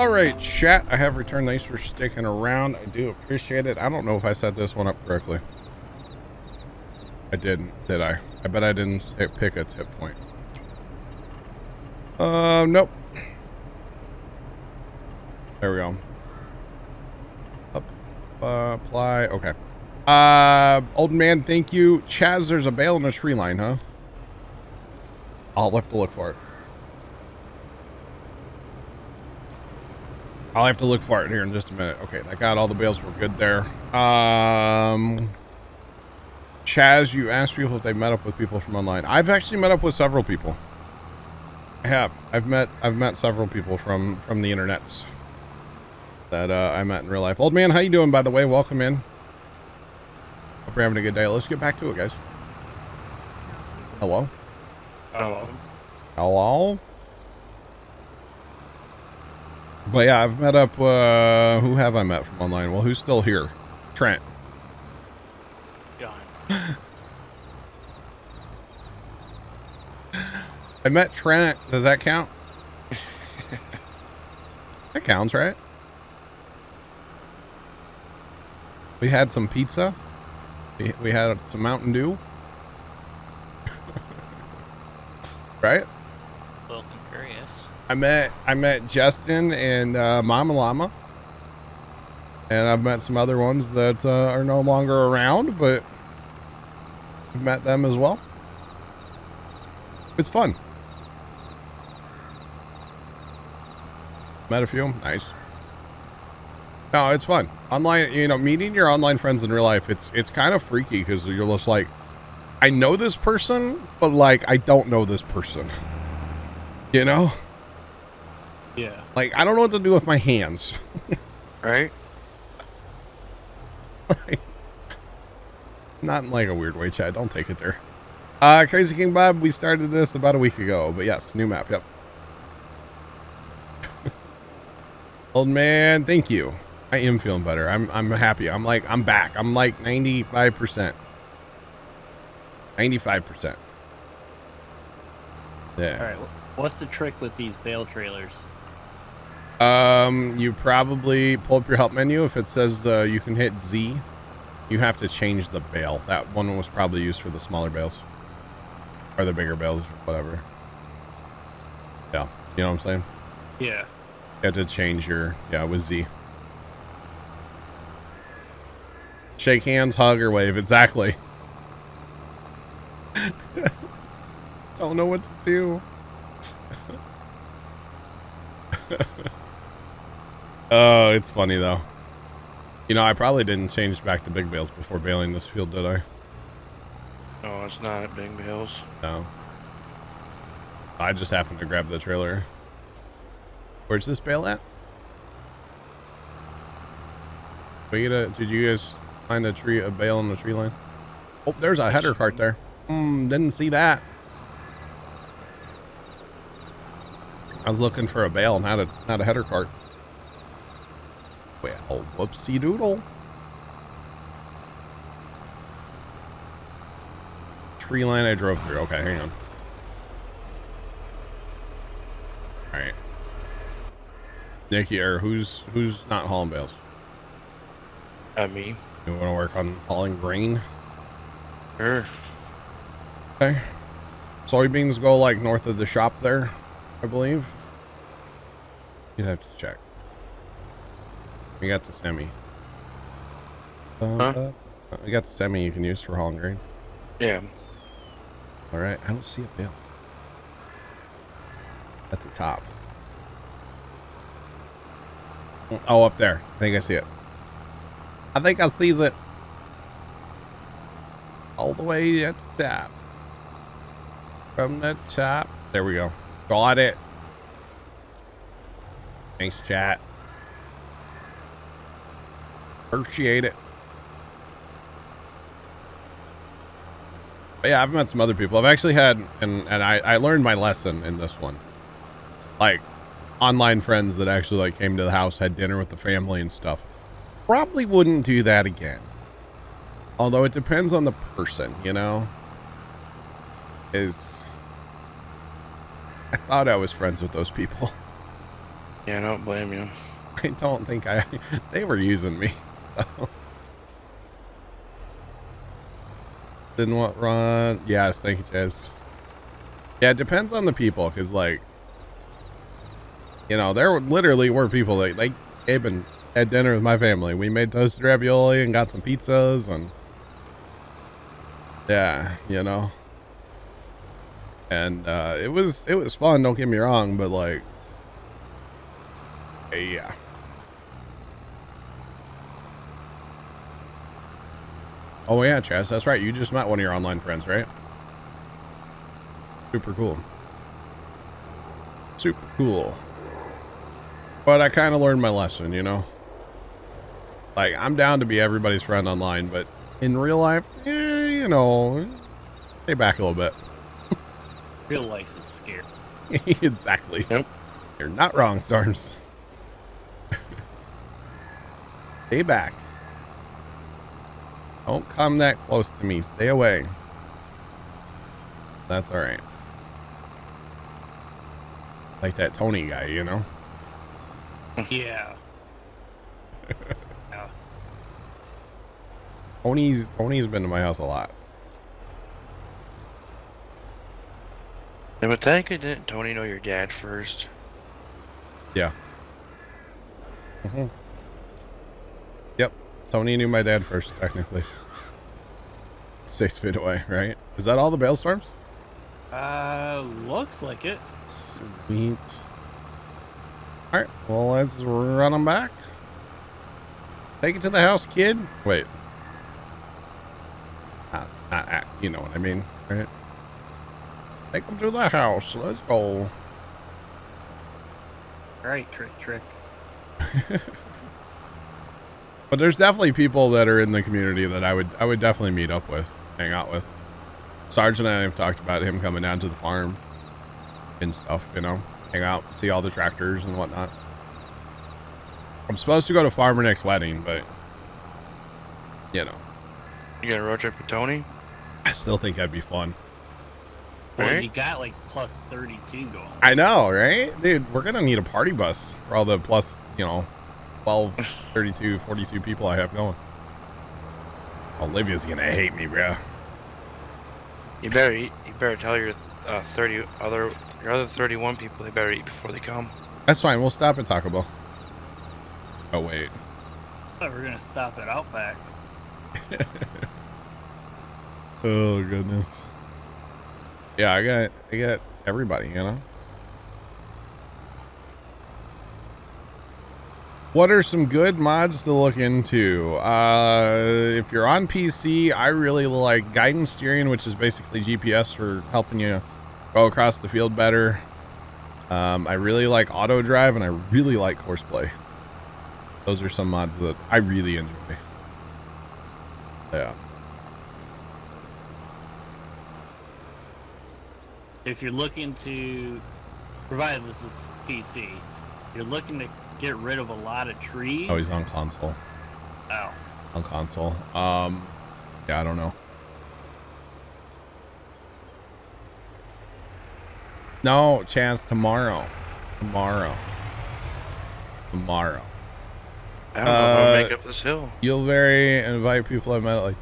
All right, chat, I have returned. Thanks for sticking around. I do appreciate it. I don't know if I set this one up correctly. I didn't, did I? I bet I didn't pick a tip point. Nope. There we go. Up, apply, okay. Old man, thank you. Chaz, there's a bale in a tree line, huh? I'll have to look for it. I'll have to look for it here in just a minute. Okay, I got all the bales. We're good there. Chaz, you asked people if they met up with people from online. I've actually met up with several people. I have. I've met several people from the internets that I met in real life. Old man, how you doing, by the way? Welcome in. Hope you're having a good day. Let's get back to it, guys. Hello? Hello. Hello? But yeah, I've met up, who have I met from online? Well, who's still here? Trent. John. I met Trent. Does that count? That counts, right? We had some pizza. We had some Mountain Dew. Right? Well, I'm curious. I met Justin and Mama Llama. And I've met some other ones that are no longer around, but I've met them as well. It's fun. Met a few. Nice. No, it's fun. Online, you know, meeting your online friends in real life, it's kind of freaky because you're just like, I know this person, but like, I don't know this person. You know? Yeah. Like, I don't know what to do with my hands. Right? Like, not in like a weird way, Chad. Don't take it there. Crazy King Bob, we started this about a week ago, but yes, new map. Yep. Old man, thank you. I am feeling better. I'm happy. I'm back. I'm like 95%. 95%. Yeah. All right. What's the trick with these bale trailers? You probably pull up your help menu. If it says you can hit Z, you have to change the bale. That one was probably used for the smaller bales or the bigger bales or whatever. Yeah. You know what I'm saying? Yeah. You have to change your, yeah, it was Z. Shake hands, hug, or wave. Exactly. Don't know what to do. Oh, it's funny though. You know, I probably didn't change back to big bales before baling this field, did I? No, it's not big bales. No. I just happened to grab the trailer. Where's this bale at? We get a, did you guys find a tree, a bale in the tree line? Oh, there's a header cart there. Didn't see that. I was looking for a bale, not a header cart. Well, whoopsie doodle. Tree line I drove through. Okay, hang on. All right. Nicky, or who's not hauling bales? Me. You want to work on hauling grain? Sure. Okay. Soybeans go like north of the shop there, I believe. You'd have to check. We got the semi. Huh? We got the semi you can use for hauling grain. Yeah. All right. I don't see a bale. At the top. Oh, up there. I think I see it. I think I sees it all the way at the top. From the top. There we go. Got it. Thanks, chat. Appreciate it. But yeah, I've met some other people. I've actually had, and I learned my lesson in this one. Like, online friends that actually like came to the house, had dinner with the family and stuff. Probably wouldn't do that again. Although it depends on the person, you know? I thought I was friends with those people. Yeah, I don't blame you. I don't think they were using me. Didn't want Ron. Yes, thank you, Chaz. Yeah, it depends on the people, because, like, you know, there literally were people that, like, they've been at dinner with my family. We made toasted ravioli and got some pizzas and, yeah, you know. And it was fun, don't get me wrong, but, like, yeah. Oh yeah, Chaz, that's right. You just met one of your online friends, right? Super cool. Super cool. But I kind of learned my lesson, you know? Like, I'm down to be everybody's friend online, but in real life, eh, you know, stay back a little bit. Real life is scary. Exactly. Nope. You're not wrong, Storms. Stay back. Don't come that close to me. Stay away. That's all right. Like that Tony guy, you know? Yeah. Yeah. Tony's been to my house a lot. Yeah, but thank you, didn't Tony know your dad first? Yeah. Mm-hmm. Yep. Tony knew my dad first, technically. 6 feet away, right? Is that all the Balestorms? Looks like it. Sweet. All right, well, let's run them back. Take it to the house, kid. Wait. Not, you know what I mean, right? Take them to the house. Let's go. All right, trick. But there's definitely people that are in the community that I would definitely meet up with, hang out with. Sarge and I have talked about him coming down to the farm and stuff, you know, hang out, see all the tractors and whatnot. I'm supposed to go to Farmer next wedding, but, you know. You got a road trip with Tony? I still think that'd be fun. Well, right? You got like plus 32 going. I know, right? Dude, we're going to need a party bus for all the plus, you know, 12, 32, 42 people I have going. Olivia's gonna hate me, bro. You better tell your 31 people they better eat before they come. That's fine. We'll stop at Taco Bell. Oh wait. I thought we were gonna stop at Outback. Oh goodness. Yeah, I got everybody, you know. What are some good mods to look into? If you're on PC, I really like guidance steering, which is basically GPS for helping you go across the field better. I really like AutoDrive, and I really like Course Play. Those are some mods that I really enjoy. Yeah. If you're looking to, provided this is PC, you're looking to get rid of a lot of trees. Oh, he's on console. Oh. On console. Yeah, I don't know. No, Chaz, tomorrow. Tomorrow. I don't know if I'll make up this hill. You'll very invite people I've met. Like,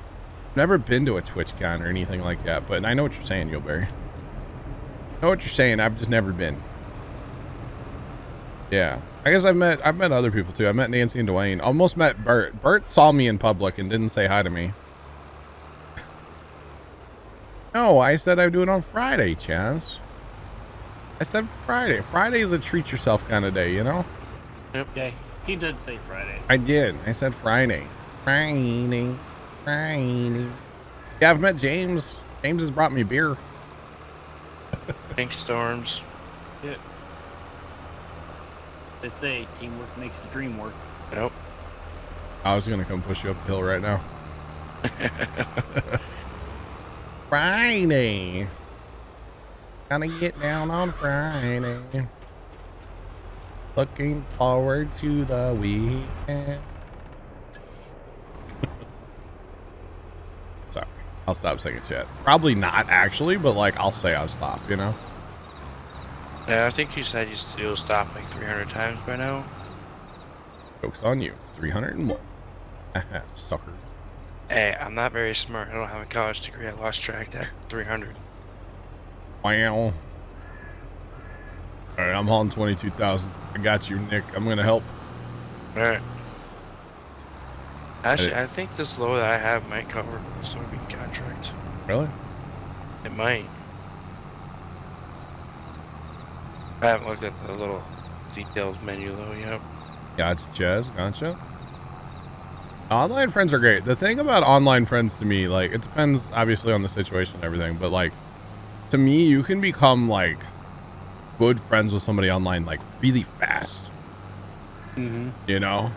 I've never been to a TwitchCon or anything like that, but I know what you're saying, Yulberry. I know what you're saying. I've just never been. Yeah. I guess I've met other people too. I met Nancy and Dwayne. Almost met Bert. Bert saw me in public and didn't say hi to me. No, I said I'd do it on Friday, Chaz. I said Friday. Friday is a treat yourself kind of day, you know? Yep. Okay. He did say Friday. I did. I said Friday. Friday. Yeah, I've met James. James has brought me beer. Thanks, Storms. Yeah. They say teamwork makes the dream work. Nope. I was gonna come push you up the hill right now. Friday. Gotta get down on Friday. Looking forward to the weekend. Sorry, I'll stop singing chat. Probably not actually, but like I'll say I'll stop, you know? Yeah, I think you said you'll stop like 300 times by now. Joke's on you. It's 301. Haha, sucker. Hey, I'm not very smart. I don't have a college degree. I lost track at 300. Wow. Alright, I'm hauling 22,000. I got you, Nick. I'm gonna help. Alright. Actually, I think this load I have might cover the soybean contract. Really? It might. I haven't looked at the little details menu though yet. Gotcha, Chaz. Gotcha. Online friends are great. The thing about online friends to me, like, it depends obviously on the situation and everything, but like, to me, you can become like good friends with somebody online like really fast. Mm-hmm. You know?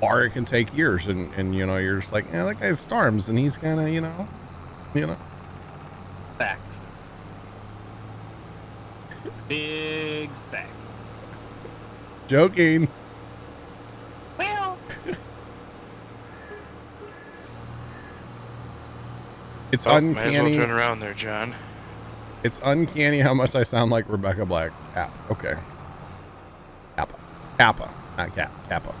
Or it can take years and you know, you're just like, yeah, that guy's Storms and he's kinda, you know. Facts. Big facts. Joking. Well. It's uncanny. Might as well turn around there, John. It's uncanny how much I sound like Rebecca Black. Cap. Okay. Kappa. Kappa. Not Cap. Kappa.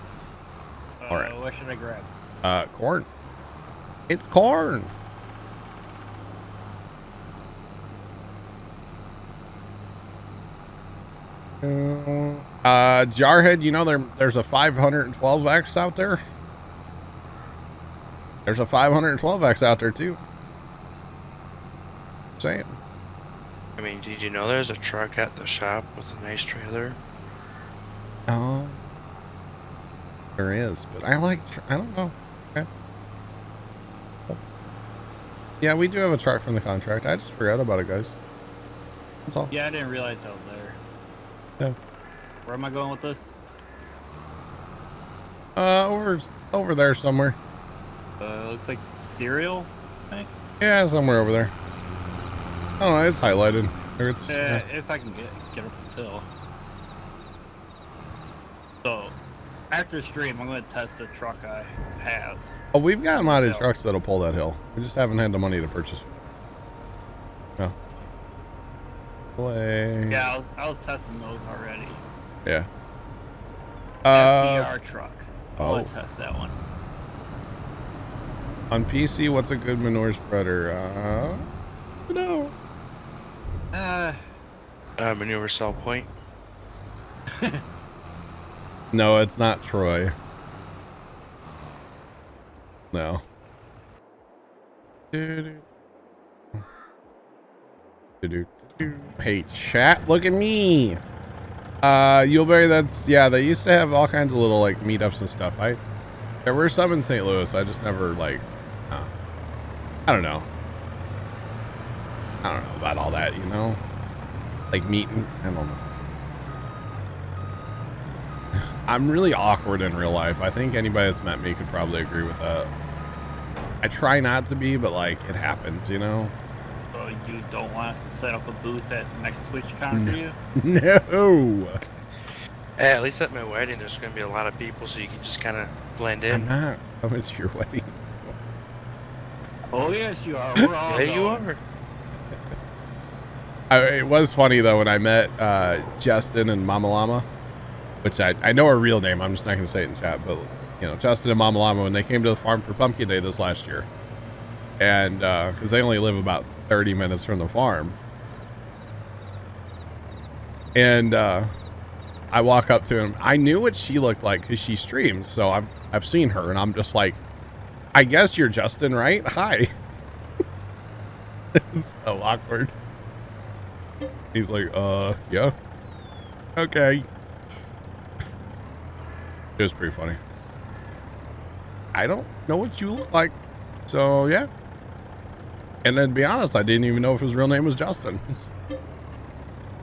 All right. What should I grab? Corn. It's corn. Jarhead, you know there's a 512X out there. There's a 512X out there too. Saying. I mean, did you know there's a truck at the shop with a nice trailer? Oh, there is, but I don't know. Okay. Yeah, we do have a truck from the contract. I just forgot about it, guys. That's all. Yeah, I didn't realize that was there. Yeah. Where am I going with this? Over there somewhere. Looks like cereal. Thing? Yeah, somewhere over there. I don't know. It's highlighted. Or it's. Yeah. If I can get up this hill. So, after the stream, I'm going to test the truck I have. Oh, we've got a lot of trucks that'll pull that hill. We just haven't had the money to purchase. No. Play. Yeah, I was testing those already. Yeah. FDR truck. Oh. I'll test that one. On PC, what's a good manure spreader? No. Manure sell point. No, it's not Troy. No. Hey, chat, look at me. Yuleberry, that's, yeah, they used to have all kinds of little, like, meetups and stuff. There were some in St. Louis. I just never, like, I don't know. I don't know about all that, you know? Like, meeting, I don't know. I'm really awkward in real life. I think anybody that's met me could probably agree with that. I try not to be, but, like, it happens, you know? So you don't want us to set up a booth at the next TwitchCon for you? No! Hey, at least at my wedding, there's going to be a lot of people, so you can just kind of blend in. I'm not. Oh, it's your wedding. Oh, yes, you are. We're all yeah, you are. It was funny, though, when I met Justin and Mama Llama. Which I know her real name. I'm just not going to say it in chat, but you know, Justin and Mama Llama, when they came to the farm for Pumpkin Day this last year, and because they only live about 30 minutes from the farm, and I walk up to him. I knew what she looked like because she streams, so I've seen her, and I'm just like, I guess you're Justin, right? Hi. It's so awkward. He's like, yeah, okay. It was pretty funny. I don't know what you look like, so yeah. And then to be honest, I didn't even know if his real name was Justin.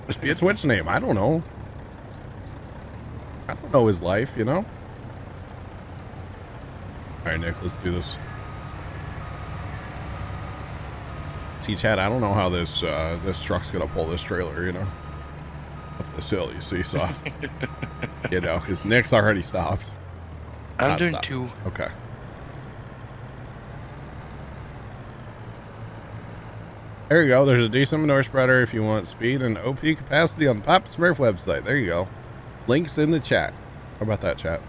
Must be a Twitch name. I don't know. I don't know his life, you know? All right, Nick, let's do this. See, Chad, I don't know how this this truck's gonna pull this trailer, you know? Up this hill, you see, so you know, because Nick's already stopped. I'm doing two. Okay. There you go. There's a decent manure spreader if you want speed and OP capacity on the Pop Smurf website. There you go. Links in the chat. How about that, chat?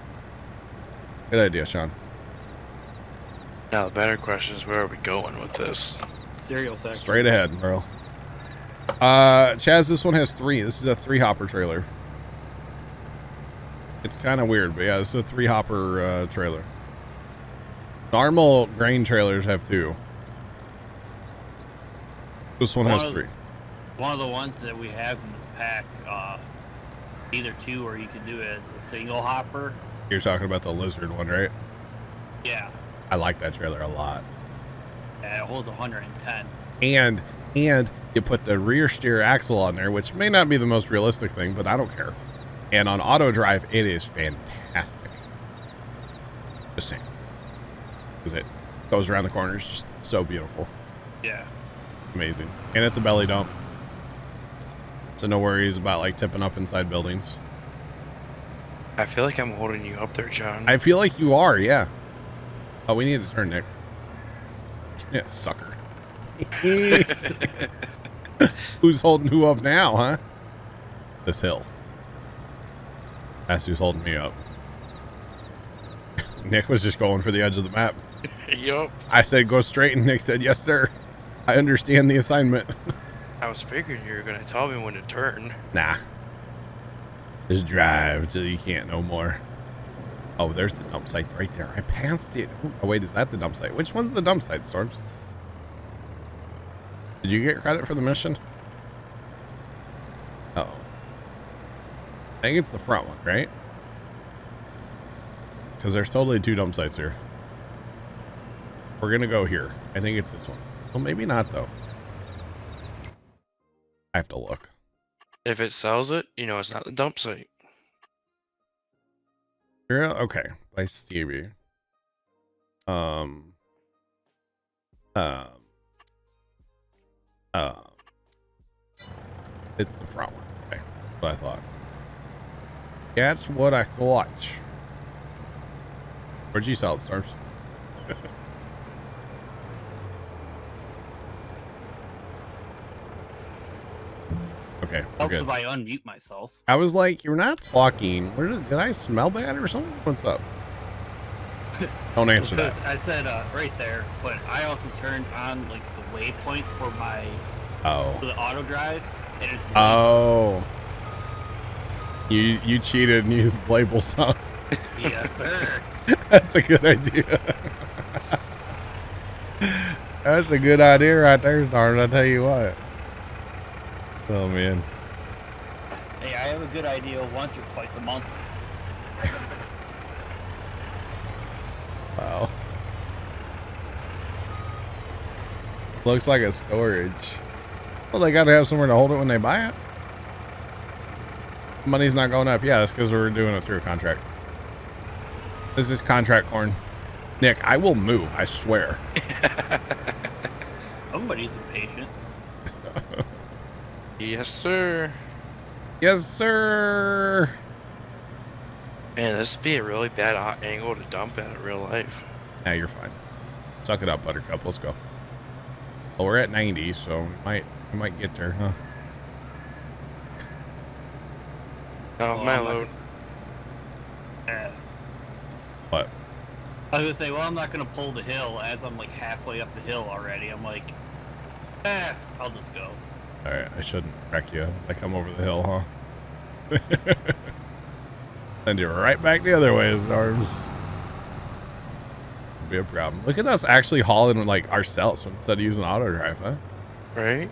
Good idea, Sean. Now the better question is, where are we going with this? Serial theft. Straight ahead, bro. Chaz, this one has three. This is a three-hopper trailer. It's kind of weird, but yeah, this is a three-hopper trailer. Normal grain trailers have two. This one has three. One of the ones that we have in this pack, either two or you can do it as a single hopper. You're talking about the lizard one, right? Yeah. I like that trailer a lot. Yeah, it holds 110. And you put the rear steer axle on there, which may not be the most realistic thing, but I don't care. And on AutoDrive, it is fantastic. Just saying. Because it goes around the corners, just so beautiful. Yeah. Amazing. And it's a belly dump. So no worries about like tipping up inside buildings. I feel like I'm holding you up there, John. I feel like you are, yeah. Oh, we need to turn, Nick. Yeah, sucker. Who's holding who up now, huh? This hill. That's who's holding me up. Nick was just going for the edge of the map. Yup. I said, go straight, and Nick said, yes, sir. I understand the assignment. I was figuring you were going to tell me when to turn. Nah. Just drive till you can't no more. Oh, there's the dump site right there. I passed it. Oh, wait, is that the dump site? Which one's the dump site, Storms? Did you get credit for the mission? Uh-oh. I think it's the front one, right? Because there's totally two dump sites here. We're going to go here. I think it's this one. Well, maybe not, though. I have to look. If it sells it, you know it's not the dump site. Okay, by Stevie. It's the front one. Okay, that's what I thought. That's what I thought. Where'd you sell it, Storms? Okay. Helps if I unmute myself. I was like, you're not talking. Where did I smell bad or something? What's up? Don't answer that. I said right there, but I also turned on like the waypoints for my for the auto drive, and it's you cheated and used the labels, huh? Yes, sir. That's a good idea. That's a good idea right there, darn it, I tell you what. Oh man. Hey, I have a good idea once or twice a month. Wow. Looks like a storage. Well, they gotta have somewhere to hold it when they buy it. Money's not going up. Yeah, that's because we're doing it through a contract. This is contract corn. Nick, I will move, I swear. Somebody's impatient. Yes, sir. Yes, sir. Man, this would be a really bad angle to dump at in real life. Nah, you're fine. Suck it up, Buttercup. Let's go. Well, we're at 90, so we might get there, huh? Oh, my load. What? I was gonna say, well, I'm not gonna pull the hill as I'm like halfway up the hill already. I'm like, eh, I'll just go. Alright, I shouldn't wreck you as I come over the hill, huh? Send you right back the other way, Storms. Be a problem. Look at us actually hauling like ourselves instead of using AutoDrive, huh? Right?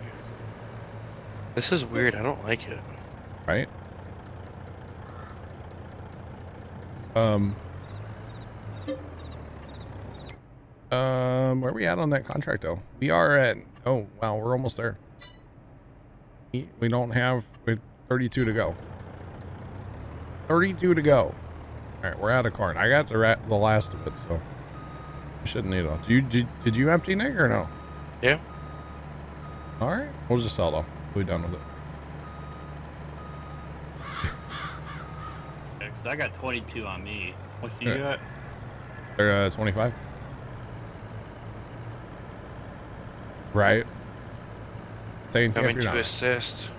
This is weird. I don't like it. Right? Where are we at on that contract, though? We are at... Oh, wow, we're almost there. We don't have 32 to go. 32 to go. All right, we're out of corn. I got the last of it, so I shouldn't need it. Did you empty, Nick, or no? Yeah. All right, we'll just sell though. We're done with it. Yeah, cause I got 22 on me. What you got? They're 25. Right. Sand Camp, you're not. Assist.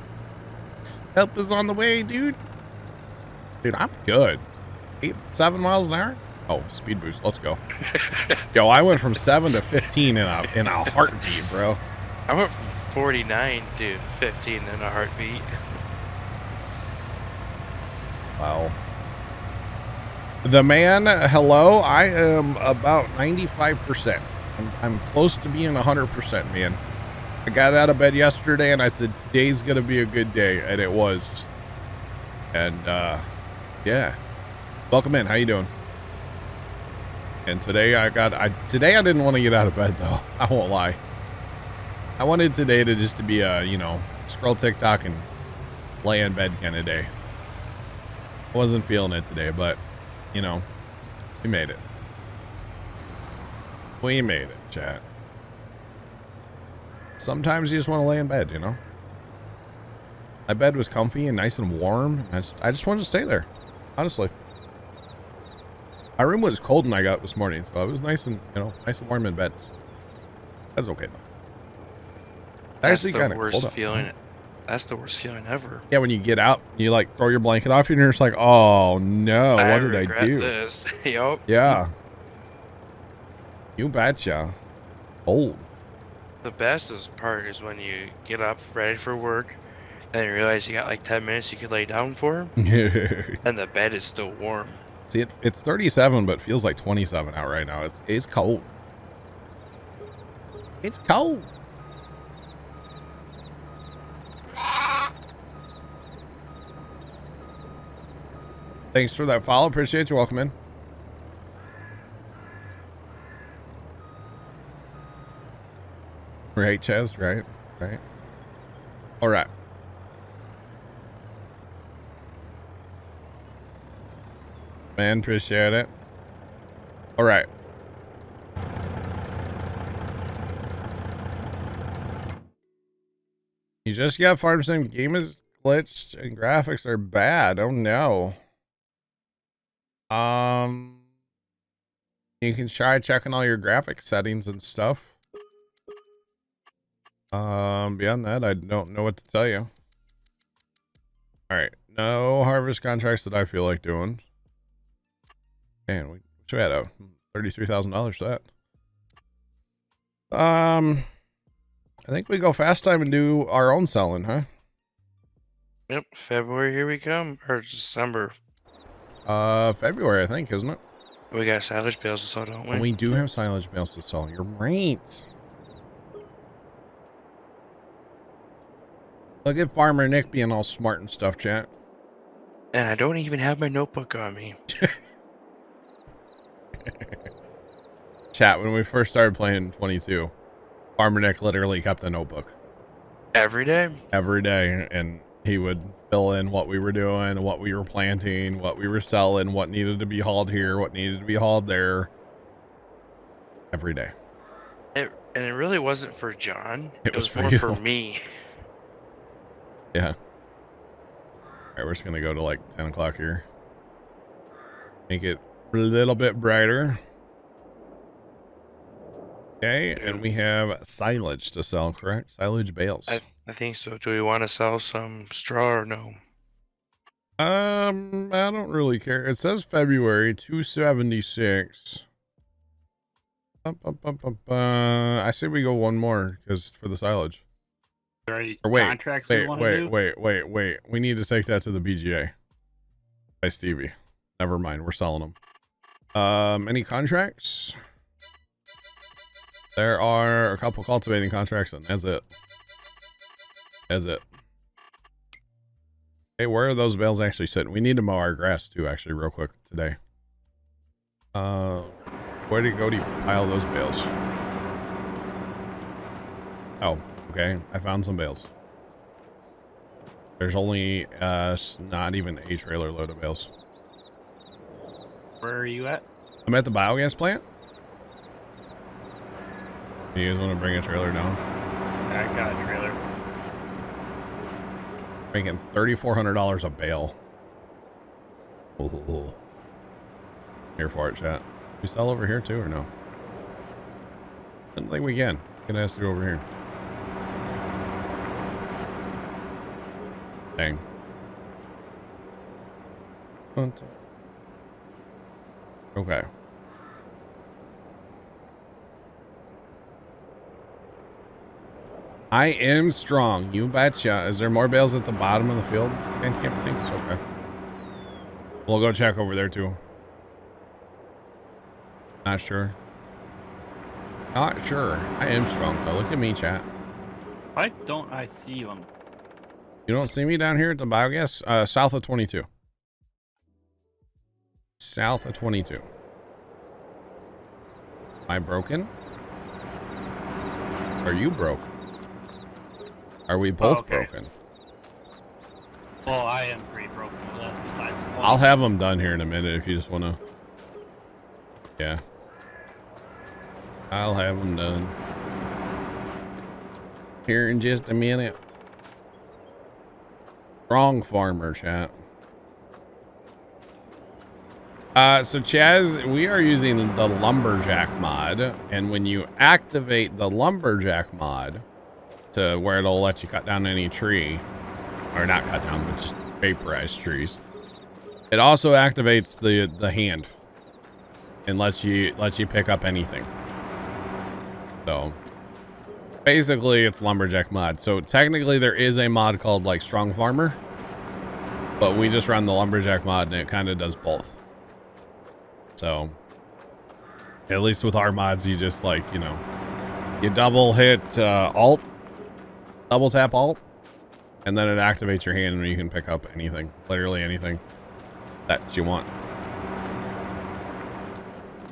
Help is on the way, dude. Dude, I'm good. 7 miles an hour? Oh, speed boost. Let's go. Yo, I went from 7 to 15 in a heartbeat, bro. I went from 49 to 15 in a heartbeat. Wow. The man, hello, I am about 95%. I'm close to being 100%, man. I got out of bed yesterday and I said, today's going to be a good day. And it was. And, yeah. Welcome in. How you doing? And today today I didn't want to get out of bed though. I won't lie. I wanted today to just to be a, you know, scroll TikTok and lay in bed kind of day. I wasn't feeling it today, but you know, we made it. We made it, chat. Sometimes you just want to lay in bed, you know? My bed was comfy and nice and warm. I just wanted to stay there, honestly. My room was cold when I got up this morning, so it was nice and, you know, nice and warm in bed. That's okay though. That's actually kind of cold feeling. Outside. That's the worst feeling ever. Yeah, when you get out, you like throw your blanket off you and you're just like, oh no, what did I do? This. Yep. Yeah. You betcha. Old. The bestest part is when you get up ready for work and you realize you got like 10 minutes you could lay down for. And the bed is still warm. See, it's 37, but it feels like 27 out right now. It's cold. It's cold. Thanks for that follow. Appreciate you. Welcome in. Right, Chaz. Right. Right. All right. Man, appreciate it. All right. You just got Farm Sim. Game is glitched and graphics are bad. Oh no. You can try checking all your graphic settings and stuff. Beyond that, I don't know what to tell you. All right, no harvest contracts that I feel like doing. Man, we should have had $33,000 for that. I think we go fast time and do our own selling, huh? Yep, February here we come, or December. February, I think, isn't it? We got silage bales to sell, don't we? And we do have silage bales to sell. You're right. Look at Farmer Nick being all smart and stuff, chat. And I don't even have my notebook on me. Chat, when we first started playing 22, Farmer Nick literally kept a notebook. Every day? Every day, and he would fill in what we were doing, what we were planting, what we were selling, what needed to be hauled here, what needed to be hauled there. Every day. And it really wasn't for John. It was more for me. Yeah. All right, we're just going to go to like 10 o'clock here. Make it a little bit brighter. Okay, and we have silage to sell, correct? Silage bales. I think so. Do we want to sell some straw or no? I don't really care. It says February 276. I say we go one more because for the silage. Or wait. We need to take that to the BGA. By Stevie. Never mind. We're selling them. Any contracts? There are a couple cultivating contracts and that's it. That's it. Hey, where are those bales actually sitting? We need to mow our grass too, actually, real quick today. Where do you go to pile those bales? Oh, okay. I found some bales. There's only, not even a trailer load of bales. Where are you at? I'm at the biogas plant. You guys want to bring a trailer down? I got a trailer. Making $3,400 a bale. Ooh. Here for it, chat. We sell over here too, or no? I don't think we can. We can ask you over here. thing. Okay. I am strong. You betcha. Is there more bales at the bottom of the field? I can't think so. Okay. We'll go check over there too. Not sure. Not sure. I am strong though. Look at me, chat. Why don't I see you? You don't see me down here at the biogas? South of 22. South of 22. Am I broken? Are you broke? Are we both broken? Well, I am pretty broken, but that's besides the point. I'll have them done here in a minute if you just want to. Yeah. I'll have them done here in just a minute. Strong farmer, chat. So Chaz, we are using the Lumberjack mod, and when you activate the Lumberjack mod to where it'll let you cut down any tree, or not cut down, but just vaporize trees, it also activates the hand and lets you pick up anything. So basically it's Lumberjack mod. So technically there is a mod called like Strong Farmer, but we just run the Lumberjack mod and it kind of does both. So at least with our mods, you just like, you know, you double hit alt, double tap alt, and then it activates your hand and you can pick up anything, literally anything that you want.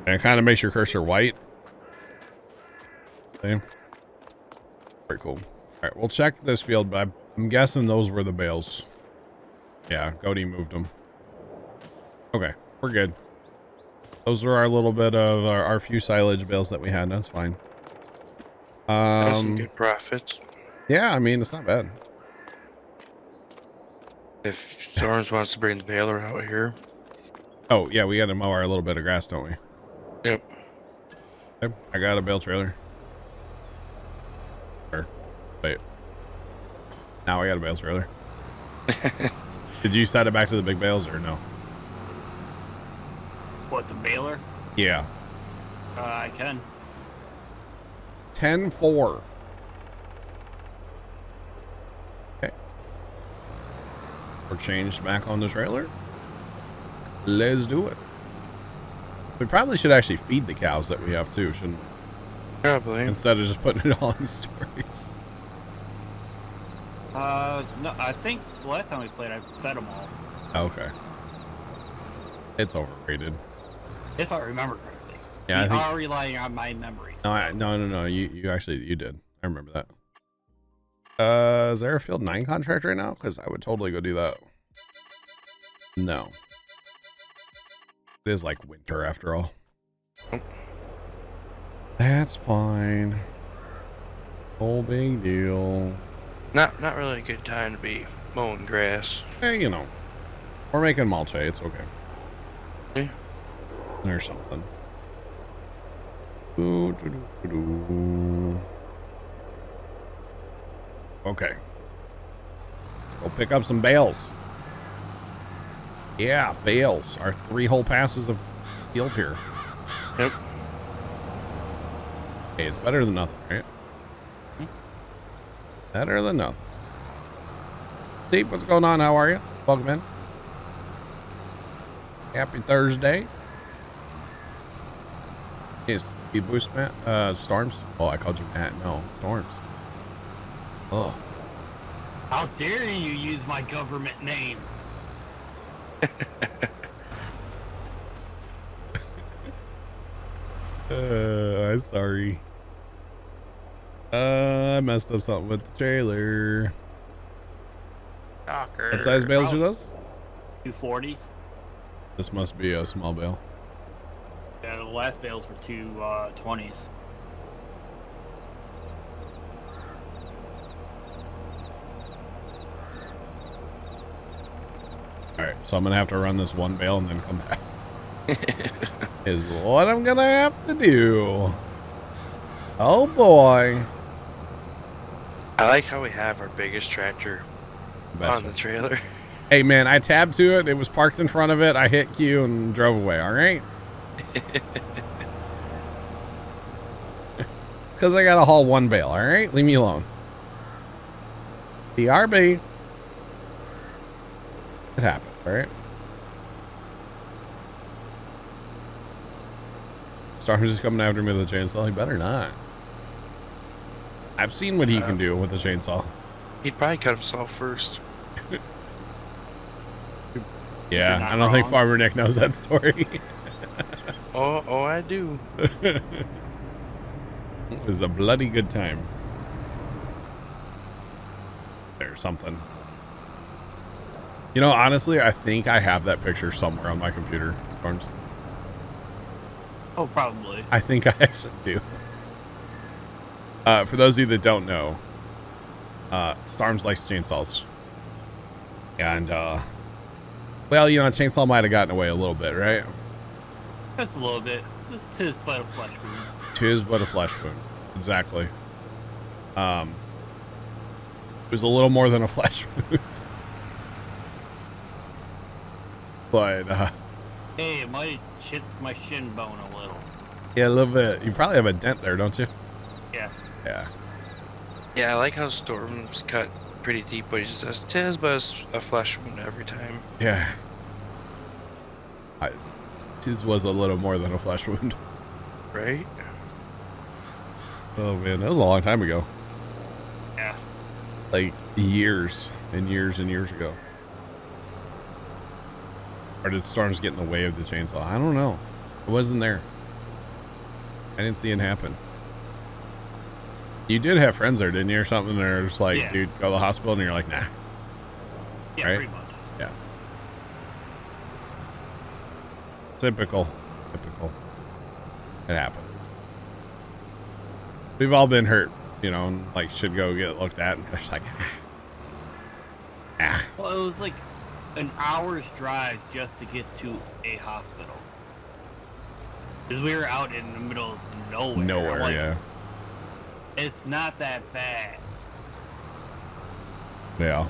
And it kind of makes your cursor white. Okay. Pretty cool. All right, we'll check this field, but I'm guessing those were the bales. Yeah, Cody moved them. Okay, we're good. Those are our little bit of our few silage bales that we had. That's fine. That was some good profits. Yeah, I mean, it's not bad. If Storms wants to bring the baler out here. Oh, yeah, we got to mow our little bit of grass, don't we? Yep. Yep, I got a bale trailer. Or, wait. Now I got a bale trailer. Did you set it back to the big bales or no? What, the baler? Yeah. I can. 10-4. Okay. We're changed back on the trailer. Let's do it. We probably should actually feed the cows that we have too, shouldn't we? Probably. Instead of just putting it all in storage. No, I think the last time we played, I fed them all. Okay. It's overrated. If I remember correctly. Yeah, you are relying on my memory. So. No. You did. I remember that. Is there a Field 9 contract right now? Because I would totally go do that. No. It is like winter after all. Oh. That's fine. No big deal. Not really a good time to be mowing grass. Hey, you know, we're making mulch. It's okay. Yeah. Or something. Okay. Let's go pick up some bales. Yeah, bales. Our three whole passes of field here. Yep. Hey, it's better than nothing, right? Mm-hmm. Better than nothing. Steve, what's going on? How are you? Welcome in. Happy Thursday. Is you boost Matt? Storms? Oh, I called you Matt. No, Storms. Oh. How dare you use my government name? I'm sorry. I messed up something with the trailer. Shocker. What size bales are those? 240s. This must be a small bale. Yeah, the last bales were 220s. Alright, so I'm gonna have to run this one bale and then come back. Is what I'm gonna have to do. Oh boy. I like how we have our biggest tractor on the trailer. Hey, man, I tabbed to it. It was parked in front of it. I hit Q and drove away, all right? Because I got to haul one bale, all right? Leave me alone. BRB. It happens, all right? Storms is coming after me with a chainsaw. He better not. I've seen what he can do with a chainsaw. He'd probably cut himself first. Yeah, I don't think Farmer Nick knows that story. oh, I do. It was a bloody good time. There's something. You know, honestly, I think I have that picture somewhere on my computer. Storms. Oh, probably. I think I actually do. For those of you that don't know, Storms likes chainsaws. And, well, you know, a chainsaw might have gotten away a little bit, right? That's a little bit. It's tis but a flesh wound. Tis but a flesh wound. Exactly. It was a little more than a flesh wound. But, hey, it might hit my shin bone a little. Yeah, a little bit. You probably have a dent there, don't you? Yeah. Yeah. Yeah, I like how Storms cut pretty deep, but he just says, "Tis but a flesh wound" every time. Yeah. Tis was a little more than a flesh wound. Right? Oh, man, that was a long time ago. Yeah. Like, years and years and years ago. Or did Storms get in the way of the chainsaw? I don't know. It wasn't there. I didn't see it happen. You did have friends there, didn't you, or something? They're just like, yeah, dude, go to the hospital, and you're like, nah. Yeah, right? Pretty much. Yeah. Typical. Typical. It happens. We've all been hurt, you know, and, like, should go get looked at, and they're just like, nah. Well, it was like an hour's drive just to get to a hospital. Because we were out in the middle of nowhere. Nowhere, like, yeah. It's not that bad. Yeah.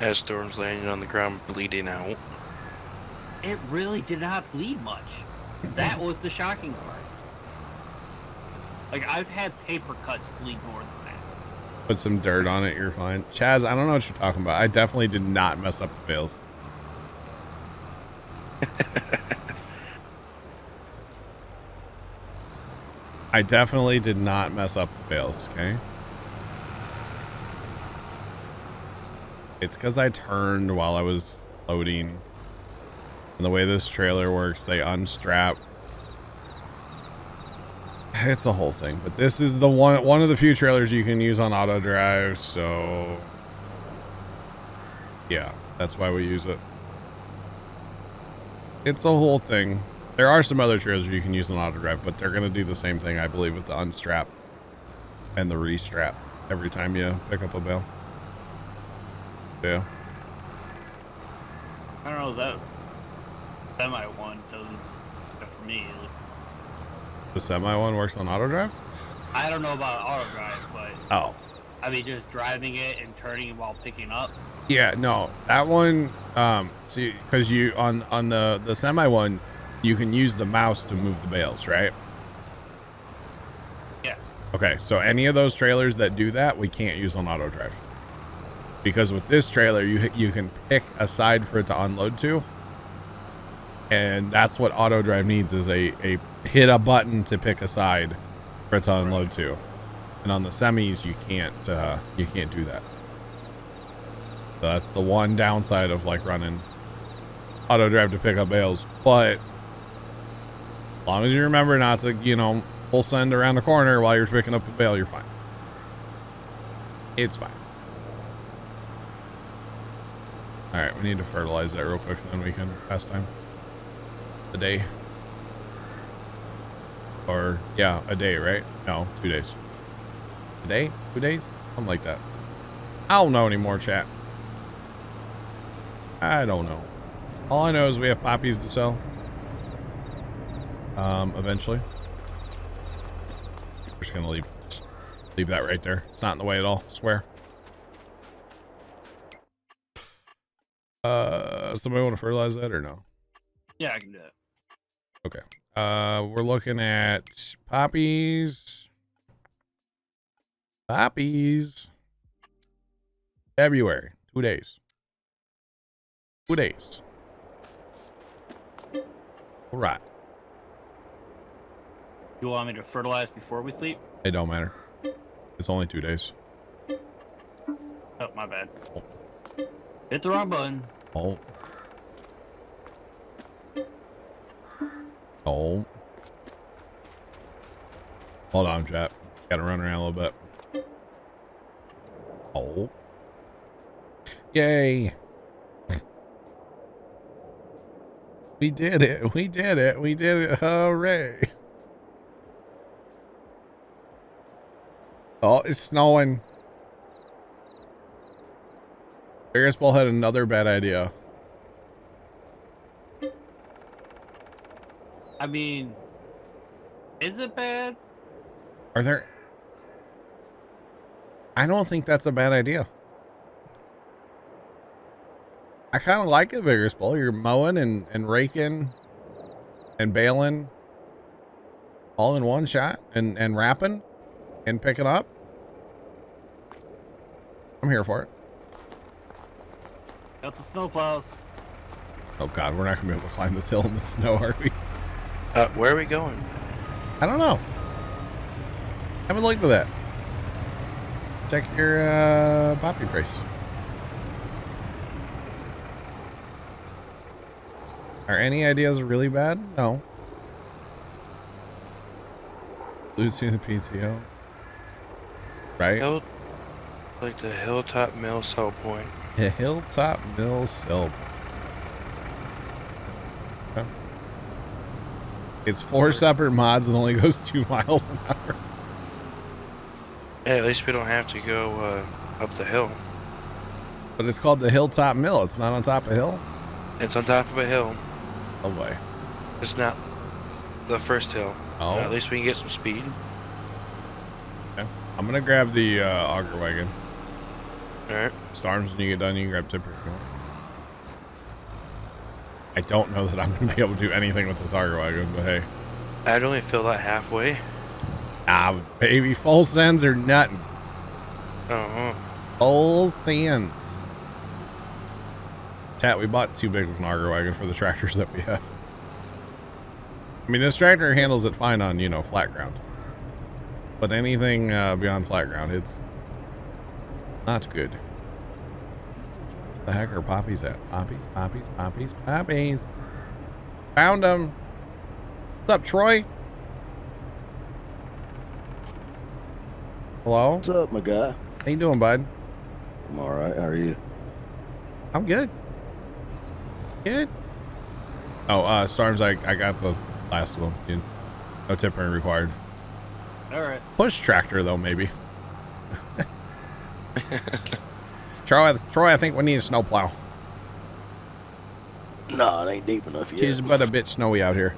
As Storms landed on the ground bleeding out. It really did not bleed much. That was the shocking part. Like, I've had paper cuts bleed more than that. Put some dirt on it, you're fine. Chaz, I don't know what you're talking about. I definitely did not mess up the bales. I definitely did not mess up the bales, okay? It's because I turned while I was loading. And the way this trailer works, they unstrap. It's a whole thing, but this is the one of the few trailers you can use on AutoDrive, so yeah, that's why we use it. It's a whole thing. There are some other trailers you can use on AutoDrive, but they're going to do the same thing, I believe, with the unstrap and the restrap every time you pick up a bale. Yeah. I don't know, that semi one doesn't, for me. The semi one works on AutoDrive? I don't know about AutoDrive, but oh, I mean, just driving it and turning it while picking up. Yeah, no, that one. See, because you on the semi one, you can use the mouse to move the bales, right? Yeah. Okay, so any of those trailers that do that, we can't use on AutoDrive. Because with this trailer, you can pick a side for it to unload to. And that's what AutoDrive needs, is a hit a button to pick a side for it to unload to. And on the semis, you can't do that. So that's the one downside of like running AutoDrive to pick up bales, but as long as you remember not to, you know, full send around the corner while you're picking up a bale, you're fine. It's fine. All right, we need to fertilize that real quick, and then we can pass time. A day. Or, yeah, a day, right? No, 2 days. A day? 2 days? Something like that. I don't know anymore, chat. I don't know. All I know is we have poppies to sell. Eventually. We're just gonna leave that right there. It's not in the way at all, I swear. Does somebody want to fertilize that or no? Yeah, I can do it. Okay. We're looking at poppies. Poppies. February. 2 days. 2 days. All right. You want me to fertilize before we sleep? It don't matter. It's only 2 days. Oh, my bad. Oh. Hit the wrong button. Oh. Oh. Hold on, chap. Gotta run around a little bit. Oh. Yay. We did it. We did it. We did it. Hooray. Oh, it's snowing. Ferris Ball had another bad idea. I mean, is it bad? Are there? I don't think that's a bad idea. I kind of like a vigorous bowl. You're mowing and raking and baling all in one shot and wrapping and picking up. I'm here for it. Got the snow plows. Oh God, we're not gonna be able to climb this hill in the snow, are we? Where are we going? I don't know. I haven't looked at that. Check your poppy price. Are any ideas really bad? No. Lucy the PTO. Right? Like the Hilltop Mill sell point. The Hilltop Mill sell point. Okay. It's four separate mods and only goes 2 miles an hour. Hey, at least we don't have to go up the hill. But it's called the Hilltop Mill. It's not on top of a hill? It's on top of a hill. Oh boy. It's not the first hill. Oh. At least we can get some speed. Okay. I'm gonna grab the auger wagon. Alright. Storms, when you get done, you can grab tipper. I don't know that I'm gonna be able to do anything with this auger wagon, but hey. I'd only fill that halfway. Ah, baby. Full sends are nothing. Uh-huh. Full sends. Chat, we bought too big of an auger wagon for the tractors that we have. I mean, this tractor handles it fine on, you know, flat ground. But anything beyond flat ground, it's not good. Where the heck are poppies at? Poppies, poppies, poppies, poppies. Found them. What's up, Troy? Hello? What's up, my guy? How you doing, bud? I'm all right. How are you? I'm good. Good. Oh, Storms, I got the last one, dude. No tippering required. All right. Push tractor though, maybe. Troy, I think we need a snowplow. No, it ain't deep enough yet. It's but a bit snowy out here.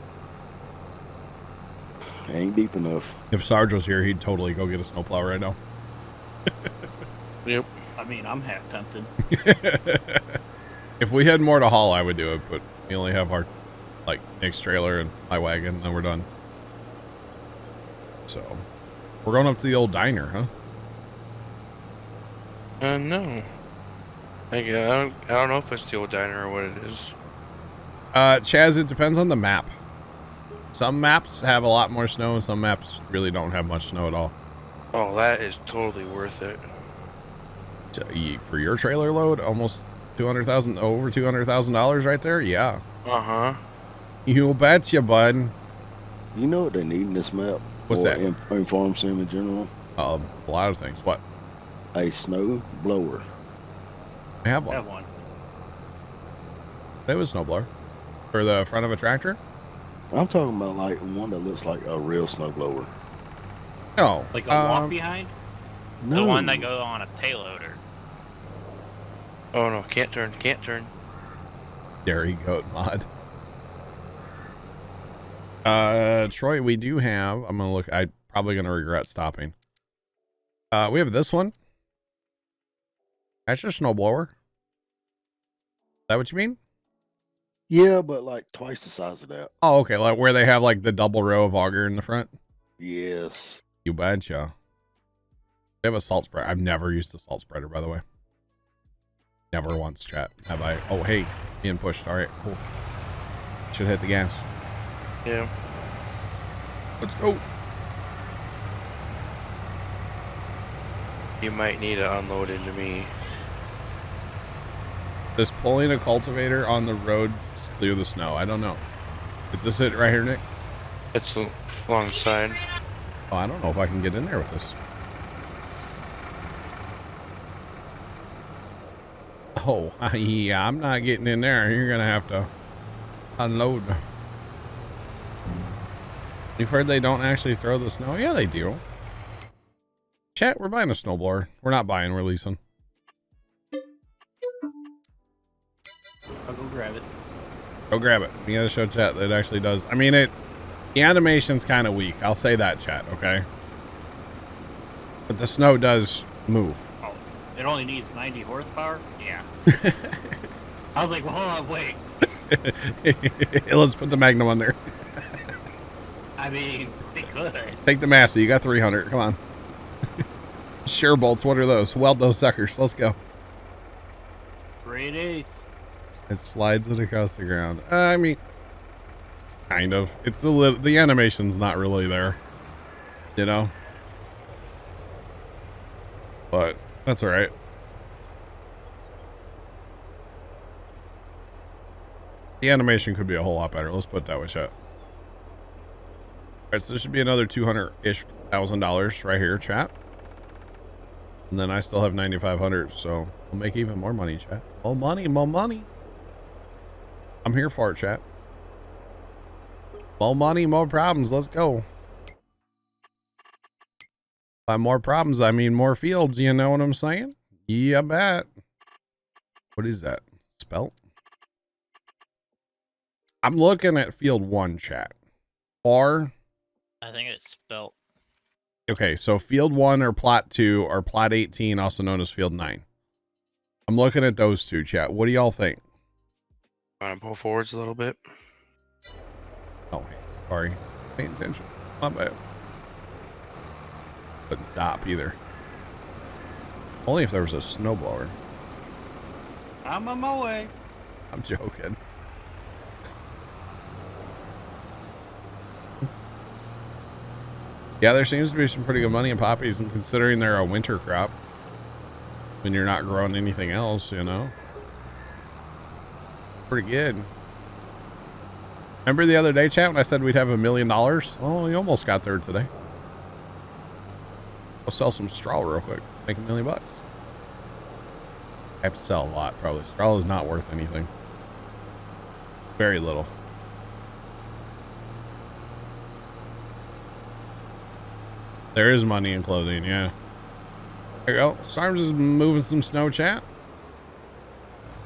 It ain't deep enough. If Sarge was here, he'd totally go get a snowplow right now. Yep. I mean, I'm half tempted. If we had more to haul, I would do it, but we only have our, like, Nick's trailer and my wagon, and then we're done. So, we're going up to the old diner, huh? No. I don't know if it's the old diner or what it is. Chaz, it depends on the map. Some maps have a lot more snow, and some maps really don't have much snow at all. Oh, that is totally worth it. For your trailer load, almost... $200,000, over $200,000 right there? Yeah. Uh-huh. You betcha, bud. You know what they need in this map? What's that? In Farm Sim in general? A lot of things. What? A snow blower. I have one. I have one. They have a snow blower. For the front of a tractor? I'm talking about like one that looks like a real snow blower. No. Like a walk behind? No. The one that goes on a payloader. Oh no, can't turn, can't turn. Dairy goat mod. Troy, we do have, I'm gonna look, I'm probably gonna regret stopping. We have this one. That's your snowblower. Is that what you mean? Yeah, but like twice the size of that. Oh, okay. Like where they have like the double row of auger in the front? Yes. You betcha. They have a salt spreader. I've never used a salt spreader, by the way. Never once, chat. Have I? Oh, hey. Being pushed. All right, cool. Should hit the gas. Yeah. Let's go. You might need to unload into me. Does pulling a cultivator on the road clear the snow? I don't know. Is this it right here, Nick? It's alongside. Oh, I don't know if I can get in there with this. Oh, yeah, I'm not getting in there. You're going to have to unload. You've heard they don't actually throw the snow? Yeah, they do. Chat, we're buying a snowblower. We're not buying, we're leasing. I'll go grab it. Go grab it. You gotta show chat that it actually does. I mean, the animation's kind of weak. I'll say that, chat, okay? But the snow does move. Oh, it only needs 90 horsepower? Yeah. I was like, well, hold on, wait. Let's put the Magnum on there. I mean, they could. Take the Massey. You got 300. Come on. Sure bolts. What are those? Weld those suckers. Let's go. Grade 8s. It slides it across the ground. I mean, kind of. It's a little. The animation's not really there, you know. But that's all right. The animation could be a whole lot better. Let's put it that way, chat. All right, so there should be another $200-ish thousand right here, chat. And then I still have 9,500, so we'll make even more money, chat. More money, more money. I'm here for it, chat. More money, more problems. Let's go. By more problems, I mean more fields. You know what I'm saying? Yeah, I bet. What is that? Spelt? I'm looking at field 1, chat. Or... I think it's spelt. Okay, so field 1 or plot 2 or plot 18, also known as field 9. I'm looking at those two, chat. What do y'all think? Want to pull forwards a little bit? Oh, sorry. Pay attention. My bad. Couldn't stop either. Only if there was a snowblower. I'm on my way. I'm joking. Yeah, there seems to be some pretty good money in poppies, and considering they're a winter crop, when you're not growing anything else, you know. Pretty good. Remember the other day, chat, when I said we'd have $1 million? Well, you almost got there today. I'll sell some straw real quick. Make $1 million bucks. I have to sell a lot, probably. Straw is not worth anything. Very little. There is money in clothing, yeah. There you go. Storms is moving some snow, chat.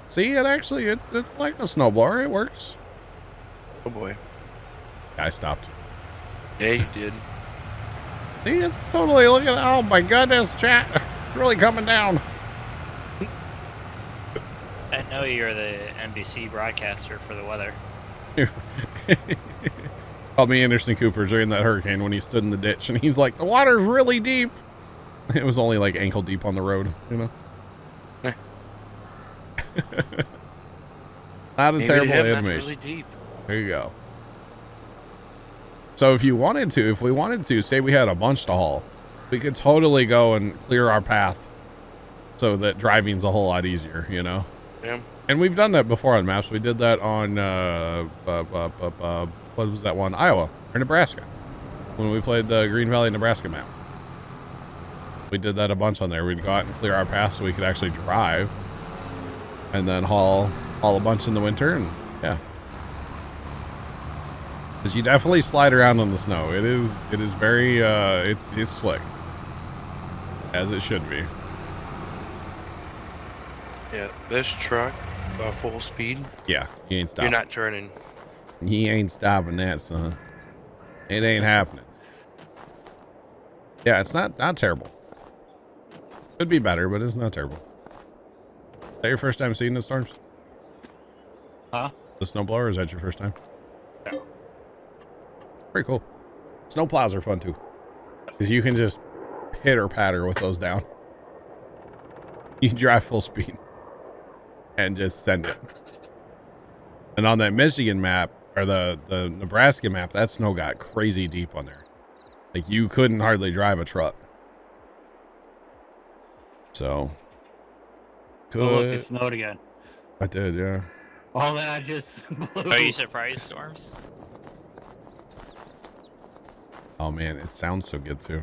See, it actually, it's like a snowblower. It works. Oh, boy. I stopped. Yeah, you did. See, it's totally, look at that. Oh, my goodness, chat. It's really coming down. I know you're the NBC broadcaster for the weather. Called me Anderson Cooper during that hurricane when he stood in the ditch, and he's like, the water's really deep. It was only like ankle deep on the road, you know. Eh. Not a terrible animation. Really deep. There you go. So if you wanted to, if we wanted to, say we had a bunch to haul, we could totally go and clear our path so that driving's a whole lot easier, you know. Yeah. And we've done that before on maps. We did that on what was that one? Iowa or Nebraska when we played the Green Valley, Nebraska map. We did that a bunch on there. We'd go out and clear our path so we could actually drive, and then haul a bunch in the winter. And yeah, because you definitely slide around on the snow. It is very it's slick, as it should be. Yeah, this truck full speed. Yeah, you ain't stopping. You're not turning. He ain't stopping that, son. It ain't happening. Yeah, it's not terrible. Could be better, but it's not terrible. Is that your first time seeing the storms? Huh? the snowblower, or is that your first time? Yeah. Pretty cool. Snowplows are fun too, because you can just pitter-patter with those down. You drive full speed and just send it. And on that Michigan map, or the Nebraska map, that snow got crazy deep on there. Like, you couldn't hardly drive a truck. So. Could... Oh, look, it snowed again. I did, yeah. Oh, man, I just blew. Are you surprised, Storms? Oh, man, it sounds so good, too.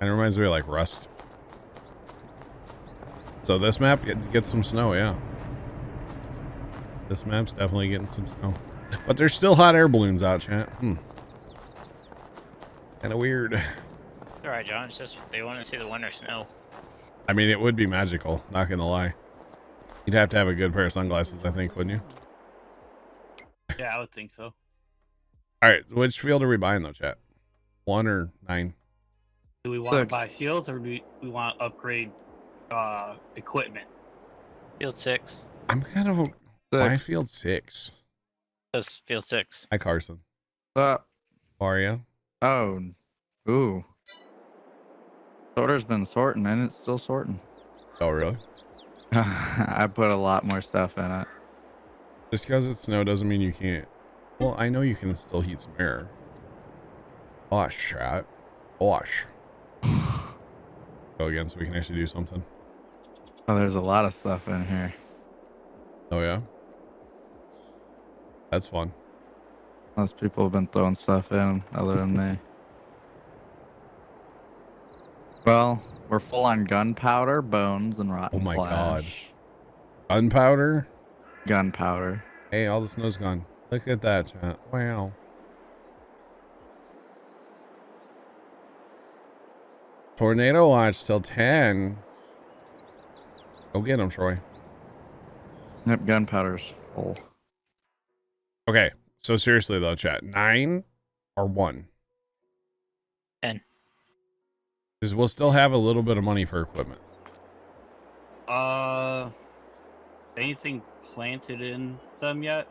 And it reminds me of, like, Rust. So this map gets some snow, yeah. This map's definitely getting some snow. But there's still hot air balloons out, chat. Kind of weird. Alright, John, it's just they want to see the winter snow. I mean, it would be magical, not gonna lie. You'd have to have a good pair of sunglasses, I think, wouldn't you? Yeah, I would think so. Alright, which field are we buying though, chat? 1 or 9? Do we want to buy fields, or do we want to upgrade equipment? Field 6. I'm kind of a... Buy field 6. That's field 6. Hi, Carson. What's up? How are you? Oh. Ooh. Sorter's been sorting, and it's still sorting. Oh, really? I put a lot more stuff in it. Just because it's snow doesn't mean you can't. Well, I know you can still heat some air. Gosh, chat. Gosh. Go again so we can actually do something. Oh, there's a lot of stuff in here. Oh, yeah? That's fun. Those people have been throwing stuff in other than me. Well, we're full on gunpowder, bones, and rotten flesh. Oh my gosh. Gunpowder? Gunpowder. Hey, all the snow's gone. Look at that, chat. Wow. Tornado watch till 10. Go get him, Troy. Yep, gunpowder's full. Okay, so seriously though, chat, 9 or 1? 10. Because we'll still have a little bit of money for equipment. Anything planted in them yet?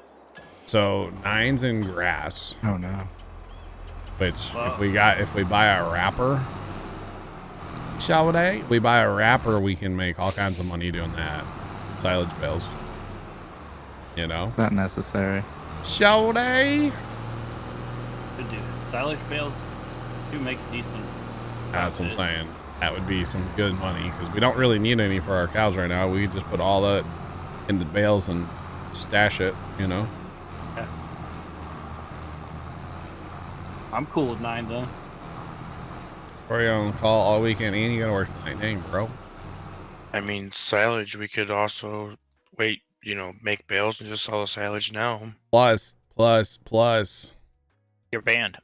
So 9's in grass. Oh no. Which if we buy a wrapper, shall we? We buy a wrapper, we can make all kinds of money doing that. Silage bales. You know? Not necessary. Shall we? Could do it. Silage bales do make decent. That's what I'm saying. That would be some good money, because we don't really need any for our cows right now. We just put all that in the bales and stash it, you know? Yeah. I'm cool with 9, though. We're on call all weekend, and you gotta work tonight. Dang, bro. I mean, silage, we could also wait, you know, make bales and just sell the silage now. Plus. You're banned.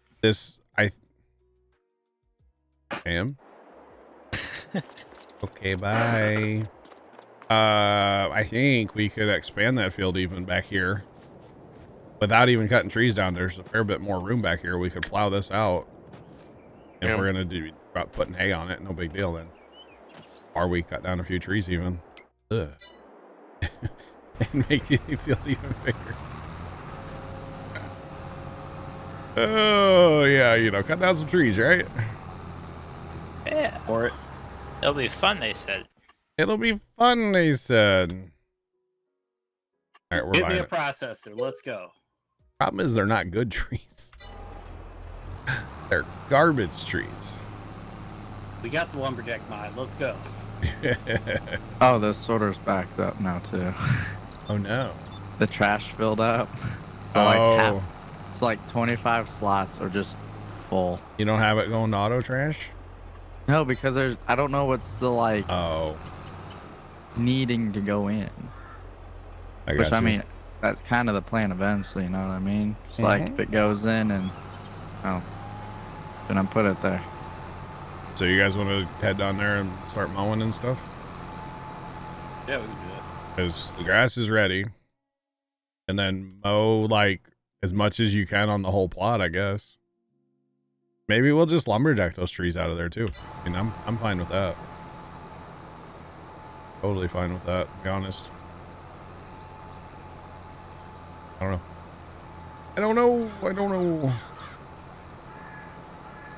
I am. Okay, bye. I think we could expand that field even back here without even cutting trees down. There's a fair bit more room back here. We could plow this out. If we're going to do about putting hay on it, no big deal then. Or we cut down a few trees even. Ugh. And make the field even bigger. Oh, yeah, you know, cut down some trees, right? Yeah. For it. It'll be fun, they said. It'll be fun, they said. All right, we're buying. Give me a processor. Let's go. Problem is, they're not good trees. They're garbage trees. We got the lumberjack mod. Let's go. Oh, the sorter's backed up now too. Oh no. The trash filled up. So oh. It's like 25 slots are just full. You don't have it going to auto trash? No, because there's I don't know what's the like needing to go in. I got Which you. I mean, that's kind of the plan eventually, you know what I mean? It's like if it goes in and then I put it there. So you guys want to head down there and start mowing and stuff? Yeah, we can do that. Because the grass is ready. And then mow like as much as you can on the whole plot, I guess. Maybe we'll just lumberjack those trees out of there too. I mean, I'm fine with that. Totally fine with that, to be honest. I don't know. I don't know.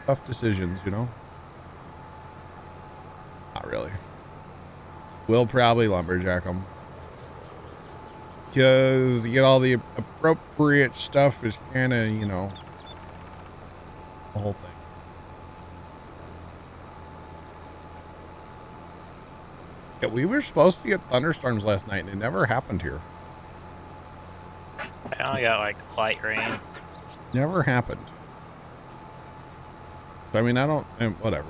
Tough decisions, you know? Not really. We'll probably lumberjack them. Because to get all the appropriate stuff is kind of, you know, the whole thing. Yeah, we were supposed to get thunderstorms last night, and it never happened here. I only got, like, light rain. Never happened. I mean, whatever.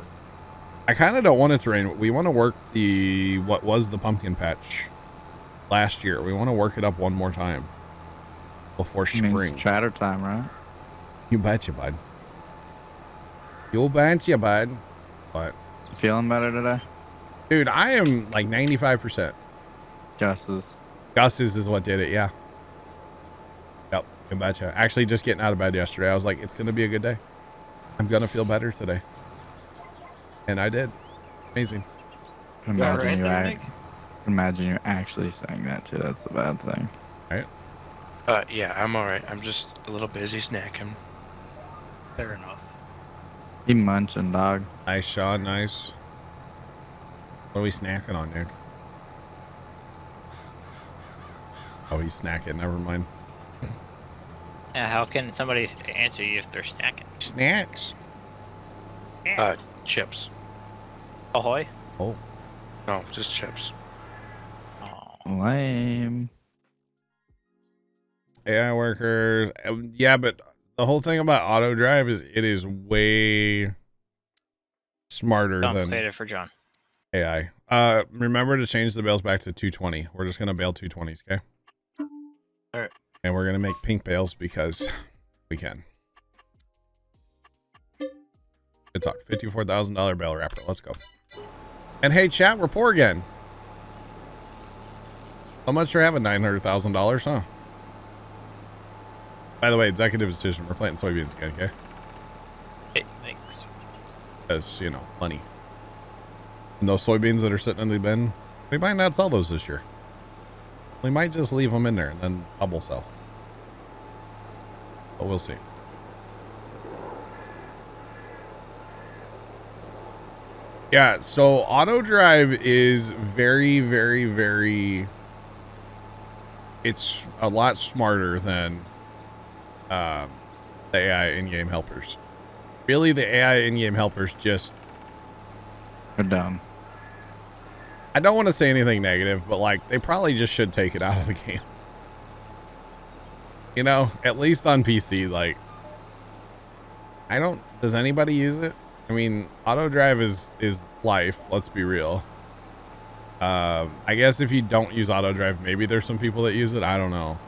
I kind of don't want it to rain. We want to work what was the pumpkin patch last year. We want to work it up one more time before spring. Means chatter time, right? You betcha, bud. You betcha, bud. But you feeling better today? Dude, I am like 95%. Gus's. Gus's is what did it, yeah. Yep, you betcha. Actually, just getting out of bed yesterday, I was like, it's going to be a good day. I'm going to feel better today. And I did. Amazing. Imagine you actually saying that, too. That's the bad thing. Right? Yeah, I'm all right. I'm just a little busy snacking. Fair enough. He munching, dog. Nice, Sean. Nice. What are we snacking on, Nick? Oh, he's snacking. Never mind. Yeah, how can somebody answer you if they're snacking? Snacks? Chips. Ahoy? Oh. No, just chips. Aww. Lame. AI workers. Yeah, but the whole thing about AutoDrive is it is way smarter than... Complicated for John. AI. Remember to change the bales back to 220. We're just going to bale 220s, okay? All right. And we're going to make pink bales because we can. It's a $54,000 bale wrapper. Let's go. And hey, chat, we're poor again. How much for having $900,000, huh? By the way, executive decision. We're planting soybeans again, okay? Hey, thanks. Because, you know, money. And those soybeans that are sitting in the bin, we might not sell those this year. We might just leave them in there and then double sell. But we'll see. Yeah, so AutoDrive is very, very, very... It's a lot smarter than the AI in-game helpers. Really, the AI in-game helpers just... are dumb. I don't want to say anything negative, but like they probably just should take it out of the game. You know, at least on PC, like I don't, does anybody use it? I mean, AutoDrive is life. Let's be real. I guess if you don't use AutoDrive, maybe there's some people that use it. I don't know.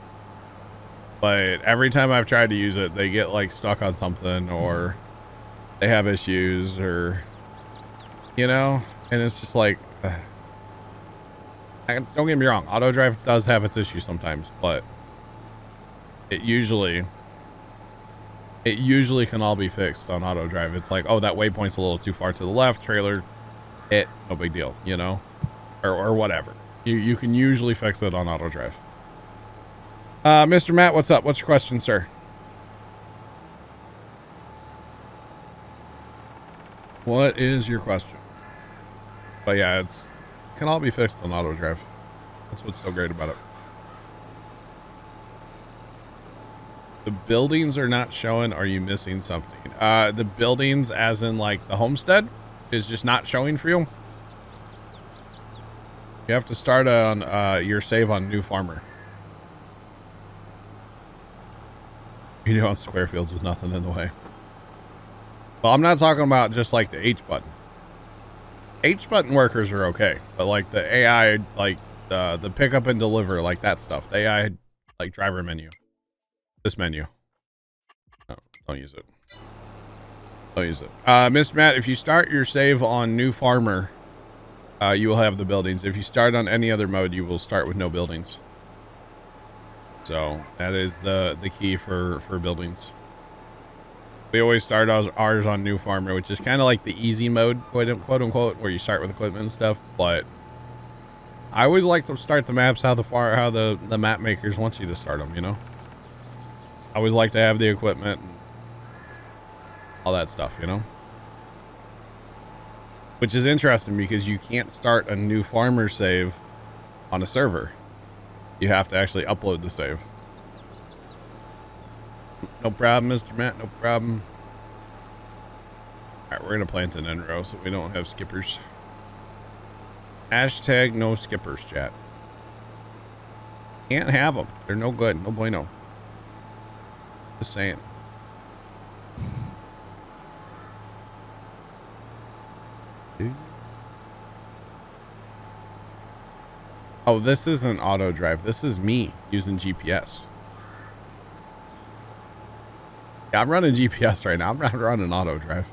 But every time I've tried to use it, they get like stuck on something or they have issues or, you know, and it's just like, don't get me wrong, AutoDrive does have its issues sometimes, but it usually can all be fixed on AutoDrive. It's like, oh, that waypoint's a little too far to the left, trailer hit, no big deal, you know, or whatever. You can usually fix it on AutoDrive. Mr. Matt, what's up? What's your question, sir? What is your question? But yeah, it can all be fixed on AutoDrive. That's what's so great about it. The buildings are not showing. Are you missing something? The buildings, as in like the homestead, is just not showing for you. You have to start on your save on New Farmer. You do on square fields with nothing in the way. Well, I'm not talking about just like the H button. H button workers are okay, but like the AI, like the pickup and deliver, like that stuff. The AI, like driver menu, this menu. No, don't use it. Don't use it. Mr. Matt, if you start your save on New Farmer, you will have the buildings. If you start on any other mode, you will start with no buildings. So that is the key for buildings. We always start ours on New Farmer, which is kind of like the easy mode, quote unquote, where you start with equipment and stuff. But I always like to start the maps how the map makers want you to start them, you know. I always like to have the equipment and all that stuff, you know? Which is interesting because you can't start a new farmer save on a server. You have to actually upload the save. No problem, Mr. Matt, no problem. All right, we're gonna plant an end row so we don't have skippers. Hashtag no skippers, chat. Can't have them. They're no good, no bueno. Just saying. Oh, this isn't AutoDrive. This is me using GPS. Yeah, I'm running GPS right now. I'm not running AutoDrive.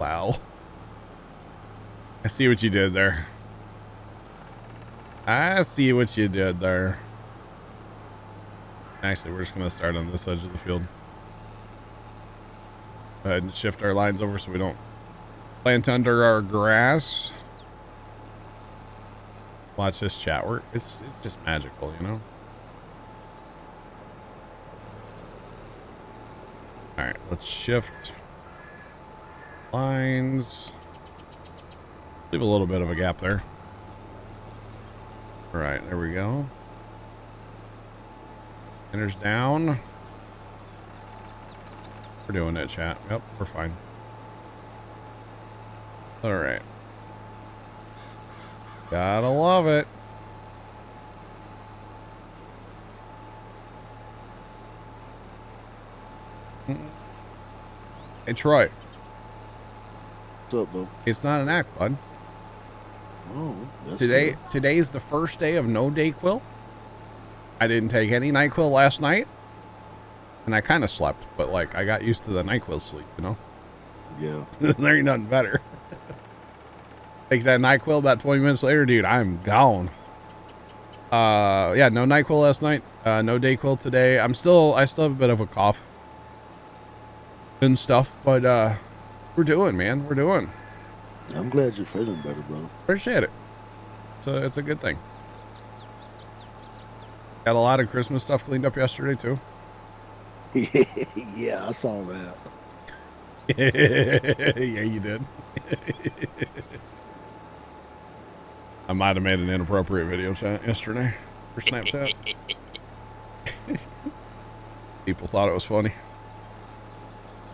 Wow. I see what you did there. I see what you did there. Actually, we're just going to start on this edge of the field. Go ahead and shift our lines over so we don't plant under our grass. Watch this chat. It's just magical, you know? All right, let's shift lines. Leave a little bit of a gap there. All right, there we go. Enters down. We're doing it, chat. Yep, we're fine. All right. Gotta love it. Hey, Troy. What's up, bro? It's not an act, bud. Oh, that's cool. Today's the first day of no DayQuil. I didn't take any NyQuil last night. And I kind of slept, but like I got used to the NyQuil sleep, you know? Yeah. There ain't nothing better. Take that NyQuil about 20 minutes later, dude, I'm gone. Yeah, no NyQuil last night. No DayQuil today. I still have a bit of a cough and stuff, but we're doing, man. We're doing. I'm glad you're feeling better, bro. Appreciate it. It's a good thing. Got a lot of Christmas stuff cleaned up yesterday too. Yeah, I saw that. Yeah, you did. I might have made an inappropriate video yesterday for Snapchat. People thought it was funny.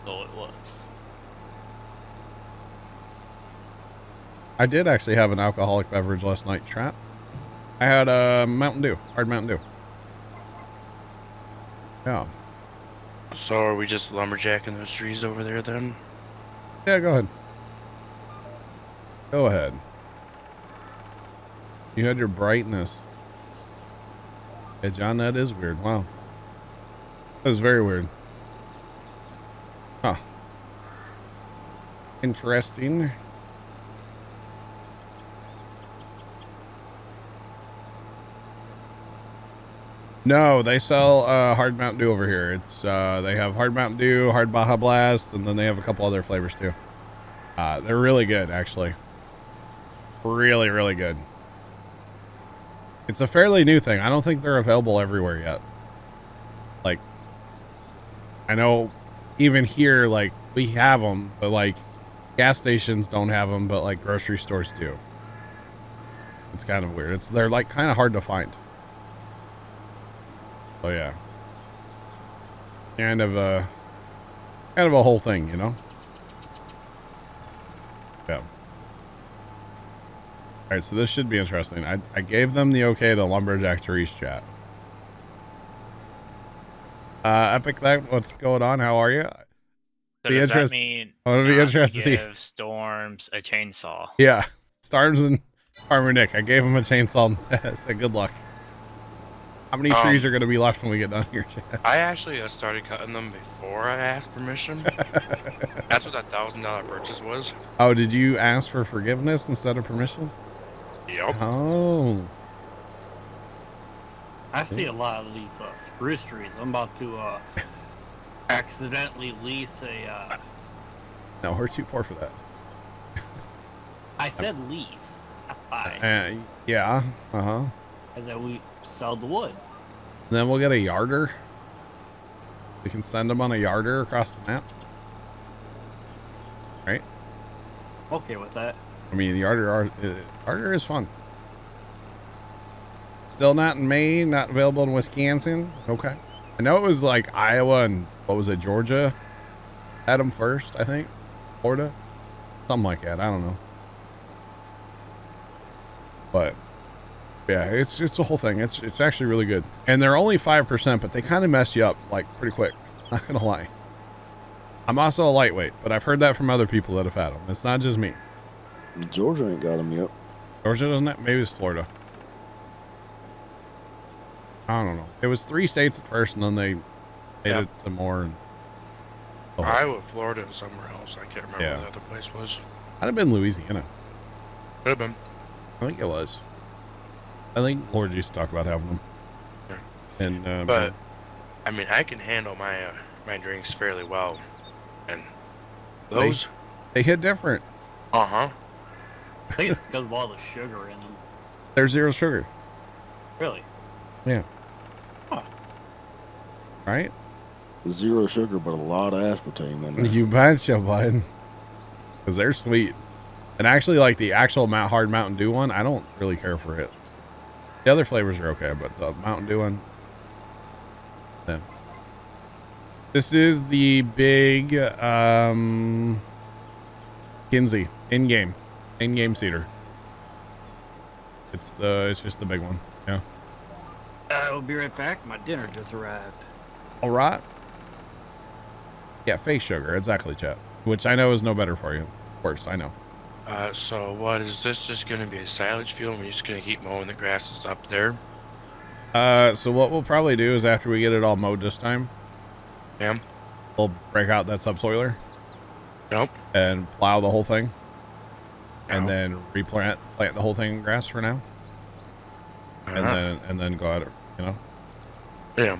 Oh, it was. I did actually have an alcoholic beverage last night, Trent. I had a Mountain Dew, hard Mountain Dew. Yeah. So are we just lumberjacking those trees over there then? Yeah, go ahead. Go ahead. You had your brightness. Hey, John, that is weird. Wow. That was very weird. Huh. Interesting. No, they sell hard Mountain Dew over here. It's they have hard Mountain Dew, hard Baja Blast, and then they have a couple other flavors too. They're really good, actually. Really, really good. It's a fairly new thing. I don't think they're available everywhere yet. Like, I know even here, like, we have them, but, like, gas stations don't have them, but, like, grocery stores do. It's kind of weird. They're, like, kind of hard to find. Oh yeah, kind of a whole thing, you know. Yeah. All right, so this should be interesting. I gave them the okay to lumberjack to East chat. Epic, that what's going on? How are you? So does that mean? It'll be interesting to see. Storms a chainsaw. Yeah, Storms and Farmer Nick. I gave him a chainsaw. I said good luck. How many trees are going to be left when we get done here, Chad? I actually started cutting them before I asked permission. That's what that $1,000 purchase was. Oh, did you ask for forgiveness instead of permission? Yep. Oh. I see a lot of these spruce trees. I'm about to accidentally lease a... No, we're too poor for that. I said lease. Yeah, uh-huh. And then we sell the wood. And then we'll get a yarder. We can send them on a yarder across the map. Right? Okay with that. I mean, yarder is fun. Still not in Maine, not available in Wisconsin. Okay. I know it was like Iowa and what was it, Georgia? Had them first, I think. Florida. Something like that. I don't know. But yeah, it's the whole thing. It's actually really good. And they're only 5%, but they kind of mess you up like pretty quick. Not gonna lie. I'm also a lightweight, but I've heard that from other people that have had them. It's not just me. Georgia ain't got them yet. Georgia doesn't have, maybe it's Florida. I don't know. It was 3 states at first, and then they made it to more. And Iowa, Florida, and somewhere else. I can't remember what the other place was. I'd have been Louisiana. Could have been. I think it was. I think Lord used to talk about having them. Yeah. And but I mean, I can handle my my drinks fairly well, and those they hit different. Uh huh. I think it's because of all the sugar in them. There's zero sugar. Really? Yeah. Huh. Right. Zero sugar, but a lot of aspartame in it. You betcha, bud. Because they're sweet. And actually, like the actual hard Mountain Dew one, I don't really care for it. The other flavors are okay, but the Mountain Dew one. Yeah. This is the big Kinsey in-game cedar. It's just the big one. Yeah. I will be right back. My dinner just arrived. All right. Yeah, fake sugar, exactly, chat. Which I know is no better for you. Of course, I know. So what is this just going to be a silage field? We're just going to keep mowing the grass and stuff there? So what we'll probably do is after we get it all mowed this time, we'll break out that subsoiler. Nope. And plow the whole thing. Nope. And then plant the whole thing in grass for now. Uh-huh. And then go out, you know? Yeah.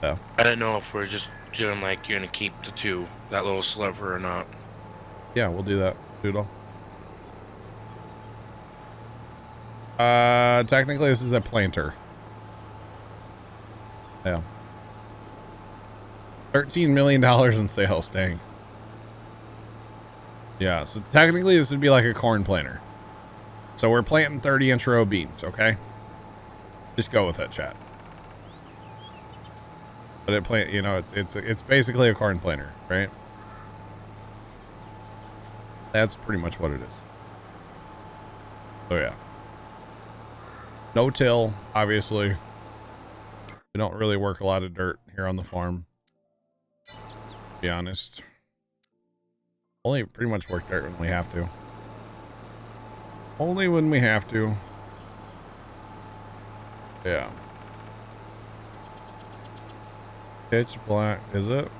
So. I don't know if we're just doing like you're going to keep the two, that little sliver or not. Yeah, we'll do that. Do it all. Technically this is a planter. Yeah. $13 million in sales, dang. Yeah, so technically this would be like a corn planter. So we're planting 30-inch row beans, okay? Just go with that, chat. But it plant, you know, it's basically a corn planter, right? That's pretty much what it is. So yeah. No-till, obviously. We don't really work a lot of dirt here on the farm, to be honest. Only pretty much work dirt when we have to. Only when we have to. Yeah. Pitch black, is it?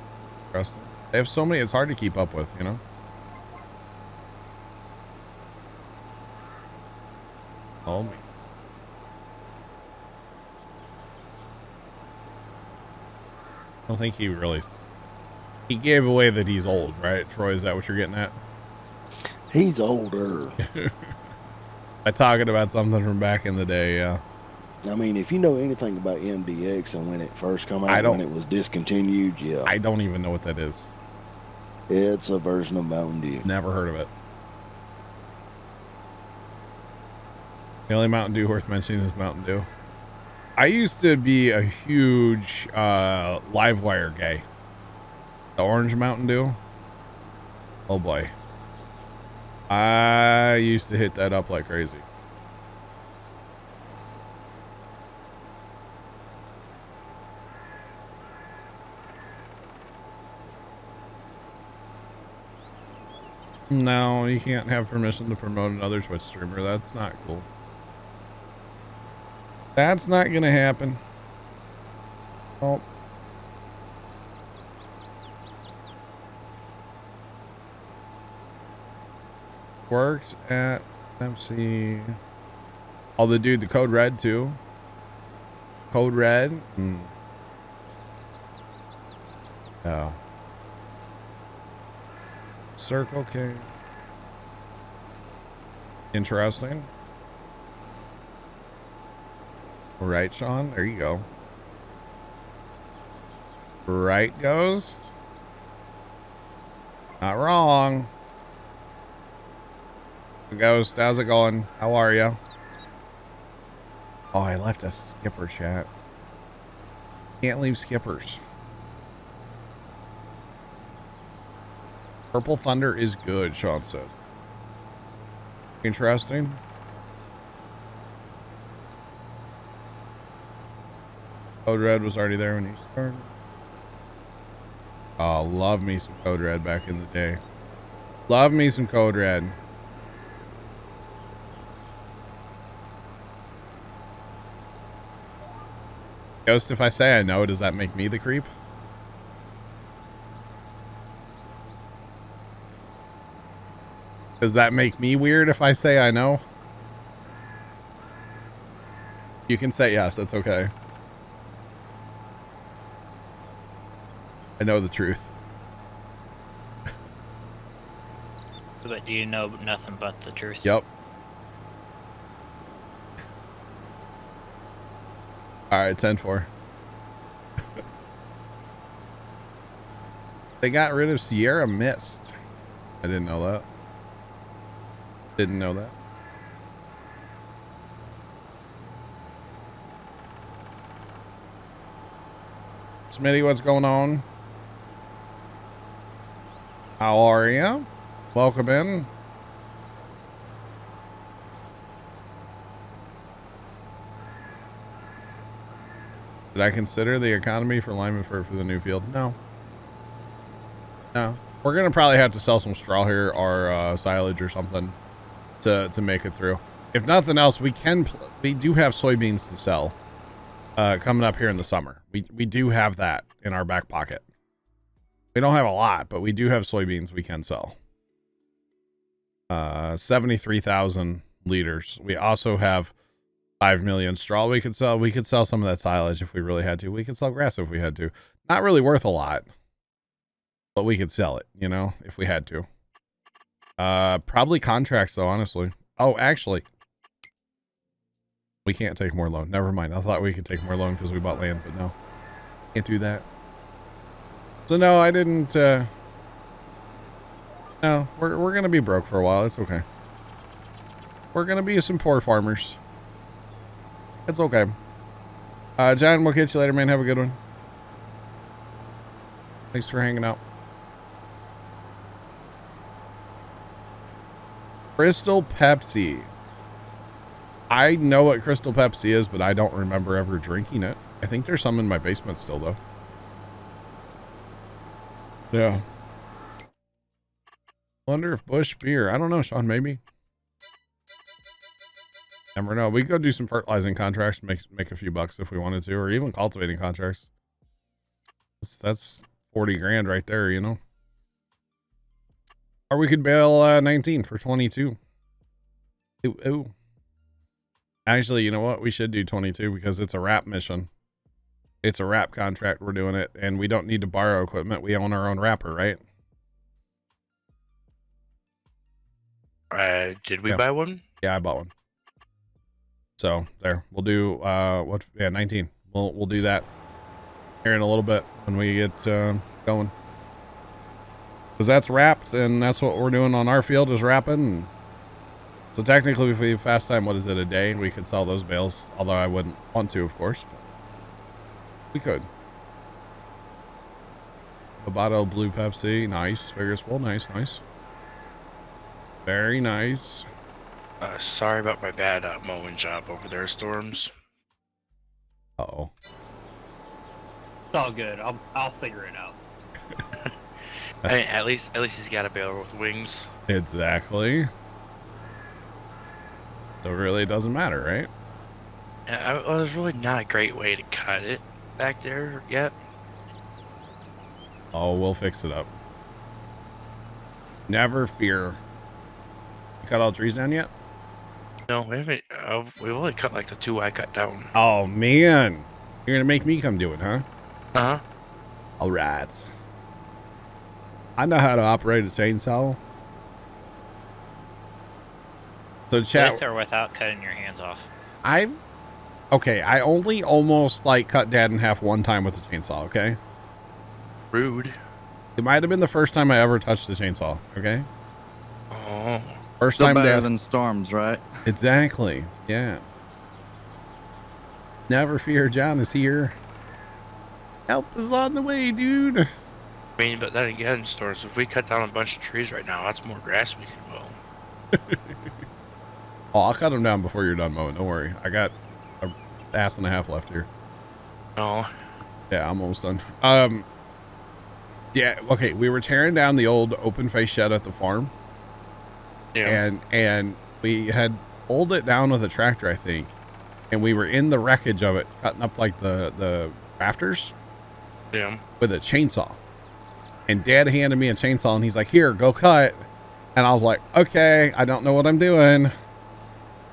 They have so many, it's hard to keep up with, you know? Oh, man. I don't think he really... He gave away that he's old, right? Troy, is that what you're getting at? He's older. I'm talking about something from back in the day, yeah. I mean, if you know anything about MDX and when it first came out, when it was discontinued, yeah. I don't even know what that is. It's a version of Mountain Dew. Never heard of it. The only Mountain Dew worth mentioning is Mountain Dew. I used to be a huge Livewire guy. The orange Mountain Dew. Oh boy. I used to hit that up like crazy. No, you can't have permission to promote another Twitch streamer. That's not cool. That's not going to happen. Oh. Works at MC. Oh, the dude, the Code Red, too. Code Red. Mm. Oh. Circle King. Interesting. All right, Sean, there you go. Right, Ghost? Not wrong. Ghost, how's it going? How are you? Oh, I left a skipper chat. Can't leave skippers. Purple Thunder is good, Sean says. Interesting. Code Red was already there when you started. Oh, love me some Code Red back in the day. Love me some Code Red. Ghost, if I say I know, does that make me the creep? Does that make me weird if I say I know? You can say yes, that's okay. I know the truth. But do you know nothing but the truth? Yep. Alright, 10-4. They got rid of Sierra Mist. I didn't know that. Didn't know that. Smitty, what's going on? How are you? Welcome in. Did I consider the economy for Lyman for the new field? No. No. We're going to probably have to sell some straw here or silage or something to make it through. If nothing else, we do have soybeans to sell coming up here in the summer. We do have that in our back pocket. We don't have a lot, but we do have soybeans we can sell. 73,000 liters. We also have 5 million straw we could sell. We could sell some of that silage if we really had to. We could sell grass if we had to. Not really worth a lot, but we could sell it, you know, if we had to. Probably contracts though, honestly. Oh, actually, we can't take more loan. Never mind. I thought we could take more loan because we bought land, but no, can't do that. So no, I didn't, no, we're going to be broke for a while. It's okay. We're going to be some poor farmers. It's okay. John, we'll catch you later, man. Have a good one. Thanks for hanging out. Crystal Pepsi. I know what Crystal Pepsi is, but I don't remember ever drinking it. I think there's some in my basement still, though. Yeah. Wonder if Bush beer. I don't know, Sean, maybe. Never know. We could go do some fertilizing contracts, make a few bucks if we wanted to, or even cultivating contracts. That's 40 grand right there, you know. Or we could bail 19 for 22. Ooh, ooh. Actually, you know what? We should do 22 because it's a wrap mission. It's a wrap contract. We're doing it, and we don't need to borrow equipment. We own our own wrapper, right? Did we buy one? Yeah, I bought one. So there, we'll do 19. We'll do that here in a little bit when we get going, because that's wrapped, and that's what we're doing on our field is wrapping. So technically, if we fast time, what is it, a day? We could sell those bales, although I wouldn't want to, of course. But we could. A bottle of blue Pepsi, nice. Figures well, nice, nice. Very nice. Sorry about my bad mowing job over there, Storms. Uh-oh. It's all good. I'll figure it out. I mean, at least he's got a baler with wings. Exactly. So really, it doesn't matter, right? Well, there's really not a great way to cut it back there yet. Oh, we'll fix it up. Never fear. You cut all the trees down yet? No, we haven't. We've only cut like the two I cut down. Oh man, you're gonna make me come do it, huh? Uh huh. All right. I know how to operate a chainsaw. So chat. With or without cutting your hands off. I only almost like cut Dad in half one time with a chainsaw. Okay, Rude. It might have been the first time I ever touched the chainsaw, okay? Oh. First time better than Storms, right? Exactly. Yeah. Never fear, John is here. Help is on the way, dude. I mean, but then again, Storms, if we cut down a bunch of trees right now, that's more grass we can mow. Oh, I'll cut them down before you're done mowing. Don't worry. I got an ass and a half left here. Oh. Yeah, I'm almost done. Yeah, okay, we were tearing down the old open-face shed at the farm. Yeah. And we had pulled it down with a tractor, I think. And we were in the wreckage of it, cutting up, like, the rafters. Yeah. With a chainsaw. And Dad handed me a chainsaw, and he's like, here, go cut. And I was like, okay, I don't know what I'm doing.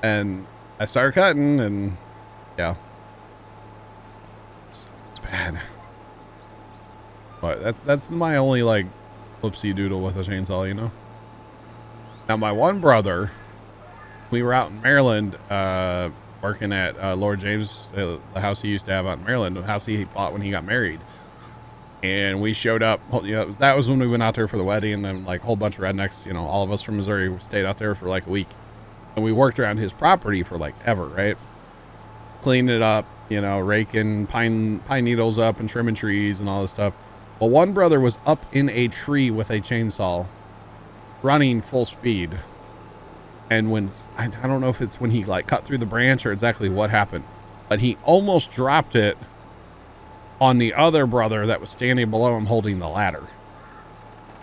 And I started cutting, and yeah. It's bad. But that's my only, like, whoopsie doodle with a chainsaw, you know? Now, my one brother, we were out in Maryland working at Lord James, the house he used to have out in Maryland, the house he bought when he got married. And we showed up, you know, that was when we went out there for the wedding, and then, like, a whole bunch of rednecks, you know, all of us from Missouri stayed out there for, like, a week. And we worked around his property for, like, ever, right? Cleaned it up, you know, raking pine needles up and trimming trees and all this stuff. Well, one brother was up in a tree with a chainsaw running full speed. And when, I don't know if it's when he, like, cut through the branch or exactly what happened, but he almost dropped it on the other brother that was standing below him holding the ladder.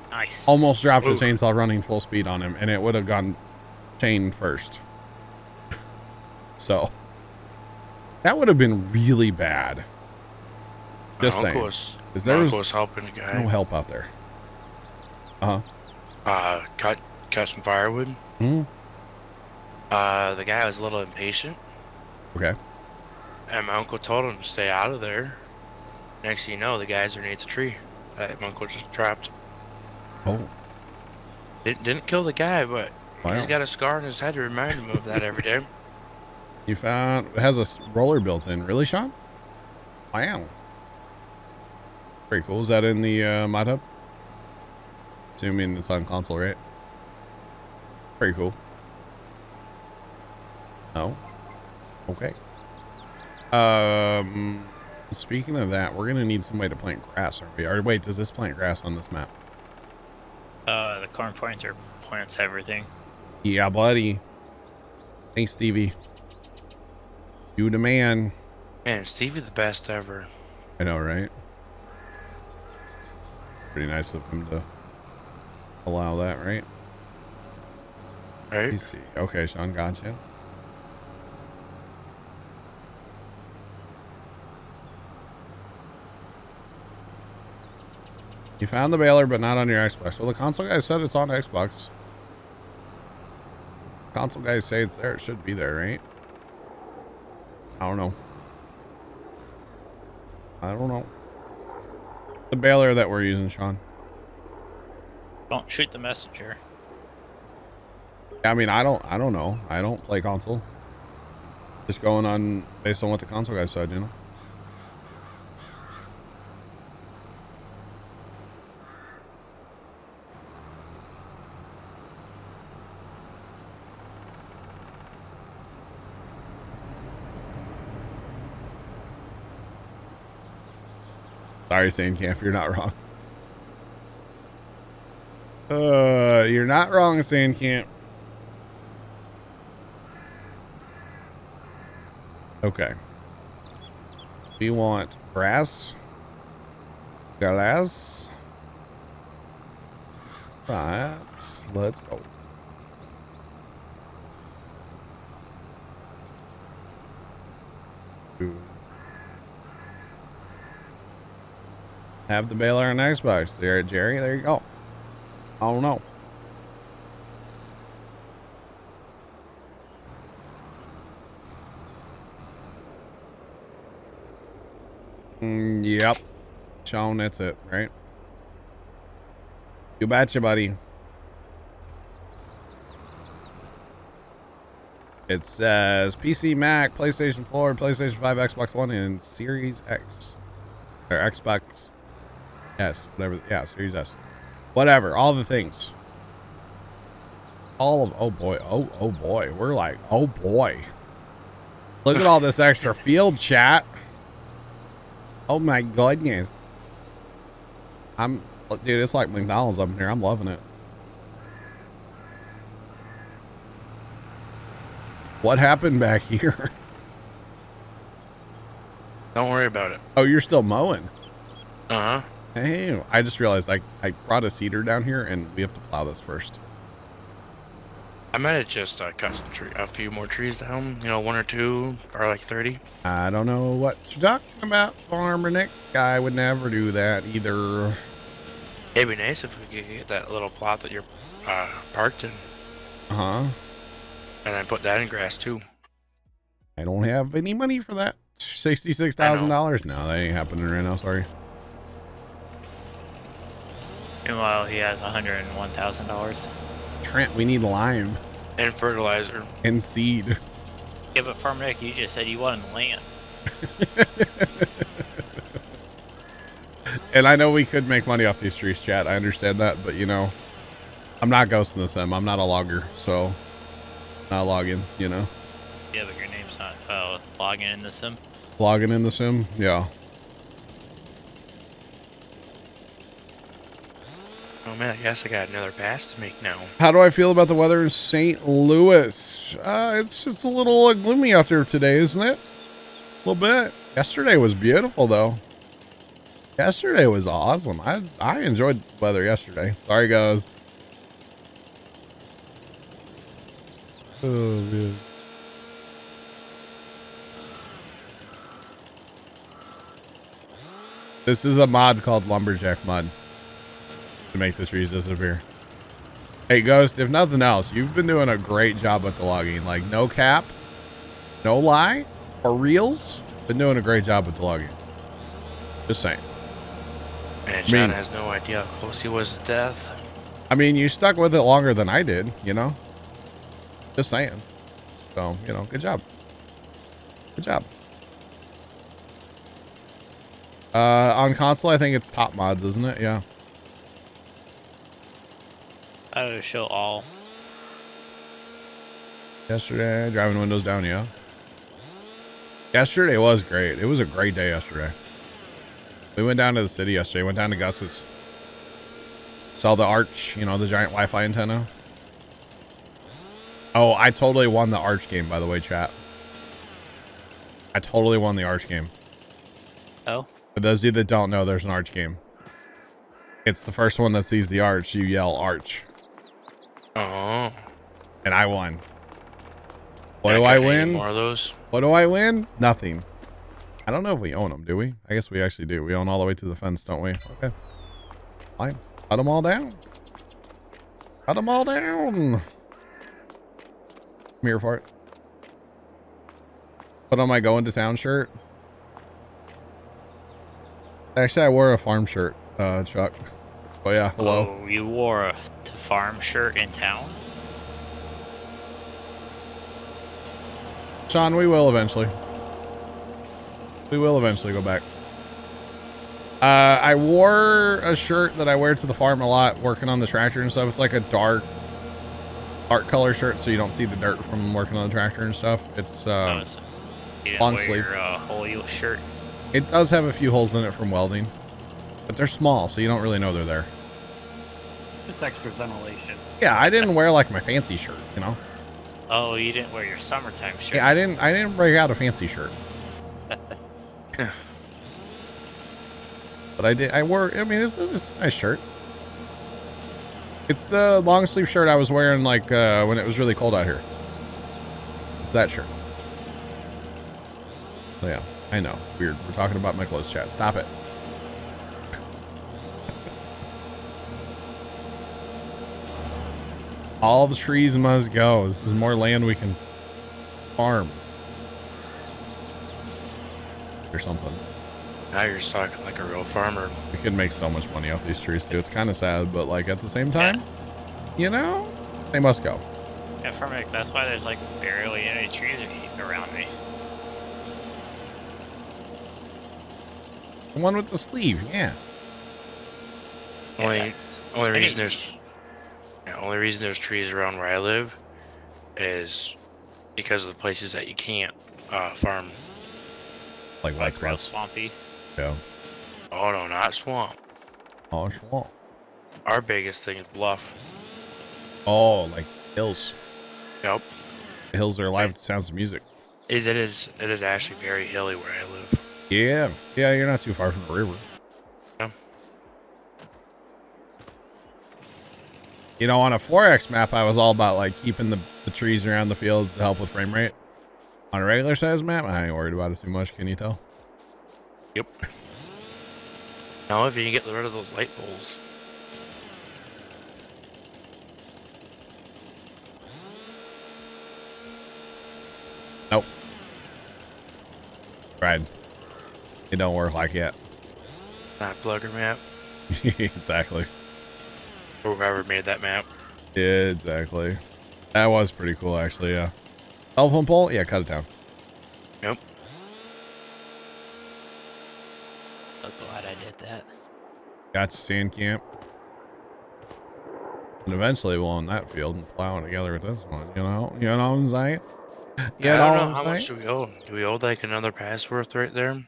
Nice. Almost dropped the chainsaw running full speed on him, and it would have gone chain first. So that would have been really bad. Just saying. Of course. There was helping the guy. No help out there. Cut some firewood. Mm-hmm. The guy was a little impatient. Okay. And my uncle told him to stay out of there. Next thing you know, the guy's underneath the tree that my uncle just trapped. Oh. It didn't kill the guy, but wow. He's got a scar on his head to remind him of that every day. You found it has a roller built in, really, Sean? Wow. Pretty cool. Is that in the mod hub? Assuming it's on console, right? Pretty cool. No. Okay. Speaking of that, we're gonna need some way to plant grass, aren't we? Or wait, does this plant grass on this map? The corn planter plants everything. Yeah, buddy. Thanks, Stevie. You the man. Man, Stevie the best ever. I know, right? Pretty nice of him to allow that, right? Right. Let me see. Okay, Sean, gotcha. You found the baler, but not on your Xbox. Well, the console guy said it's on Xbox. Console guys say it's there. It should be there, right? I don't know. I don't know. The baler that we're using, Sean. Don't shoot the messenger. I mean, I don't know. I don't play console. Just going on based on what the console guy said, you know. Sorry, Sand Camp, you're not wrong. You're not wrong, Sand Camp. Okay. We want grass. Glass. Right. Let's go. Ooh. Have the baler on Xbox. There, Jerry. There you go. I don't know. Yep. Sean, that's it, right? You betcha, buddy. It says PC, Mac, PlayStation 4, PlayStation 5, Xbox One, and Series X. Or Xbox S, whatever. Yeah, Series S. Whatever. All the things. All of, oh boy. Oh boy. We're like, oh boy. Look at all this extra field, chat. Oh my goodness. Dude, it's like McDonald's up in here. I'm loving it. What happened back here? Don't worry about it. Oh, you're still mowing. Uh-huh. Hey, I just realized I brought a cedar down here and we have to plow this first. I might have just cut some a few more trees down, you know, 1 or 2 or like 30. I don't know what you're talking about, Farmer Nick. I would never do that either. It'd be nice if we could get that little plot that you're parked in. Uh-huh. And then put that in grass too. I don't have any money for that. $66,000? No, that ain't happening right now, sorry. Meanwhile, he has $101,000. Trent, we need lime. And fertilizer. And seed. Yeah, but Farmer Nick, you just said you wanted land. And I know we could make money off these trees, chat. I understand that, but you know, I'm not ghosting this, I'm not a logger, so not logging, you know. Yeah, but your name's not logging in the sim. Logging in the sim, yeah. Oh man, I guess I got another pass to make now. How do I feel about the weather in St. Louis? It's a little gloomy out there today, isn't it? A little bit. Yesterday was beautiful though. Yesterday was awesome. I enjoyed the weather yesterday. Sorry guys. Oh man. This is a mod called Lumberjack mod to make the trees disappear. Hey Ghost, if nothing else, you've been doing a great job with the logging. Like no cap, no lie, for reals. Been doing a great job with the logging. Just saying. Man, John has no idea how close he was to death. I mean, you stuck with it longer than I did, you know? Just saying. So, you know, good job. Good job. On console, I think it's top mods, isn't it? Yeah. I don't show all. Yesterday, driving windows down, yeah. Yesterday was great. It was a great day yesterday. We went down to the city yesterday, went down to Gus's. Saw the Arch, you know, the giant Wi-Fi antenna. Oh, I totally won the Arch game, by the way, chat. I totally won the Arch game. Oh? For those of you that don't know, there's an Arch game. It's the first one that sees the Arch, you yell Arch. Oh. And I won. What do I win? More of those. What do I win? Nothing. I don't know if we own them, do we? I guess we actually do. We own all the way to the fence, don't we? Okay. Fine. Cut them all down. Cut them all down. Come here for it. Put on my going to town shirt. Actually, I wore a farm shirt, Chuck. Oh yeah, hello. Oh, you wore a farm shirt in town? Sean, we will eventually. We will eventually go back. I wore a shirt that I wear to the farm a lot, working on the tractor and stuff. It's like a dark color shirt, so you don't see the dirt from working on the tractor and stuff. It's long sleeve. Whole shirt. It does have a few holes in it from welding, but they're small, so you don't really know they're there. Just extra ventilation. Yeah, I didn't wear like my fancy shirt, you know. Oh, you didn't wear your summertime shirt. Yeah, I didn't break out a fancy shirt. But I mean, it's a nice shirt. It's the long sleeve shirt I was wearing like when it was really cold out here. It's that shirt. So yeah, I know, weird. We're talking about my clothes, chat. Stop it. All the trees must go. This is more land we can farm. Or something. Now you're just talking like a real farmer. We could make so much money off these trees too. It's kind of sad, but like at the same time, yeah, you know, they must go. Yeah, Farmer, that's why there's like barely any trees around me. The one with the sleeve, yeah. Only reason there's trees around where I live is because of the places that you can't farm. Like that's real swampy. Yeah. Oh no, not swamp. Oh, swamp. Our biggest thing is bluff. Oh, like hills. Yep. The hills are alive with the sounds of music. It is actually very hilly where I live. Yeah. Yeah, you're not too far from the river. Yeah. You know, on a 4X map, I was all about like keeping the trees around the fields to help with frame rate. On a regular size map, I ain't worried about it too much. Can you tell? Yep. Now, if you can get rid of those light poles. Nope. Right. It don't work like that. Not plugger map. Exactly. Whoever made that map. Yeah, exactly. That was pretty cool, actually. Yeah. Telephone pole? Yeah, cut it down. Yep. I'm glad I did that. Got to Sand Camp. And eventually we'll own that field and plow it together with this one. You know what I'm saying? Yeah, I don't know how much do we own. Do we owe like another pass worth right there?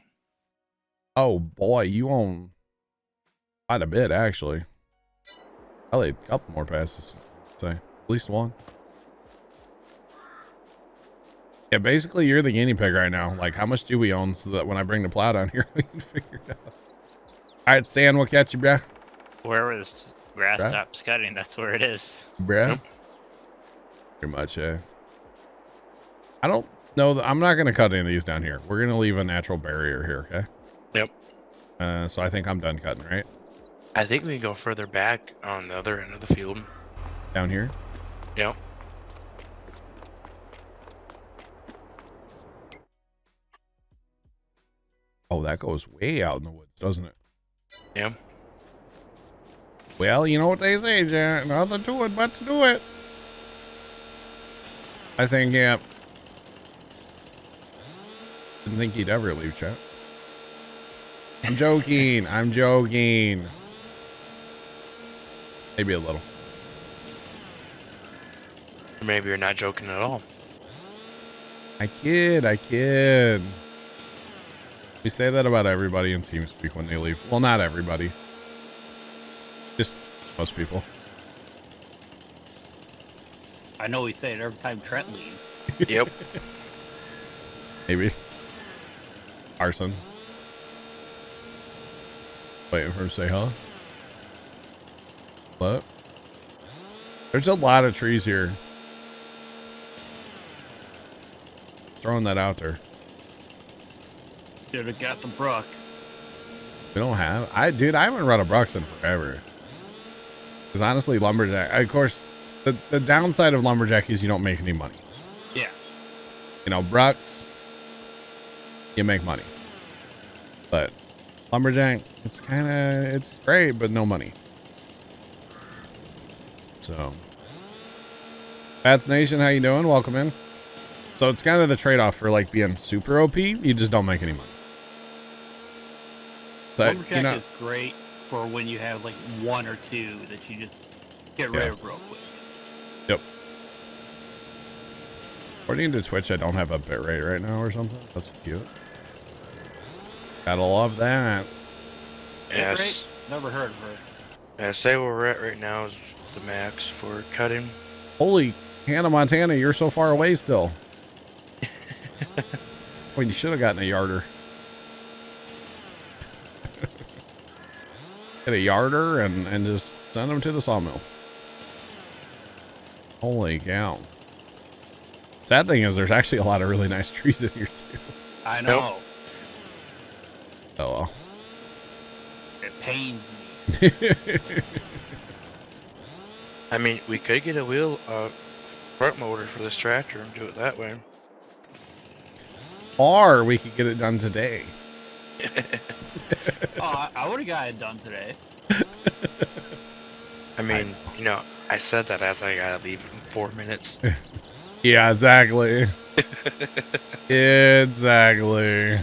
Oh boy, you own quite a bit actually. Probably a couple more passes, I'd say. At least one. Yeah, basically you're the guinea pig right now. Like, how much do we own so that when I bring the plow down here, we can figure it out. All right, Sand, we'll catch you, bruh. Wherever this grass stops cutting, that's where it is. Bruh? Yep. Pretty much, yeah. I don't know. I'm not going to cut any of these down here. We're going to leave a natural barrier here, okay? Yep. So I think I'm done cutting, right? I think we can go further back on the other end of the field. Down here? Yep. Oh, that goes way out in the woods, doesn't it? Yeah. Well, you know what they say, Jared. Nothing to it but to do it. I think, yeah. Didn't think he'd ever leave, chat. I'm joking. I'm joking. Maybe a little. Or maybe you're not joking at all. I kid. I kid. We say that about everybody in TeamSpeak when they leave. Well, not everybody. Just most people. I know we say it every time Trent leaves. Yep. Maybe. Carson. Waiting for him to say hello. What? There's a lot of trees here. Throwing that out there. Should have got the Brux. We don't have. Dude, I haven't run a Brux in forever. Because honestly, Lumberjack, of course, the downside of Lumberjack is you don't make any money. Yeah. You know, Brux, you make money. But Lumberjack, it's kind of, it's great, but no money. So. Bats Nation, how you doing? Welcome in. So it's kind of the trade-off for like being super OP. You just don't make any money. Lumberjack is great for when you have like one or two that you just get rid of real quick. Yep. According to Twitch, I don't have a bitrate right now or something. That's cute. Gotta love that. Yes. Never heard of her. Yeah, say where we're at right now is the max for cutting. Holy Hannah Montana, you're so far away still. Well, you should have gotten a yarder. Get a yarder and just send them to the sawmill. Holy cow. Sad thing is there's actually a lot of really nice trees in here too. I know. Oh well. It pains me. I mean, we could get a wheel front motor for this tractor and do it that way. Or we could get it done today. I would have got it done today. I mean, you know, I said that as I gotta leave in 4 minutes. Yeah, exactly. Exactly.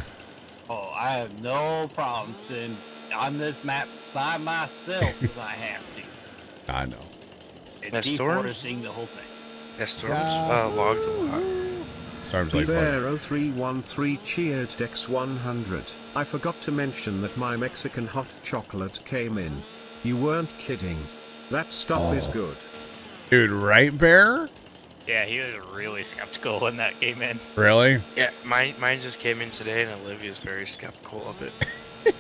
Oh, I have no problem saying on this map by myself if I have to. I know. And deforesting the whole thing. Yes, Storms logged a lot. Storms like that. 0313 cheered Dex 100. I forgot to mention that my Mexican hot chocolate came in. You weren't kidding. That stuff is good. Dude, right, Bear? Yeah, he was really skeptical when that came in. Really? Yeah, mine just came in today, and Olivia's very skeptical of it.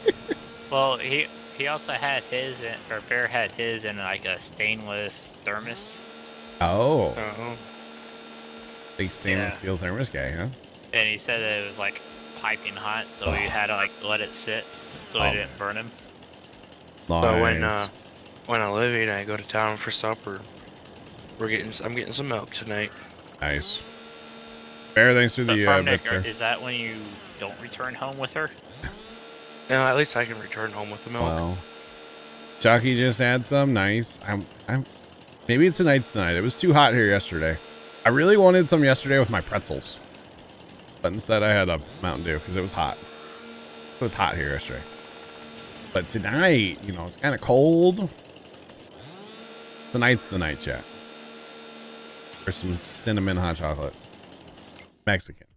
Well, he also had his, or Bear had his, in like a stainless thermos. Oh. Big stainless steel thermos guy, huh? And he said that it was like piping hot, so he had to like let it sit, so it didn't burn him. Nice. But when Olivia and I go to town for supper, I'm getting some milk tonight. Nice. Bear, thanks for the Nick, is that when you don't return home with her? No, at least I can return home with the milk. Well, Chucky just had some. Nice. Maybe it's tonight's the night. It was too hot here yesterday. I really wanted some yesterday with my pretzels, but instead I had a Mountain Dew because it was hot. It was hot here yesterday. But tonight, you know, it's kind of cold. Tonight's the night, chat. There's some cinnamon hot chocolate. Mexican.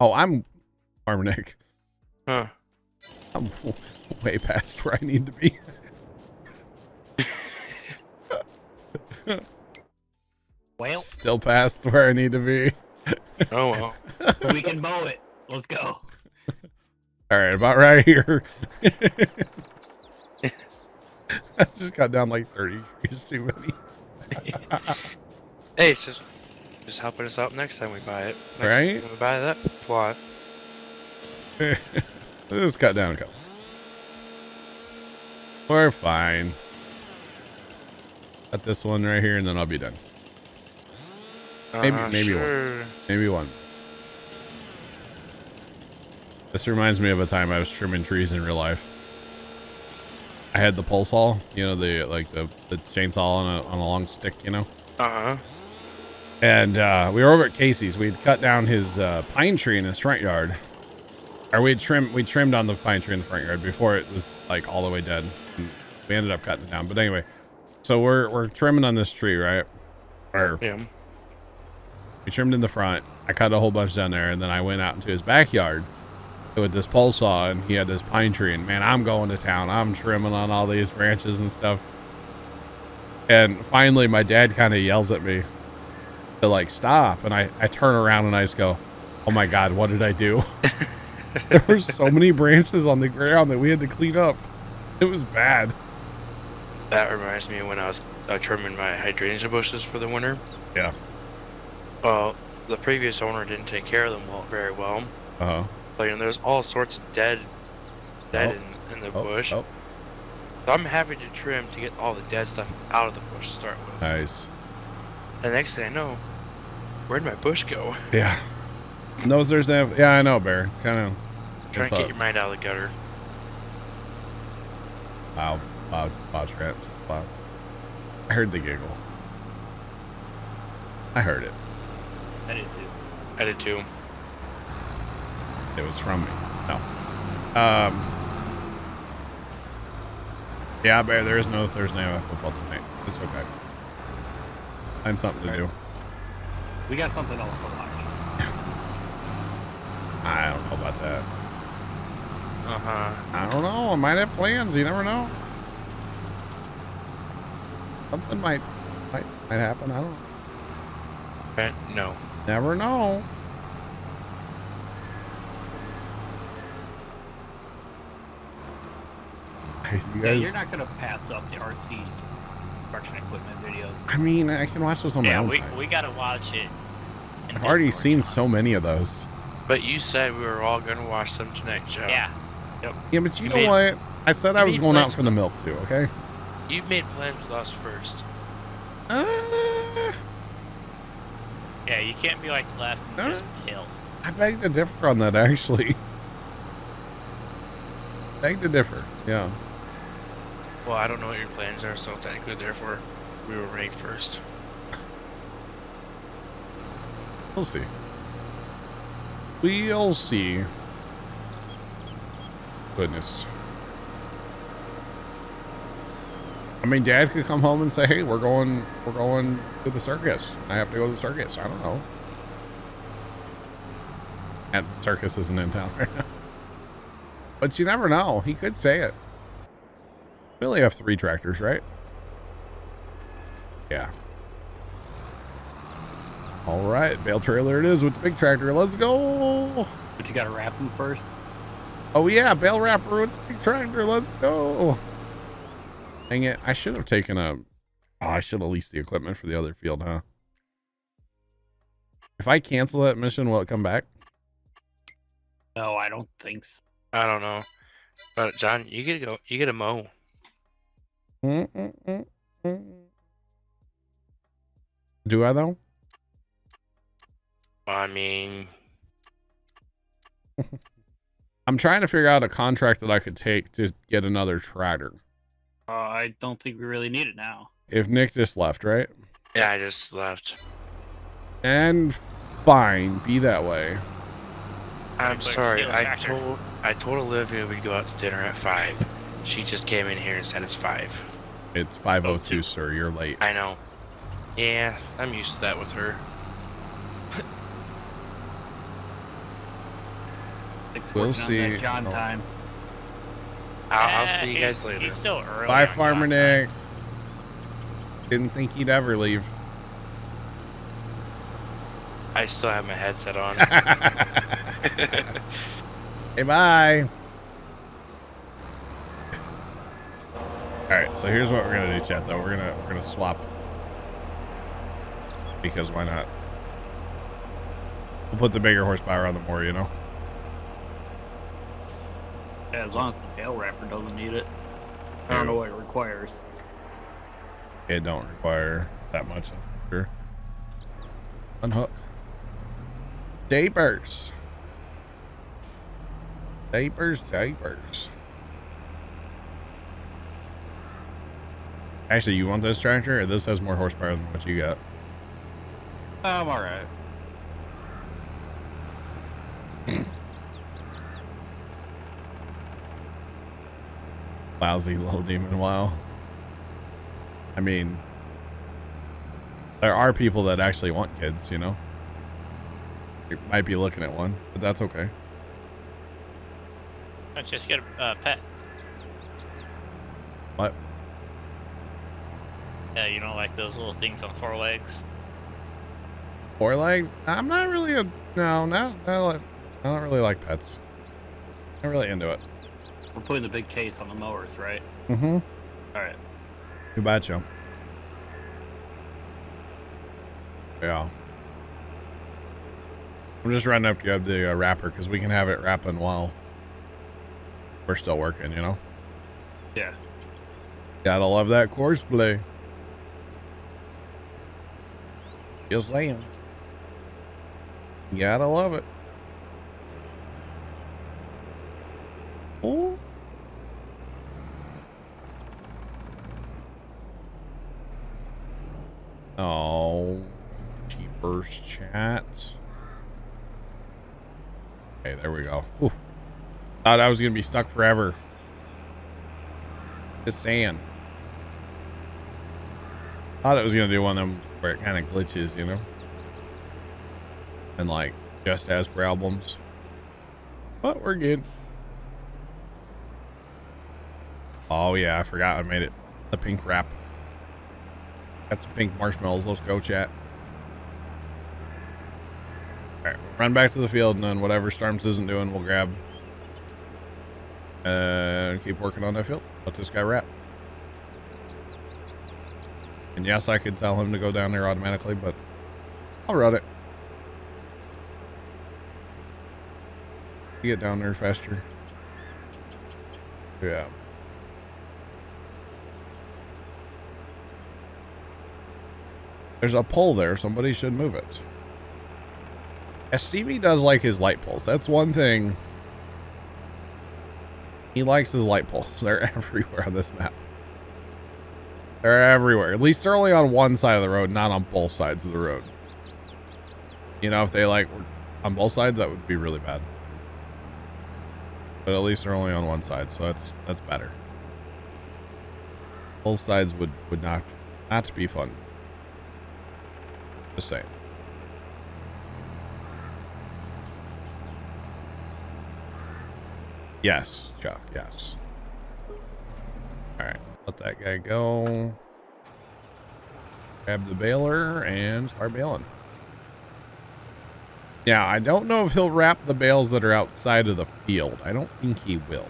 Oh, I'm Farmer Nick. Huh. I'm way past where I need to be. Well, still past where I need to be. Oh well. We can mow it. Let's go. Alright, about right here. I just got down like 30 trees too many. Hey, it's just helping us out next time we buy it. Right? When we buy that plot. Let's cut down a couple. We're fine. Cut this one right here, and then I'll be done. Maybe sure. One. Maybe one. This reminds me of a time I was trimming trees in real life. I had the pulse haul, you know, the chainsaw on a long stick, you know. And we were over at Casey's. We'd cut down his pine tree in his front yard, or we trimmed on the pine tree in the front yard before it was like all the way dead. We ended up cutting it down, but anyway. So we're trimming on this tree, right? Or yeah. We trimmed in the front. I cut a whole bunch down there, and then I went out into his backyard with this pole saw, and he had this pine tree, and man, I'm going to town. I'm trimming on all these branches and stuff. And finally, my dad kind of yells at me to like stop, and I turn around and I just go, "Oh my God, what did I do?" There were so many branches on the ground that we had to clean up. It was bad. That reminds me of when I was trimming my hydrangea bushes for the winter. Yeah. Well, the previous owner didn't take care of them very well. Uh-huh. But you know, there's all sorts of dead in the bush. Oh. So I'm having to trim to get all the dead stuff out of the bush to start with. Nice. And next thing I know, where'd my bush go? Yeah. No, there's that. Yeah, I know, Bear. It's kind of trying to get your mind out of the gutter. Wow, Trent. Wow. I heard the giggle. I heard it. I did too. I did too. It was from me. No. Yeah, Bear, there is no Thursday night football tonight. It's okay. Find something to do. We got something else to watch. I don't know about that. I don't know. I might have plans. You never know. Something might happen. I don't know. No. Never know. Yeah, you're not gonna pass up the RC construction equipment videos. I mean, I can watch those on my own. Yeah, we gotta watch it. I've already seen so many of those. But you said we were all gonna watch them tonight, Joe. Yeah. Yep. Yeah, but you know what? I said I was going out for the milk too. Okay. You've made plans with us first. Yeah, you can't be like left and just hill. I beg to differ on that, actually. Beg to differ, yeah. Well, I don't know what your plans are, so technically, therefore, we were right first. We'll see. We'll see. Goodness. I mean, Dad could come home and say, hey, we're going to the circus. I have to go to the circus. I don't know. And the circus isn't in town right now. But you never know. He could say it. We only have 3 tractors, right? Yeah. All right, bale trailer it is with the big tractor. Let's go. But you got to wrap them first. Oh, yeah, bale wrapper with the big tractor. Let's go. Dang it. I should have taken a... Oh, I should have leased the equipment for the other field, huh? If I cancel that mission, will it come back? No, I don't think so. I don't know. But, John, you get to go. You get a mow. Do I, though? I mean... I'm trying to figure out a contract that I could take to get another tractor. I don't think we really need it now. If Nick just left, right? Yeah, I just left. And fine, be that way. I'm sorry. I told Olivia we'd go out to dinner at 5. She just came in here and said it's 5. It's 5:02, sir. You're late. I know. Yeah, I'm used to that with her. We'll see. John time. I'll see you guys later. He's still early. Bye, Farmer Nick. Didn't think he'd ever leave. I still have my headset on. Hey, bye. All right, so here's what we're gonna do, chat. Though we're gonna swap because why not? We'll put the bigger horsepower on the more, you know. As long as the bale wrapper doesn't need it. I don't know what it requires. It don't require that much. I'm sure. Unhook. Japers. Japers, japers. Actually, you want this tractor? Or this has more horsepower than what you got. I'm alright. Lousy little demon. Wow. I mean, there are people that actually want kids, you know. You might be looking at one, but that's okay. I just get a pet. What? Yeah, you don't like those little things on 4 legs. 4 legs? I'm not really a I don't really like pets. I'm really into it. We're putting the big case on the mowers, right? Mm-hmm. All right. Too bad, Joe. Yeah. I'm just running up to grab the wrapper because we can have it wrapping while we're still working, you know? Yeah. Gotta love that course play. Just saying. Gotta love it. Oh. Oh, jeepers, chat. Hey, there we go. Ooh. Thought I was gonna be stuck forever. Just saying. Thought it was gonna do one of them where it kind of glitches, you know, and like just has problems. But we're good. Oh yeah, I forgot I made it. The pink wrap. Got some pink marshmallows. Let's go, chat. All right, run back to the field, and then whatever Storms isn't doing, we'll grab. Keep working on that field. Let this guy wrap. And yes, I could tell him to go down there automatically, but I'll run it. Get down there faster. Yeah. There's a pole there. Somebody should move it. Stevie does like his light poles. That's one thing. He likes his light poles. They're everywhere on this map. They're everywhere. At least they're only on one side of the road, not on both sides of the road. You know, if they like were on both sides, that would be really bad. But at least they're only on one side, so that's better. Both sides would not be fun. Just saying. Yes, Chuck, yes. Alright, let that guy go. Grab the baler and start baling. Yeah, I don't know if he'll wrap the bales that are outside of the field. I don't think he will.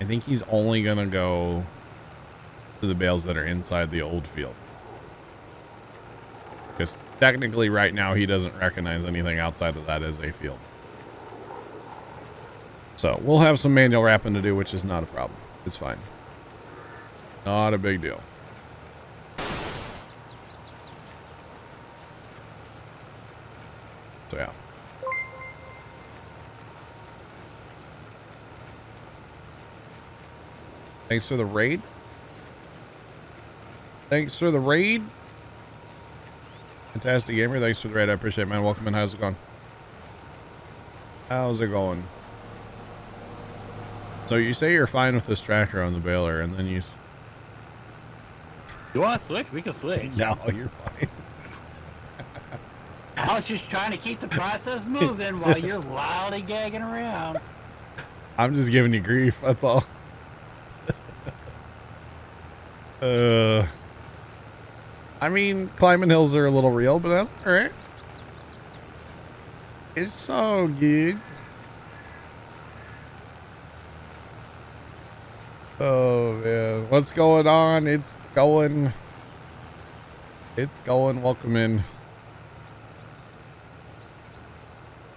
I think he's only going to go to the bales that are inside the old field. Because technically right now he doesn't recognize anything outside of that as a field. So we'll have some manual wrapping to do, which is not a problem. It's fine. Not a big deal. So yeah. Thanks for the raid. Thanks for the raid. Fantastic Gamer, thanks for the raid. I appreciate it, man. Welcome in. How's it going? How's it going? So you say you're fine with this tractor on the baler, and then you... You want to switch? We can switch. No, you're fine. I was just trying to keep the process moving while you're lollygagging around. I'm just giving you grief, that's all. I mean, climbing hills are a little real, but that's all right. It's so good. Oh man, what's going on? It's going. It's going. Welcome in.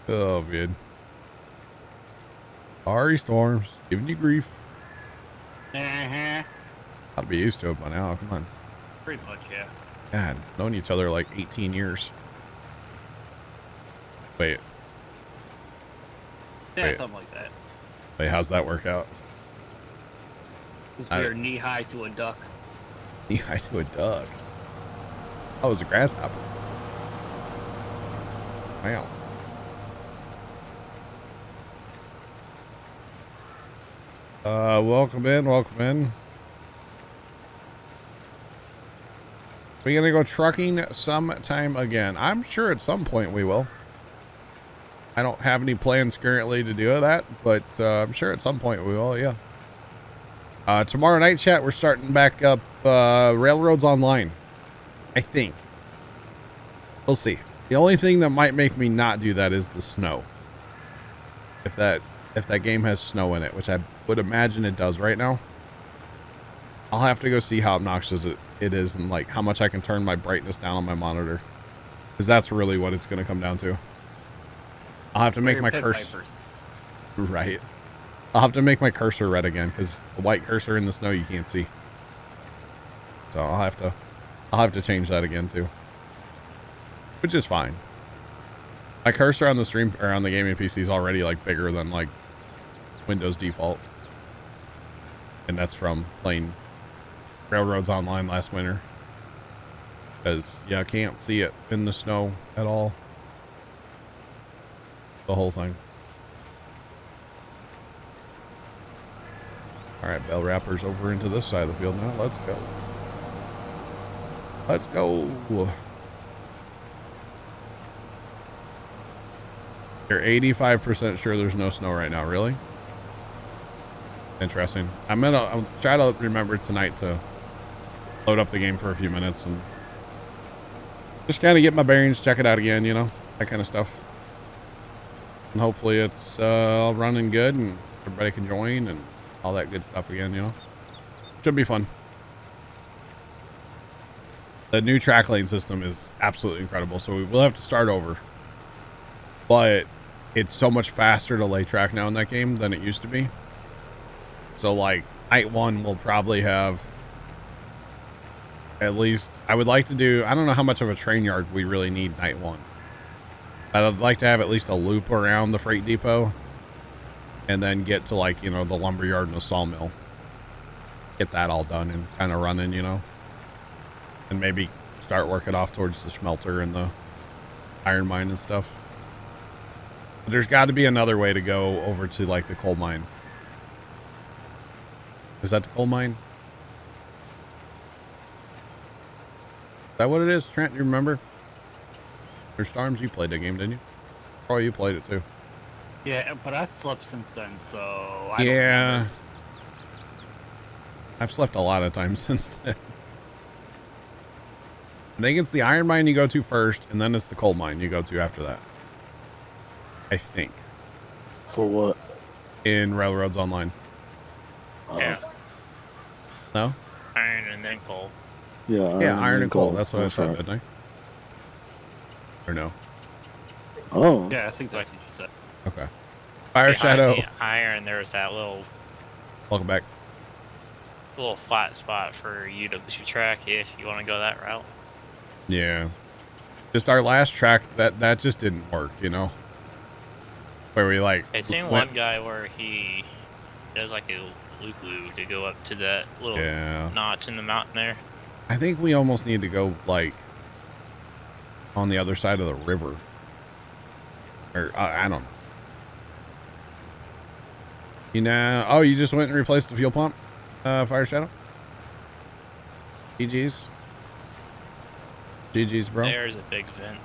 Oh man. Sorry, Storms, giving you grief. Uh-huh. I'll be used to it by now. Come on. Pretty much, yeah. God, known each other like 18 years. Wait. Yeah, wait. Something like that. Wait, how's that work out? We were knee-high to a duck. Knee-high to a duck? Oh, it was a grasshopper. Wow. Welcome in, welcome in. We're gonna go trucking sometime again. I'm sure at some point we will. I don't have any plans currently to do that, but I'm sure at some point we will, yeah. Tomorrow night, chat, we're starting back up Railroads Online, I think. We'll see. The only thing that might make me not do that is the snow. If that game has snow in it, which I would imagine it does right now, I'll have to go see how obnoxious it is and like how much I can turn my brightness down on my monitor, because that's really what it's going to come down to. I'll have to make my cursor right. I'll have to make my cursor red again, because the white cursor in the snow you can't see. So I'll have to change that again too, which is fine. My cursor on the stream or on the gaming PC is already like bigger than like Windows default, and that's from playing Railroads Online last winter. Because yeah, I can't see it in the snow at all. The whole thing. All right, bell wrappers over into this side of the field now. Let's go. Let's go. You're 85% sure there's no snow right now, really? Interesting. I'll try to remember tonight to load up the game for a few minutes and just kind of get my bearings, check it out again, you know, that kind of stuff. And hopefully it's all running good and everybody can join and all that good stuff again, you know. Should be fun. The new track lane system is absolutely incredible, so we will have to start over. But it's so much faster to lay track now in that game than it used to be. So like night one will probably have at least, I would like to do, I don't know how much of a train yard we really need night one. But I'd like to have at least a loop around the freight depot. And then get to like, you know, the lumber yard and the sawmill. Get that all done and kind of running, you know. And maybe start working off towards the smelter and the iron mine and stuff. But there's got to be another way to go over to like the coal mine. Is that the coal mine? that what it is, Trent? You remember? Or Storms, you played that game, didn't you? Troy, you played it too. Yeah, but I slept since then, so I don't know. I've slept a lot of times since then. I think it's the iron mine you go to first, and then it's the coal mine you go to after that. I think. For what? In Railroads Online. Yeah. No? Iron and then coal. Yeah, iron and coal. That's what I said, didn't I? Or no? Oh. Yeah, I think that's what you said. Okay. Fire Shadow. Iron, there's that little... Welcome back. Little flat spot for you to track if you want to go that route. Yeah. Just our last track, that just didn't work, you know? Where we like... I've seen one guy where he does like a loop to go up to that little notch in the mountain there. I think we almost need to go like on the other side of the river. Or, I don't know. You know... Oh, you just went and replaced the fuel pump? Fire Shadow? GG's? GG's, bro. There's a big vent.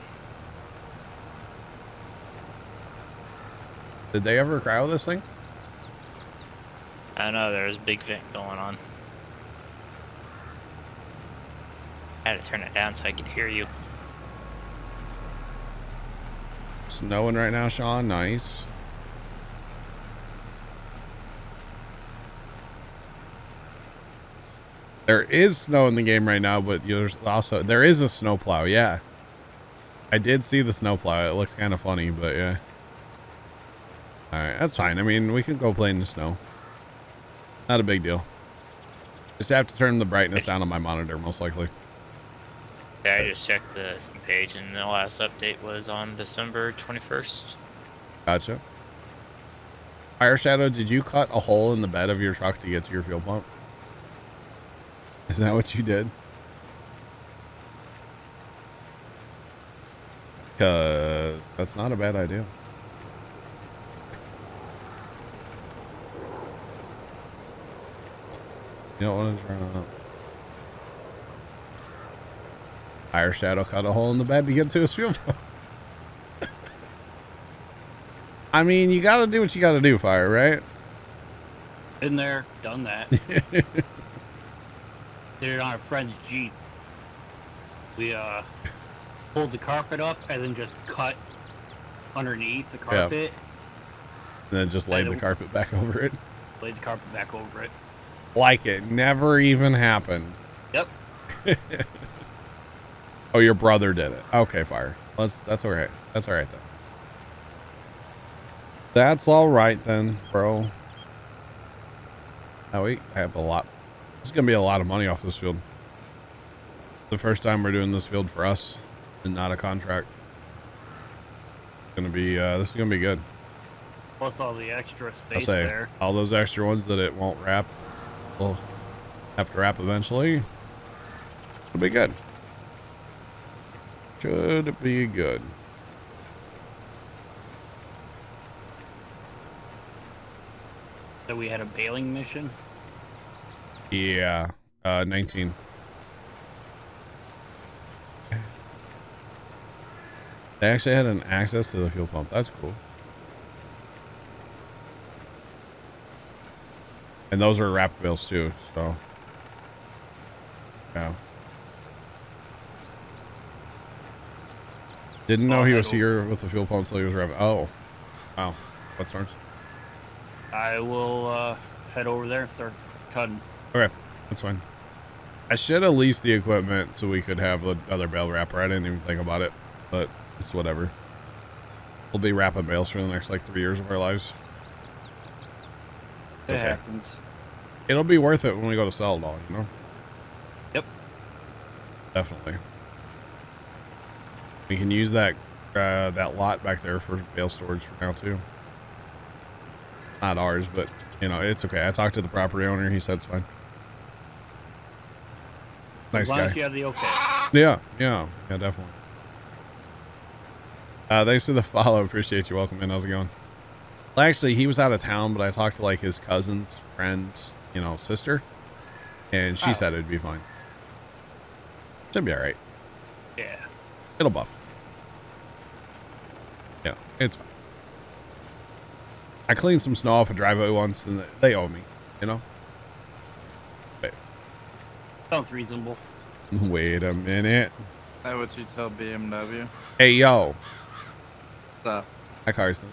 Did they ever cryo this thing? I don't know, there's a big vent going on. I had to turn it down so I could hear you. Snowing right now, Sean. Nice. There is snow in the game right now, but there's also a snowplow. Yeah, I did see the snowplow. It looks kind of funny, but yeah. All right, that's fine. I mean, we can go play in the snow. Not a big deal. Just have to turn the brightness down on my monitor, most likely. Yeah, I just checked the page, and the last update was on December 21st. Gotcha. Fire Shadow, did you cut a hole in the bed of your truck to get to your fuel pump? Is that what you did? Because that's not a bad idea. You don't want to turn it up. Fire Shadow cut a hole in the bed to get to his fuel pump. I mean, you got to do what you got to do, Fire, right? Been there, done that. Did it on a friend's Jeep. We pulled the carpet up and then just cut underneath the carpet. Yeah. And then just laid the carpet back over it. Laid the carpet back over it. Like it never even happened. Yep. Oh, your brother did it. Okay, Fire. That's all right. That's all right then. That's all right then, bro. Now we have a lot. It's going to be a lot of money off this field. The first time we're doing this field for us and not a contract. It's going to be, this is going to be good. Plus all the extra space there. All those extra ones that it won't wrap. We'll have to wrap eventually. It'll be good. Should be good. So we had a baling mission? Yeah, 19. They actually had an access to the fuel pump. That's cool. And those are wrap bills too, so. Yeah. Didn't know he was here with the fuel pump until he was revving. Oh. Wow. What starts? I will head over there and start cutting. Okay, that's fine. I should have leased the equipment so we could have the other bale wrapper. I didn't even think about it, but it's whatever. We'll be wrapping bales for the next like 3 years of our lives. It happens. It'll be worth it when we go to sell it all, you know? Yep. Definitely. We can use that that lot back there for bale storage for now too. Not ours, but you know, it's okay. I talked to the property owner. He said it's fine. Nice guy. As long as you have the okay. Yeah, yeah, yeah, definitely. Thanks for the follow. Appreciate you. Welcome in. How's it going? Well, actually, he was out of town, but I talked to like his cousin's friend's, you know, sister, and she said it'd be fine. Should be all right. Yeah. It'll buff. Yeah, it's fine. I cleaned some snow off a driveway once, and they owe me, you know? Wait. Sounds reasonable. Wait a minute. That what you tell BMW? Hey, yo. What's up? Hi, Carson.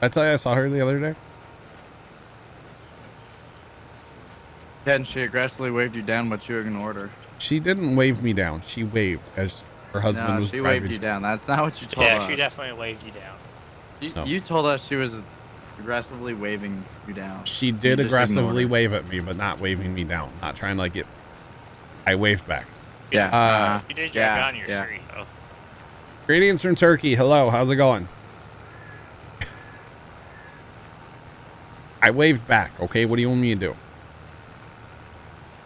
Did I tell you I saw her the other day? Yeah, and she aggressively waved you down, but you ignored her. She didn't wave me down. She waved as her husband was driving. No, she waved you down. That's not what you told us. Yeah, she definitely waved you down. You told us she was aggressively waving you down. She did aggressively wave at me, but not waving me down. Not trying to like get. I waved back. Yeah. You did drive down your street, though. Greetings from Turkey. Hello. How's it going? I waved back. Okay. What do you want me to do?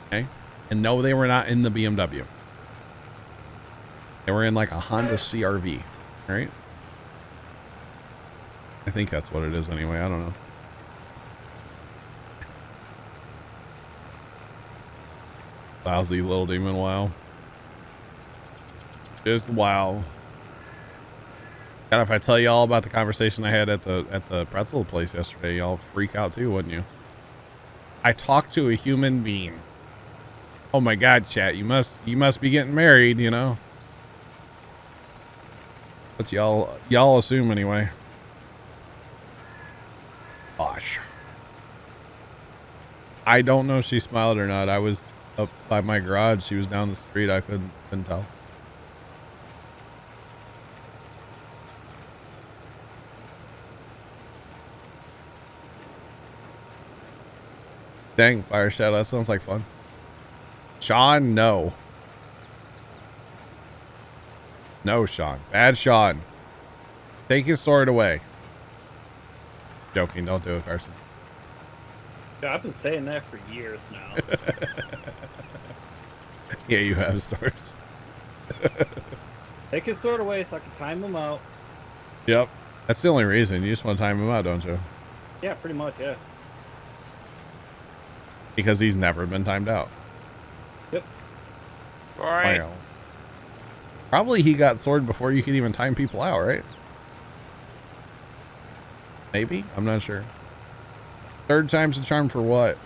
Okay. And no, they were not in the BMW. They were in like a Honda CRV. Right? I think that's what it is anyway. I don't know. Lousy little demon. Wow. Just wow. God, if I tell you all about the conversation I had at the pretzel place yesterday, y'all freak out too, wouldn't you? I talked to a human being. Oh my God, chat. You must be getting married, you know. But y'all assume anyway. Gosh. I don't know if she smiled or not. I was up by my garage. She was down the street. I couldn't tell. Dang, Fire Shadow. That sounds like fun. Sean, no. No, Sean. Bad Sean. Take his sword away. Joking, don't do it, Carson. Yeah, I've been saying that for years now. Yeah, you have, Storms. Take his sword away so I can time him out. Yep. That's the only reason. You just want to time him out, don't you? Yeah, pretty much, yeah. Because he's never been timed out. Yep. All right. Wow. Probably he got sword before you could even time people out, right? Maybe? I'm not sure. Third time's the charm for what?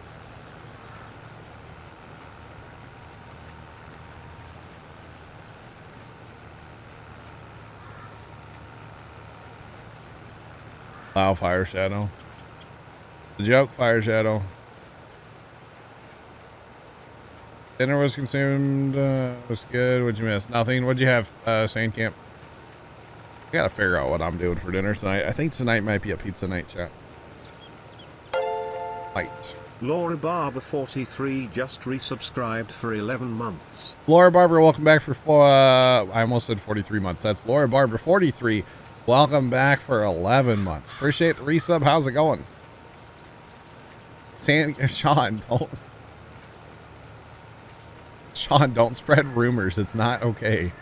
Wow, Fire Shadow. The joke, Fire Shadow. Dinner was consumed. Was good. What'd you miss? Nothing. What'd you have, Sand Camp? I gotta figure out what I'm doing for dinner tonight. I think tonight might be a pizza night, chat. Lights. Laura Barber 43 just resubscribed for 11 months. Laura Barber, welcome back for I almost said 43 months. That's Laura Barber 43. Welcome back for 11 months. Appreciate the resub. How's it going? Sean, don't spread rumors. It's not okay.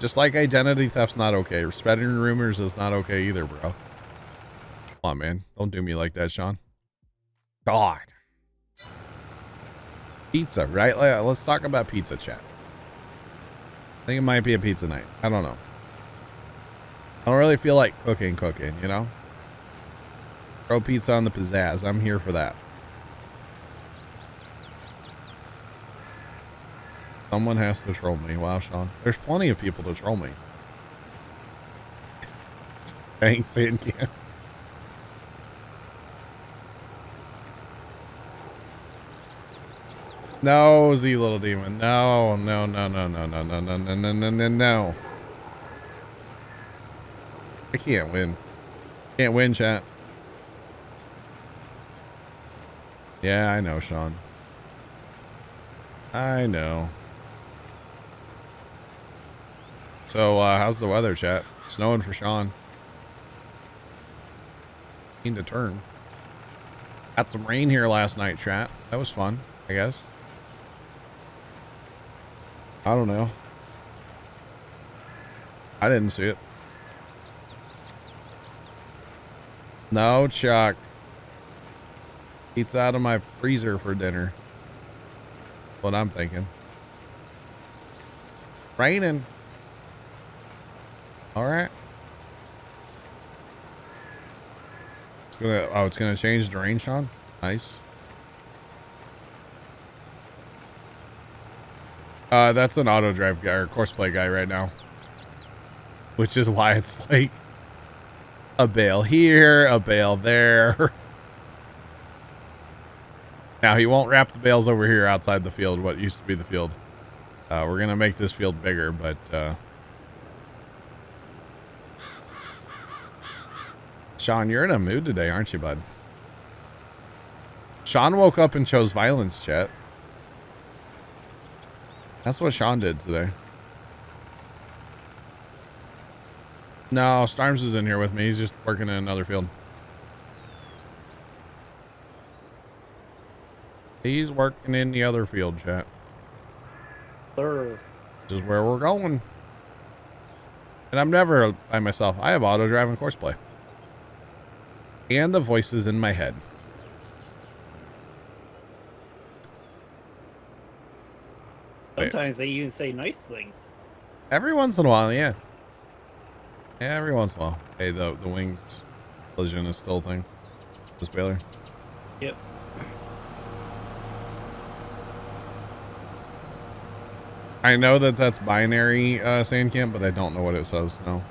Just like identity theft's not okay. Spreading rumors is not okay either, bro. Come on, man. Don't do me like that, Sean. God. Pizza, right? Let's talk about pizza, chat. I think it might be a pizza night. I don't know. I don't really feel like cooking, you know? Throw pizza on the pizzazz. I'm here for that. Someone has to troll me. Wow, Sean. There's plenty of people to troll me. Thanks, Sand Camp. No, Z little demon. No. I can't win. Can't win, chat. Yeah, I know, Sean. I know. So, how's the weather, chat? Snowing for Sean. Need to turn. Got some rain here last night, chat. That was fun, I guess. I don't know. I didn't see it. No, Chuck. It's out of my freezer for dinner. What I'm thinking. raining. All right. It's gonna, oh, it's gonna change the rain, Sean. Nice. That's an AutoDrive guy or Course Play guy right now, which is why it's like a bale here, a bale there. Now he won't wrap the bales over here outside the field, what used to be the field. We're gonna make this field bigger, but Sean, you're in a mood today, aren't you, bud? Sean woke up and chose violence, chat. That's what Sean did today. No, Storms is in here with me. He's just working in another field. He's working in the other field, chat. Sir. This is where we're going. And I'm never by myself. I have AutoDrive and Course Play. And the voices in my head. Sometimes they even say nice things. Every once in a while, yeah. Yeah, every once in a while. Hey, the wings collision is still a thing. Just Baylor. Yep. I know that that's binary Sand Camp, but I don't know what it says. No.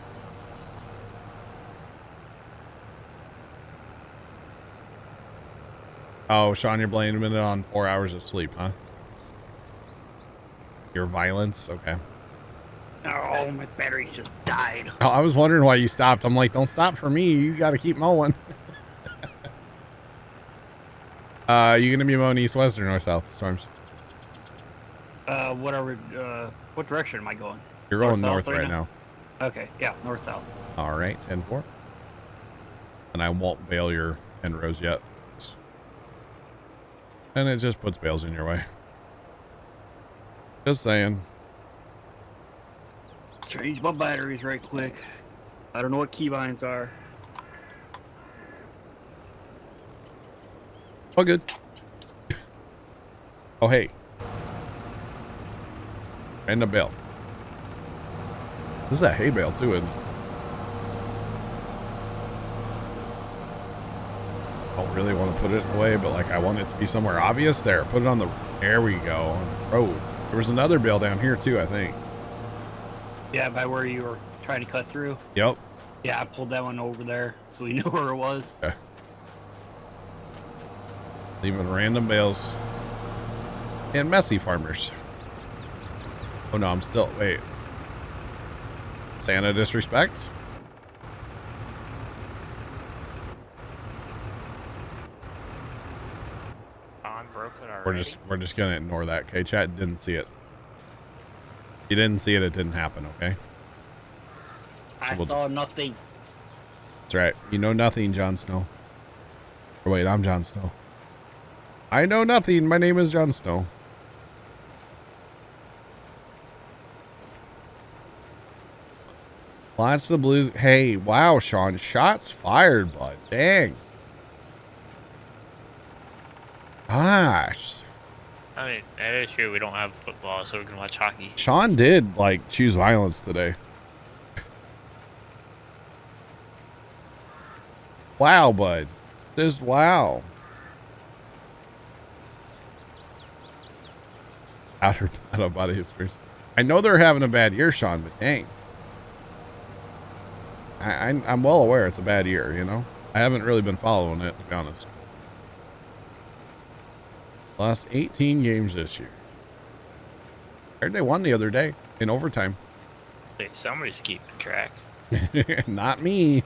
Oh, Sean, you're blaming it on 4 hours of sleep, huh? Your violence? Okay. Oh, my battery just died. Oh, I was wondering why you stopped. I'm like, don't stop for me. You got to keep mowing. You going to be mowing east, west, or north, south, Storms? What direction am I going? You're going north right now. Okay, yeah, north, south. All right, 10-4. And I won't bale your end rows yet. And it just puts bales in your way. Just saying. Change my batteries right quick. I don't know what keybinds are. All good. Oh, hey. And a bale. This is a hay bale, too, isn't it? I don't really want to put it away, but like I want it to be somewhere obvious there. Put it on the. There we go. On the road. There was another bale down here too, I think. Yeah, by where you were trying to cut through. Yep. Yeah, I pulled that one over there so we knew where it was. Okay. Leaving random bales and messy farmers. Oh no, I'm still wait. Santa disrespect. We're just gonna ignore that. Okay, chat didn't see it. You didn't see it. It didn't happen. Okay. I saw nothing. That's right. You know nothing, Jon Snow. Or wait, I'm Jon Snow. I know nothing. My name is Jon Snow. Lots of the blues. Hey, wow, Sean. Shots fired, bud. Dang. Gosh. I mean, that is true. We don't have football, so we can watch hockey. Sean did, like, choose violence today. Wow, bud. Just wow. Out of body histories. I know they're having a bad year, Sean, but dang. I'm well aware it's a bad year, you know? I haven't really been following it, to be honest. Lost 18 games this year. I heard they won the other day in overtime. Wait, somebody's keeping track. Not me.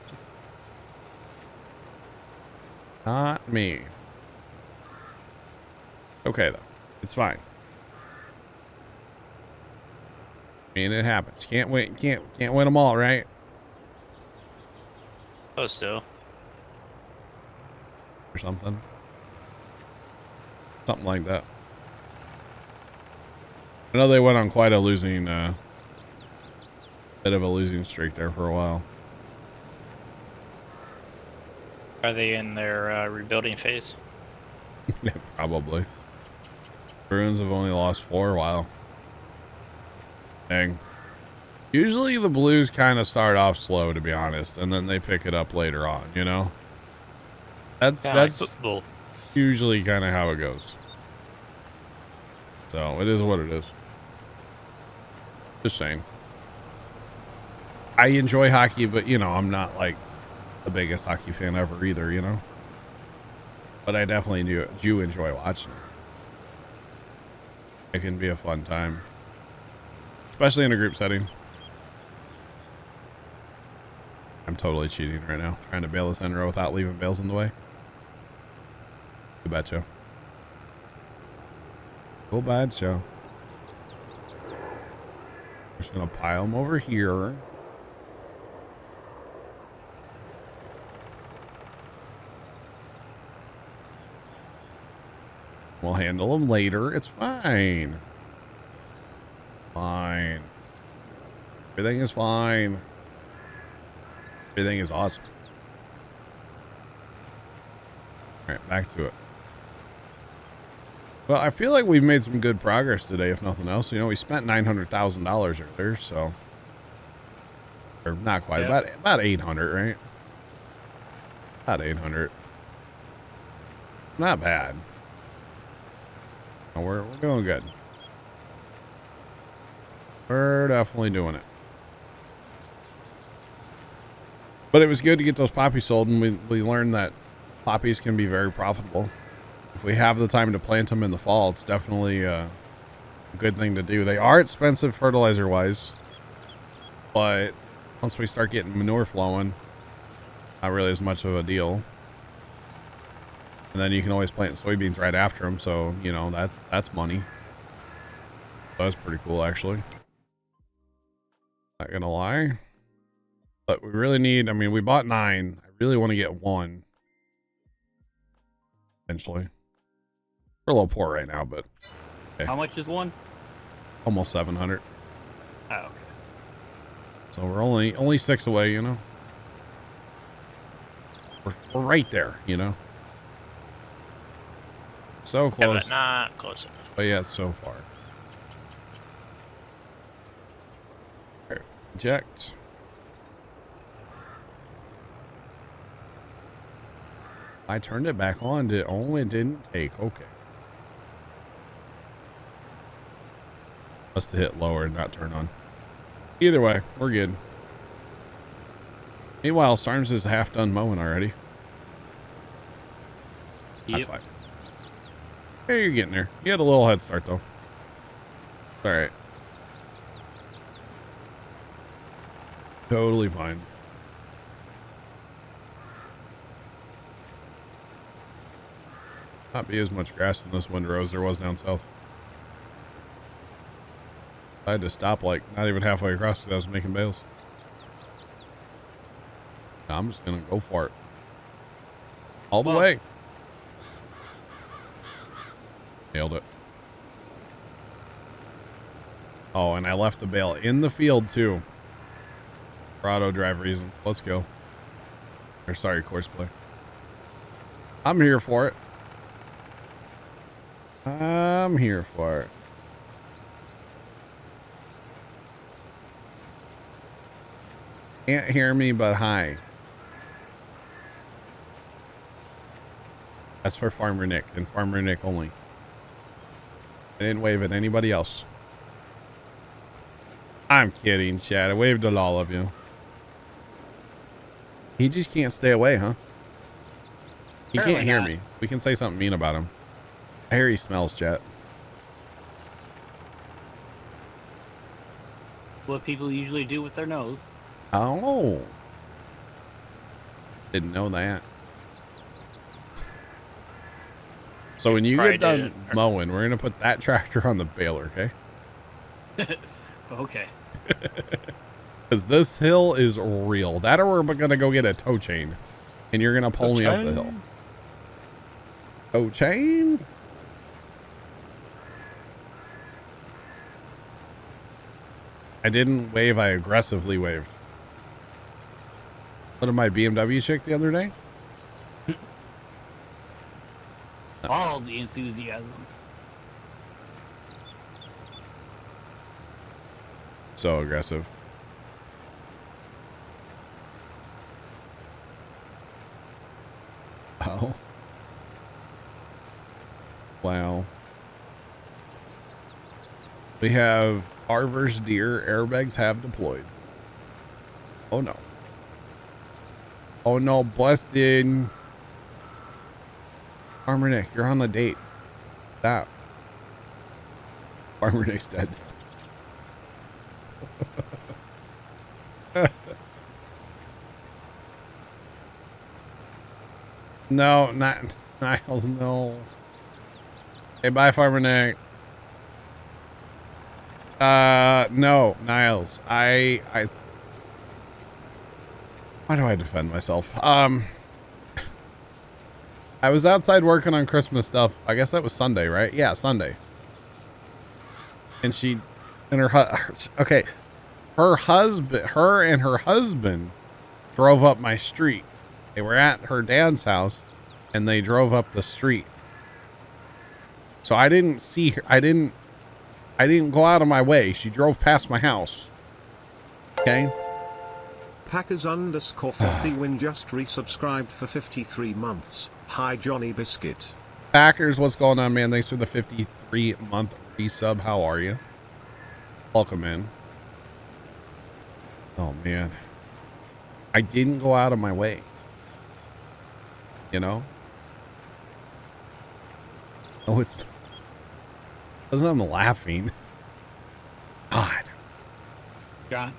Not me. Okay, though. It's fine. I mean, it happens. Can't win. Can't win them all, right? Oh, so. Or something. Something like that. I know they went on quite a losing, bit of a losing streak there for a while. Are they in their rebuilding phase? Yeah, probably. Bruins have only lost 4. Wow. Dang. Usually the blues kind of start off slow, to be honest, and then they pick it up later on, you know? That's usually kind of how it goes. So it is what it is. Just saying. I enjoy hockey, but, you know, I'm not like the biggest hockey fan ever either, you know? But I definitely do enjoy watching it. It can be a fun time. Especially in a group setting. I'm totally cheating right now. Trying to bail this in row without leaving bales in the way. Go bad show. Go bad show. I'm just going to pile them over here. We'll handle them later. It's fine. Fine. Everything is fine. Everything is awesome. All right, back to it. Well, I feel like we've made some good progress today, if nothing else. You know, we spent $900,000 earlier, so. Or not quite, yep. about 800, right? About 800. Not bad. No, we're doing good. We're definitely doing it. But it was good to get those poppies sold, and we learned that poppies can be very profitable. If we have the time to plant them in the fall, it's definitely a good thing to do. They are expensive fertilizer-wise, but once we start getting manure flowing, not really as much of a deal. And then you can always plant soybeans right after them, so, you know, that's money. So that's pretty cool, actually. Not gonna lie. But we really need, I mean, we bought 9. I really want to get 1. Eventually. We're a little poor right now, but. Okay. How much is 1? Almost 700. Oh, okay. So we're only 6 away, you know. We're right there, you know. So close. Yeah, but not close enough. But yeah, so far. All right, inject. I turned it back on. It didn't take. Okay. Must have hit lower and not turn on. Either way, we're good. Meanwhile, Storms is half done mowing already. Yep. High five. Hey, you're getting there. You had a little head start, though. All right. Totally fine. Not be as much grass in this window as there was down south. I had to stop like not even halfway across because I was making bales. Now I'm just gonna go for it. All the way. Nailed it. Oh, and I left the bale in the field too. For AutoDrive reasons. Let's go. Or sorry, Course Play. I'm here for it. I'm here for it. Can't hear me, but hi. That's for Farmer Nick and Farmer Nick only. I didn't wave at anybody else. I'm kidding, Chad. I waved at all of you. He just can't stay away, huh? He can't hear me. We can say something mean about him. I hear he smells, Jet. What people usually do with their nose. Oh. Didn't know that. So when you get done mowing, we're going to put that tractor on the baler, okay? Okay. Because this hill is real. That or we're going to go get a tow chain. And you're going to pull me up the hill. Tow chain? I didn't wave, I aggressively waved. What did my BMW chick the other day? All the enthusiasm. So aggressive. Wow. Wow. We have Carver's Deer. Airbags have deployed. Oh no. Oh no, busted. Farmer Nick, you're on the date. Stop. Farmer Nick's dead. No, not Niles, no. Hey, bye, Farmer Nick. No, Niles. I why do I defend myself? I was outside working on Christmas stuff. I guess that was Sunday, right? Yeah, Sunday. And she and her okay. Her and her husband drove up my street. They were at her dad's house and they drove up the street. So I didn't see her. I didn't go out of my way. She drove past my house. Okay. Packers_51 just resubscribed for 53 months. Hi, Johnny Biscuit. Packers, what's going on, man? Thanks for the 53-month resub. How are you? Welcome in. Oh, man. I didn't go out of my way. You know? Oh, it's... Because I'm laughing. God. John.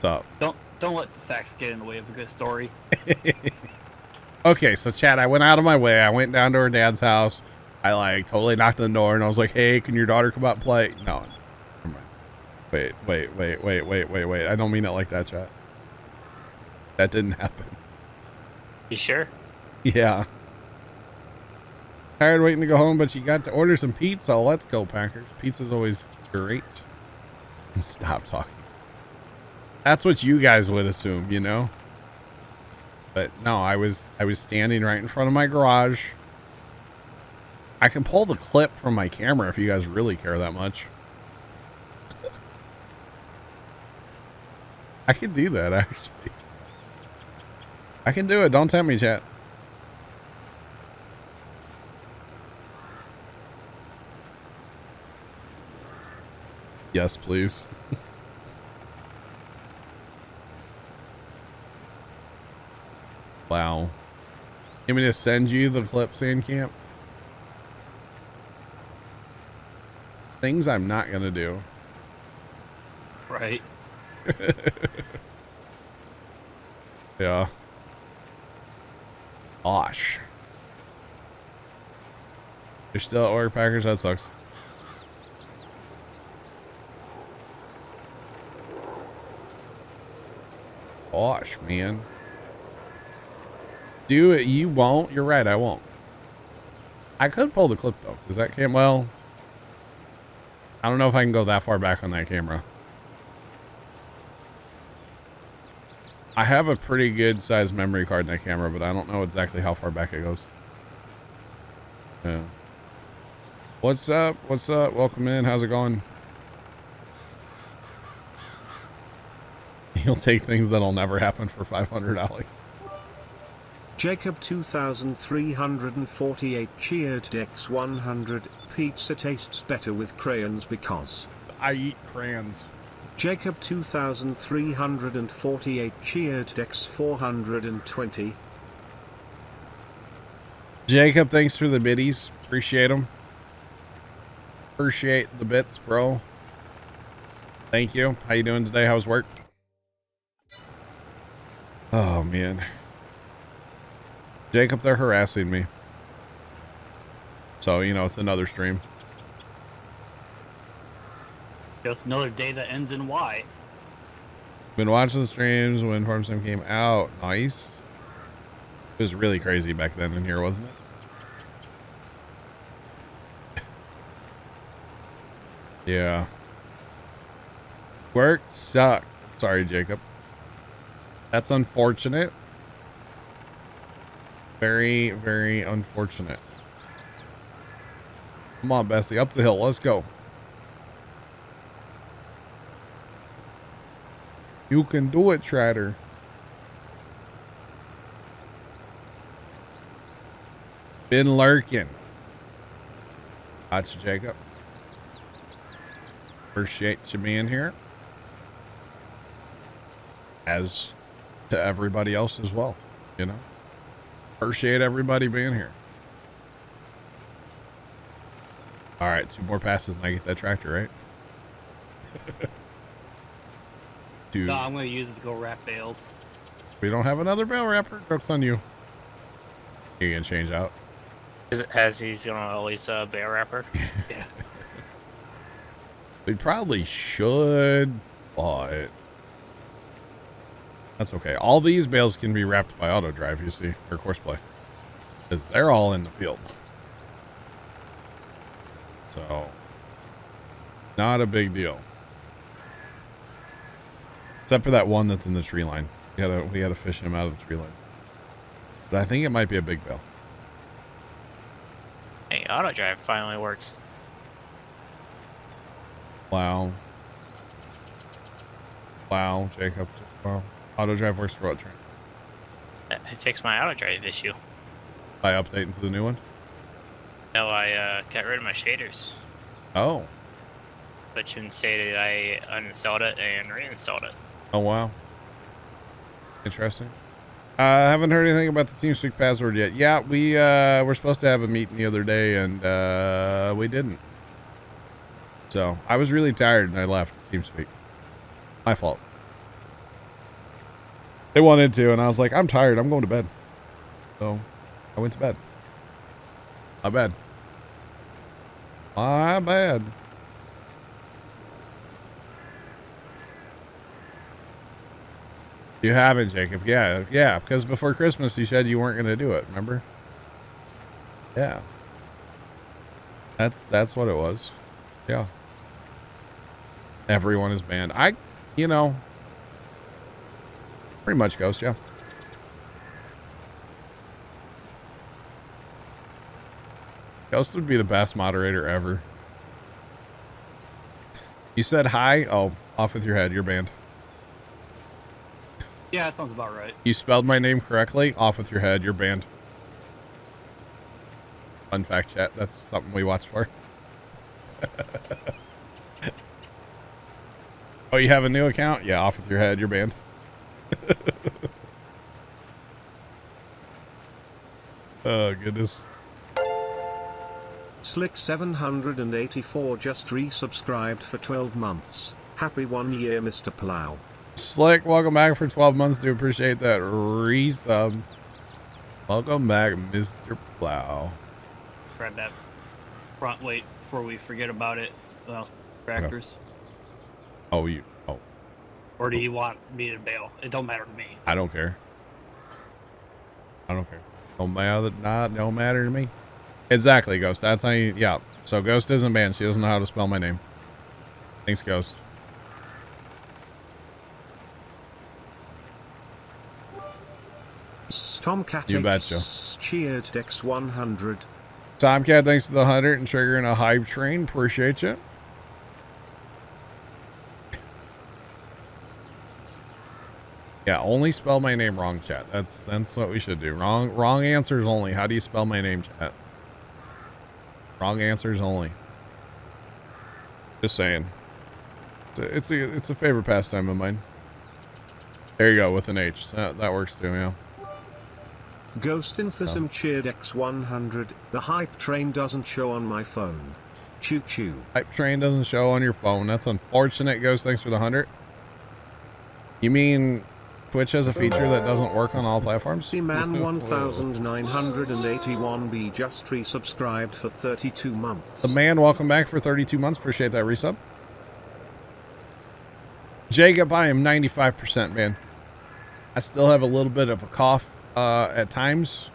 What's up? Don't let the facts get in the way of a good story. Okay, so Chad, I went out of my way. I went down to her dad's house. I like totally knocked on the door and I was like, "Hey, can your daughter come out and play?" No, never mind. Wait. I don't mean it like that, Chad. That didn't happen. You sure? Yeah. Tired waiting to go home, but she got to order some pizza. Let's go, Packers. Pizza's always great. Stop talking. That's what you guys would assume, you know? But no, I was standing right in front of my garage. I can pull the clip from my camera if you guys really care that much. I can do that, actually. I can do it. Don't tempt me, chat. Yes, please. Wow. You want me to send you the clip, Sand Camp? Things I'm not going to do. Right. Yeah. Gosh. You're still at work, Packers? That sucks. Gosh, man. Do it. You won't. You're right. I won't. I could pull the clip though, because that came. Well, I don't know if I can go that far back on that camera. I have a pretty good sized memory card in that camera, but I don't know exactly how far back it goes. Yeah. What's up? What's up? Welcome in. How's it going? You'll take things that'll never happen for $500. Jacob 2348 cheered Dex 100. Pizza tastes better with crayons because I eat crayons. Jacob 2348 cheered Dex 420. Jacob, thanks for the biddies. Appreciate them. Appreciate the bits, bro. Thank you. How you doing today? How's work? Oh, man. Jacob, they're harassing me. So, you know, it's another stream. Just another day that ends in Y. Been watching the streams when Farm Sim came out. Nice. It was really crazy back then in here, wasn't it? Yeah. Work sucked. Sorry, Jacob. That's unfortunate. Very, very unfortunate. Come on, Bessie, up the hill. Let's go. You can do it, Trader. Been lurking. Gotcha, Jacob. Appreciate you being here. As to everybody else as well, you know. Appreciate everybody being here. All right, 2 more passes and I get that tractor, right? Dude. No, I'm going to use it to go wrap bales. We don't have another bale wrapper. Drops on you. You can change out. As he's going to always bale wrapper. Yeah. We probably should, but that's okay. All these bales can be wrapped by AutoDrive, you see, or Course Play, because they're all in the field. So, not a big deal. Except for that one that's in the tree line. We gotta fish him out of the tree line. But I think it might be a big bale. Hey, AutoDrive finally works. Wow. Wow, Jacob. Wow. AutoDrive works for what, Trent? I fixed my AutoDrive issue. By updating to the new one? No, I got rid of my shaders. Oh. Which instated I uninstalled it and reinstalled it. Oh, wow. Interesting. I haven't heard anything about the TeamSpeak password yet. Yeah, we're supposed to have a meeting the other day, and we didn't. So, I was really tired, and I left TeamSpeak. My fault. They wanted to, and I was like, I'm tired. I'm going to bed. So, I went to bed. My bad. My bad. You haven't, Jacob. Yeah, because before Christmas you said you weren't going to do it, remember? Yeah. That's what it was. Yeah. Everyone is banned. You know, pretty much Ghost, yeah. Ghost would be the best moderator ever. You said hi? Oh, off with your head. You're banned. Yeah, that sounds about right. You spelled my name correctly. Off with your head. You're banned. Fun fact, chat. That's something we watch for. Oh, you have a new account? Yeah, off with your head. You're banned. Oh, goodness. Slick 784 just resubscribed for 12 months. Happy 1 year, Mr. Plow. Slick, welcome back for 12 months. Do appreciate that resub. Welcome back, Mr. Plow. Grab that front weight before we forget about it. Tractors. Oh, you. Oh. Or do you want me to bail? It don't matter to me. I don't care. I don't care. Don't matter. Not. Don't matter to me. Exactly, Ghost. That's how you. Yeah. So Ghost isn't banned. She doesn't know how to spell my name. Thanks, Ghost. Tomcat, you betcha. Cheered Dex 100. Tomcat, thanks to the 100 and triggering a hype train. Appreciate you. Yeah, only spell my name wrong, chat. That's what we should do. Wrong answers only. How do you spell my name, chat? Wrong answers only. Just saying. It's a favorite pastime of mine. There you go with an H. That works too, yeah. Ghost Enthusiasm cheered X100. The hype train doesn't show on my phone. Choo choo. Hype train doesn't show on your phone. That's unfortunate, Ghost. Thanks for the 100. You mean Twitch has a feature that doesn't work on all platforms? C-Man 1981B just resubscribed for 32 months. The man, welcome back for 32 months. Appreciate that resub. Jacob, I am 95%, man. I still have a little bit of a cough. At times,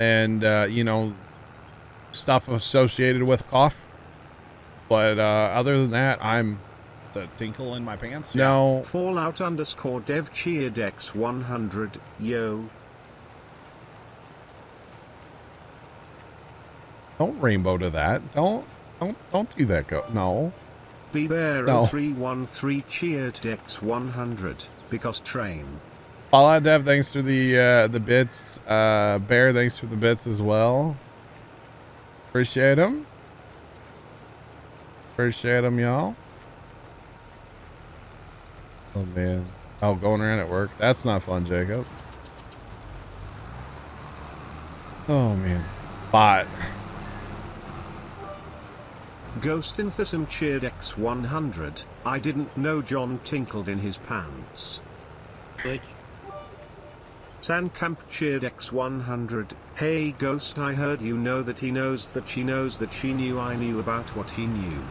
and you know, stuff associated with cough, but other than that, I'm the tinkle in my pants. Yeah. No. Fallout _ dev cheered X100. Yo. Don't rainbow to that. Don't do that. Go. No. Be bear 313 cheered X100 because train. Fallout Dev, thanks for the bits. Bear, thanks for the bits as well. Appreciate them. Appreciate them, y'all. Oh, man. Oh, going around at work. That's not fun, Jacob. Oh, man. Bot. Ghost in Thism cheered X100. I didn't know John tinkled in his pants. Click. Sand Camp cheered X100. Hey Ghost, I heard you know that he knows that she knew I knew about what he knew.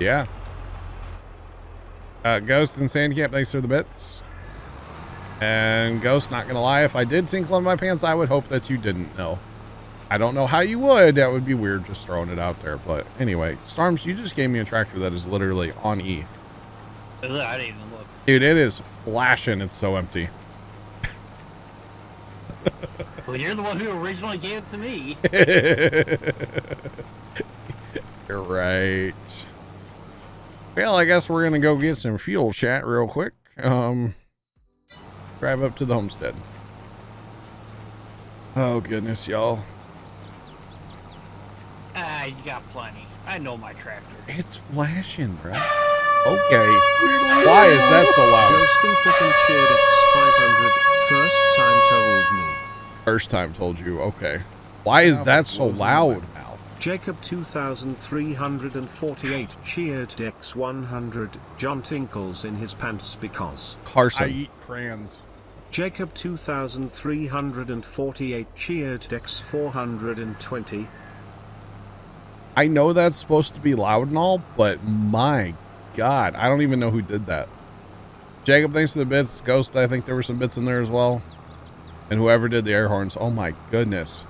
Yeah. Ghost and Sand Camp, thanks for the bits. And Ghost, not gonna lie, if I did tinkle in my pants, I would hope that you didn't know. I don't know how you would. That would be weird, just throwing it out there. But anyway, Storms, you just gave me a tractor that is literally on E. I didn't even look. Dude, it is flashing. It's so empty. Well, you're the one who originally gave it to me. You're right. Well, I guess we're gonna go get some fuel, chat, real quick. Drive up to the homestead. Oh goodness, y'all. Ah, you got plenty. I know my tractor. It's flashing, bro. Okay. Why is that so loud? Ghost and Thism cheered X500. First time told me. First time told you. Okay. Why is that so loud? Jacob 2348 cheered X100. John tinkles in his pants because Carson. I eat crayons. Jacob 2348 cheered X420. I know that's supposed to be loud and all, but my God, I don't even know who did that. Jacob, thanks for the bits. Ghost, I think there were some bits in there as well. And whoever did the air horns, oh my goodness.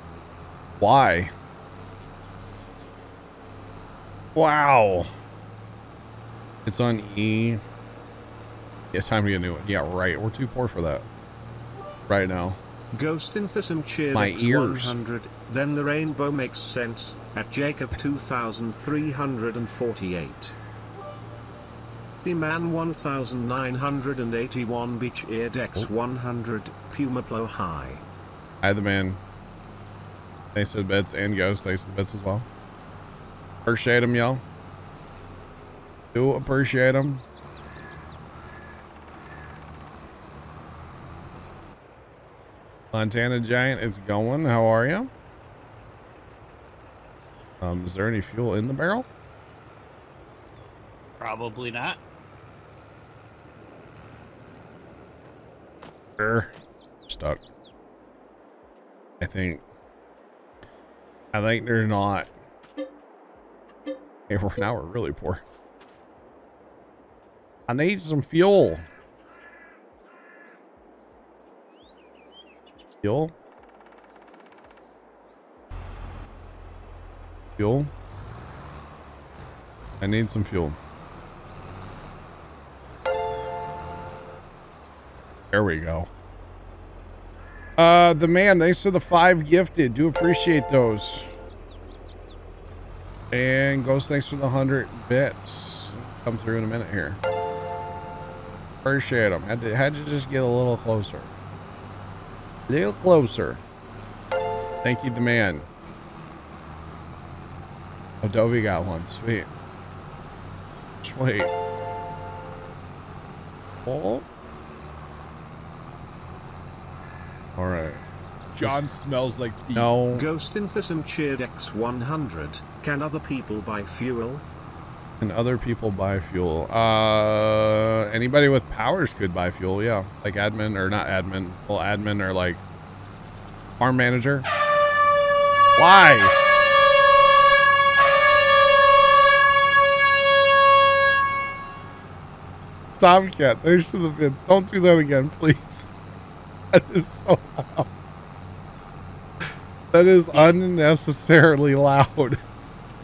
Why? Wow. It's on E. It's time to get a new one. Yeah, right. We're too poor for that right now. Ghost in Thism cheered my ears. Then the rainbow makes sense at Jacob 2348. The man 1981 beach ear Dex 100 Puma Plow High. Hi, the man. Thanks to the bits and Ghost. Thanks to the bits as well. Appreciate them, y'all. Do appreciate them. Montana Giant, it's going. How are you? Is there any fuel in the barrel? Probably not. Sure. Stuck. I think there's not. Okay, for now we're really poor. I need some fuel. Fuel. Fuel. I need some fuel. There we go. The man, thanks to the 5 gifted. Do appreciate those. And Ghost, thanks for the 100 bits. Come through in a minute here. Appreciate them. Had to just get a little closer. A little closer. Thank you, the man. Oh, Dovey got one. Sweet. Sweet. Oh. All right. John smells like feet. No. Ghost in Thism cheered X100. Can other people buy fuel? Can other people buy fuel? Anybody with powers could buy fuel, yeah. Like admin, or not admin. Well, admin or like farm manager. Why? Tomcat, there's to the bits. Don't do that again, please. That is so loud. That is unnecessarily loud.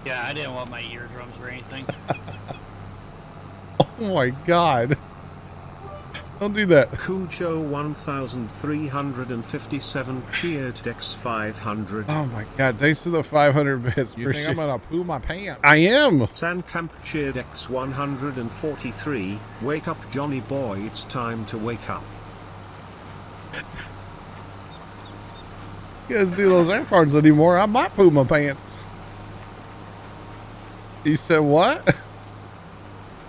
Yeah, I didn't want my eardrums or anything. Oh my God. Don't do that. Cujo 1,357 cheered X500. Oh my god, thanks to the 500 bits. You think I'm gonna poo my pants? I am. Sand Camp cheered X143. Wake up, Johnny boy, it's time to wake up. You guys do those air cards anymore, I might poo my pants. He said what?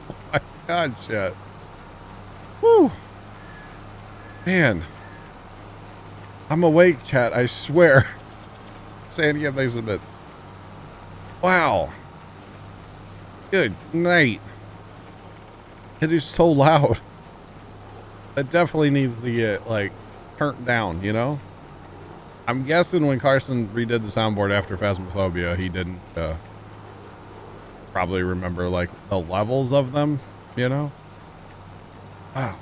Oh my god, chat. Woo. Man. I'm awake, chat, I swear. Sand Camp, thanks for the bits. Wow. Good night. It is so loud. That definitely needs to get, like, turned down, you know? I'm guessing when Carson redid the soundboard after Phasmophobia, he didn't probably remember, like, the levels of them, you know? Wow.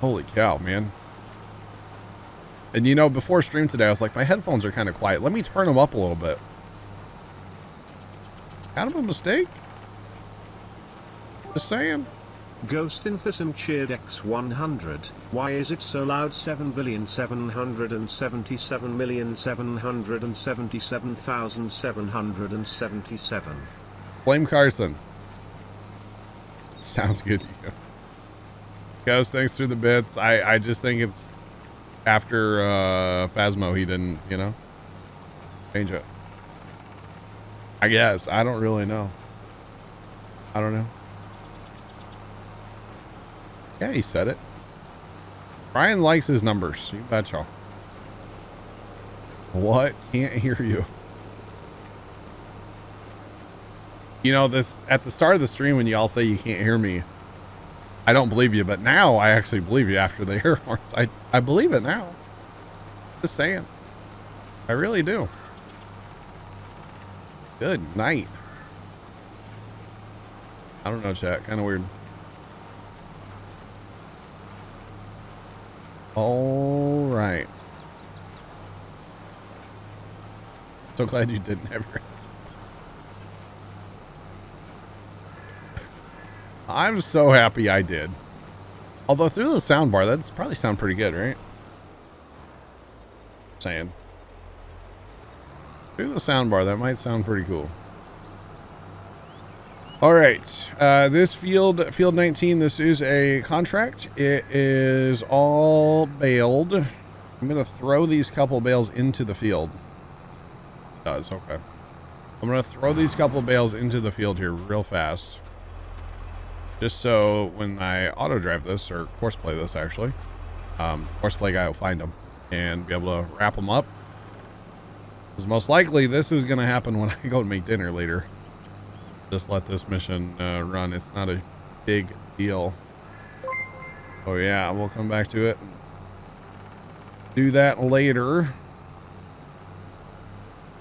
Holy cow, man. And, you know, before stream today, I was like, my headphones are kind of quiet. Let me turn them up a little bit. Kind of a mistake. Just saying. Ghost Enthism cheered X100. Why is it so loud? 7,777,777,777. Blame Carson. Sounds good to you. Ghost, thanks for the bits. I just think it's after Phasmo, he didn't, you know, change it. I guess. I don't really know. I don't know. Yeah, he said it. Brian likes his numbers. You betcha. What? Can't hear you. You know, this at the start of the stream when y'all say you can't hear me, I don't believe you, but now I actually believe you after the air horns. I believe it now. Just saying. I really do. Good night. I don't know, chat. Kind of weird. All right. So glad you didn't have your answer. I'm so happy I did. Although through the sound bar, that's probably sound pretty good, right? Saying. Through the sound bar, that might sound pretty cool. All right, this field 19, this is a contract. It is all baled. I'm gonna throw these couple bales into the field. Does okay. I'm gonna throw these couple bales into the field here real fast. Just so when I auto drive this or course play this actually, course play guy will find them and be able to wrap them up. Because most likely this is gonna happen when I go and make dinner later. Just let this mission run. It's not a big deal. Oh yeah, we'll come back to it. Do that later.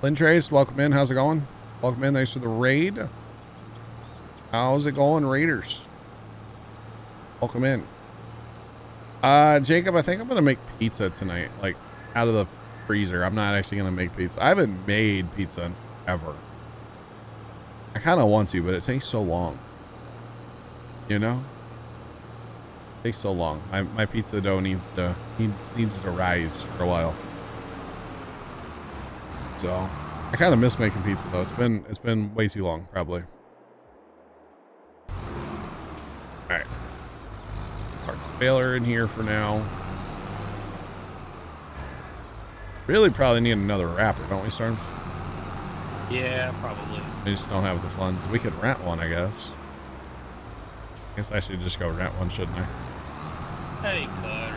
Lynn Trace, welcome in. How's it going? Welcome in. Thanks for the raid. How's it going, Raiders? Welcome in. Jacob, I think I'm gonna make pizza tonight, like out of the freezer. I'm not actually gonna make pizza. I haven't made pizza in forever. I kind of want to, but it takes so long, you know, it takes so long. My pizza dough needs to rise for a while. So I kind of miss making pizza though. It's been way too long, probably. All right. Park the baler in here for now. Really probably need another wrapper, don't we, Storms? Yeah, probably. I just don't have the funds. We could rent one, I guess. I guess I should just go rent one, shouldn't I? Hey, could.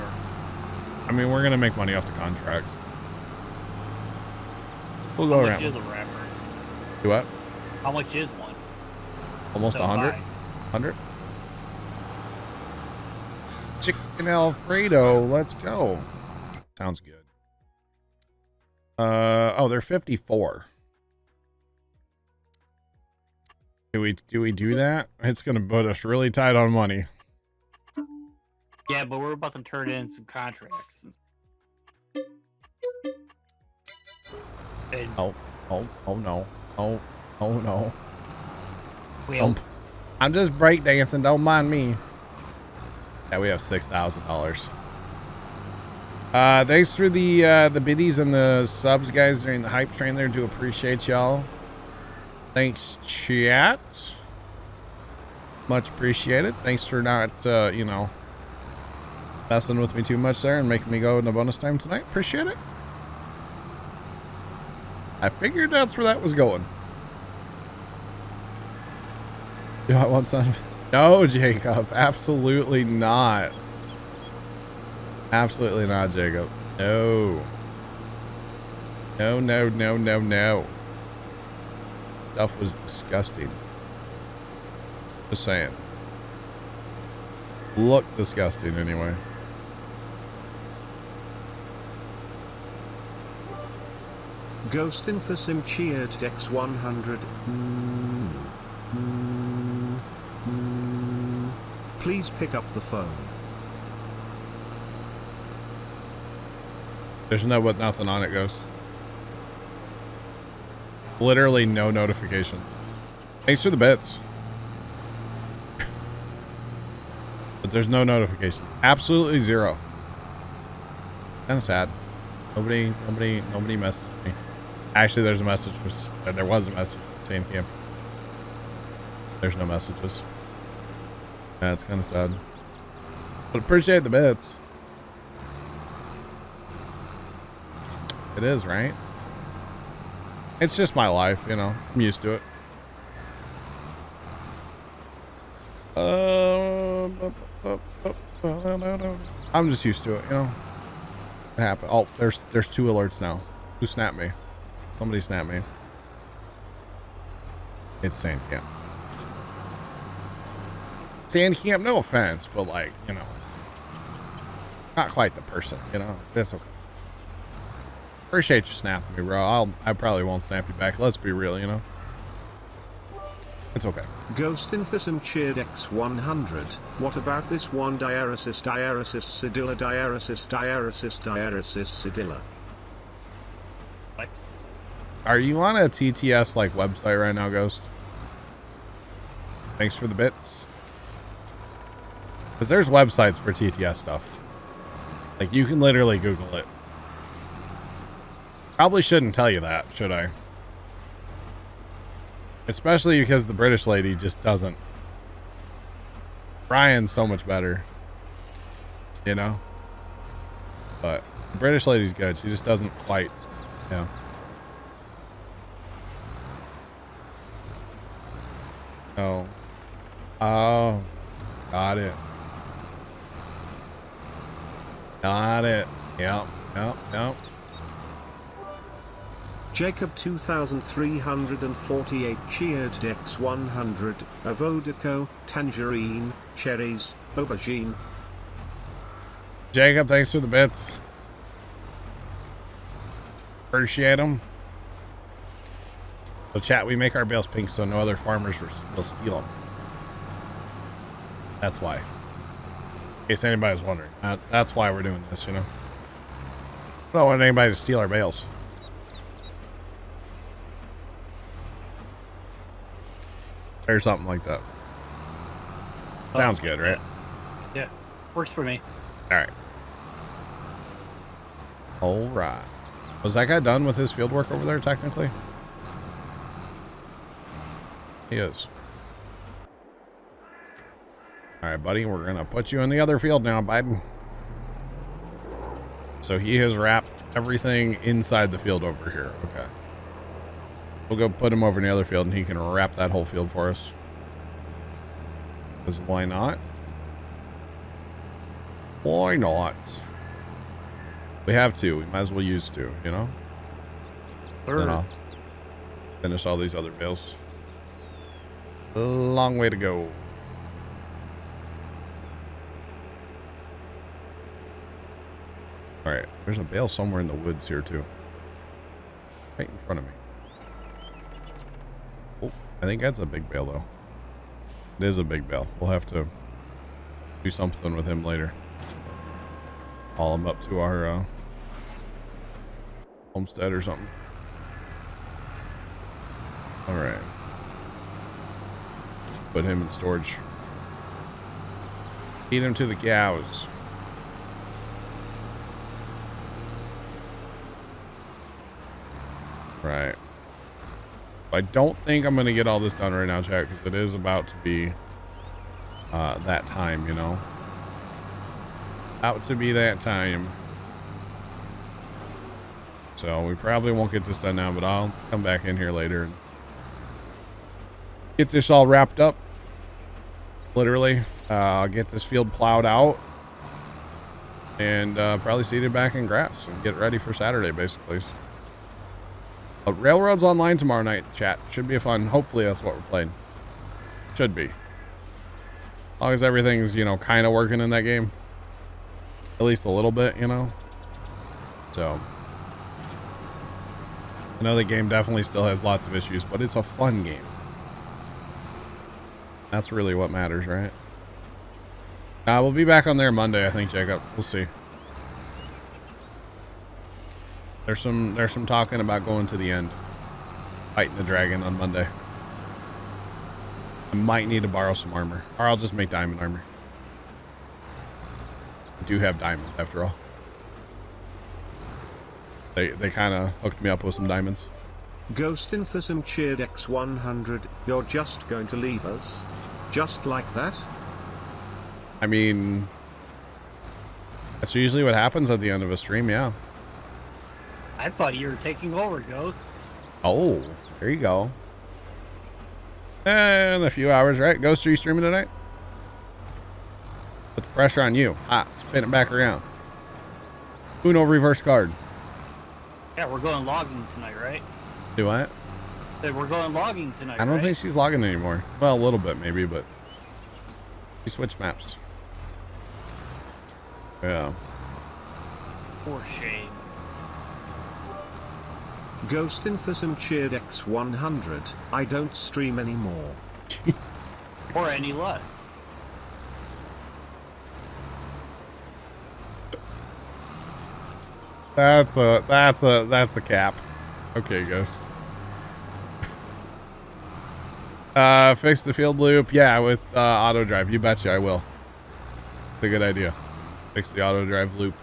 I mean, we're gonna make money off the contracts. We'll go rent one. How much is a wrapper? Do what? How much is one? Almost 100. 100. Chicken Alfredo. Let's go. Sounds good. Oh, they're 54. Do we do that? It's gonna put us really tight on money. Yeah, but we're about to turn in some contracts. And oh no. Oh no. I'm just breakdancing, don't mind me. Yeah, we have $6,000. Thanks for the biddies and the subs, guys, during the hype train there. Do appreciate y'all. Thanks, chat. Much appreciated. Thanks for not, you know, messing with me too much there and making me go into bonus time tonight. Appreciate it. I figured that's where that was going. Do I want some? No, Jacob. Absolutely not. Absolutely not, Jacob. No. No, no, no, no, no. Stuff was disgusting. Just saying. Looked disgusting anyway. Ghost Infasim cheered Dex 100. Please pick up the phone. There's no with nothing on it, Ghost. Literally no notifications. Thanks for the bits. But there's no notifications. Absolutely zero. Kind of sad. Nobody messaged me. Actually, there's a message. There was a message for Sand Camp. There's no messages. That's kind of sad. But appreciate the bits. It is, right? It's just my life, you know. I'm used to it. I'm just used to it, you know. It happened. Oh, there's two alerts now. Who snapped me? Somebody snapped me. It's Sand Camp. Sand Camp, no offense, but like, you know, not quite the person, you know. That's okay. Appreciate you snapping me, bro. I probably won't snap you back. Let's be real, you know. It's okay. Ghost Infasim cheered X100. What about this one? Diaresis, diaresis, sidilla, diaresis, diaresis, diaresis, sidilla. What? Are you on a TTS like website right now, Ghost? Thanks for the bits. Because there's websites for TTS stuff. Like, you can literally Google it. Probably shouldn't tell you that, should I? Especially because the British lady just doesn't. Brian's so much better, you know? But the British lady's good. She just doesn't quite, you know. Oh. Oh. Got it. Got it. Yep. Yep. Yep. Jacob 2348 cheered Dex 100, Avodico, Tangerine, Cherries, Aubergine. Jacob, thanks for the bits. Appreciate them. So chat, we make our bales pink so no other farmers will steal them. That's why. In case anybody's wondering. That's why we're doing this, you know. I don't want anybody to steal our bales. Or something like that. Sounds good, right? Yeah. Works for me. Alright. Alright. Was that guy done with his field work over there, technically? He is. Alright, buddy. We're going to put you in the other field now, Biden. So he has wrapped everything inside the field over here. Okay. We'll go put him over in the other field and he can wrap that whole field for us. Because why not? Why not? We have to. We might as well use to, you know? Sure. Then I'll finish all these other bales. Long way to go. Alright. There's a bale somewhere in the woods here, too. Right in front of me. I think that's a big bale, though. It is a big bale. We'll have to do something with him later. Haul him up to our homestead or something. All right. Put him in storage. Feed him to the cows. Right. I don't think I'm going to get all this done right now, chat, because it is about to be that time, you know. About to be that time. So we probably won't get this done now, but I'll come back in here later and get this all wrapped up. Literally, I'll get this field plowed out and probably seed it back in grass and get ready for Saturday, basically. Railroads online tomorrow night, chat. Should be fun. Hopefully that's what we're playing. Should be. As long as everything's, you know, kind of working in that game. At least a little bit, you know. So. I know the game definitely still has lots of issues, but it's a fun game. That's really what matters, right? We'll be back on there Monday, I think, Jacob. We'll see. There's some talking about going to the end, fighting the dragon on Monday. I might need to borrow some armor, or I'll just make diamond armor. I do have diamonds after all. They kind of hooked me up with some diamonds. Ghost Enthusiasm cheered X100. You're just going to leave us, just like that? I mean, that's usually what happens at the end of a stream, yeah. I thought you were taking over, Ghost. Oh, there you go. And a few hours, right? Ghost, are you streaming tonight? Put the pressure on you. Hot. Spin it back around. Uno reverse card. Yeah, we're going logging tonight, right? Do what? That we're going logging tonight, I don't think she's logging anymore. Well, a little bit maybe, but she switched maps. Yeah. For shame. Ghost Enthusiasm cheered X100. I don't stream anymore. Or any less. That's a cap. Okay, Ghost. Fix the field loop. Yeah, with AutoDrive. You betcha I will. It's a good idea. Fix the AutoDrive loop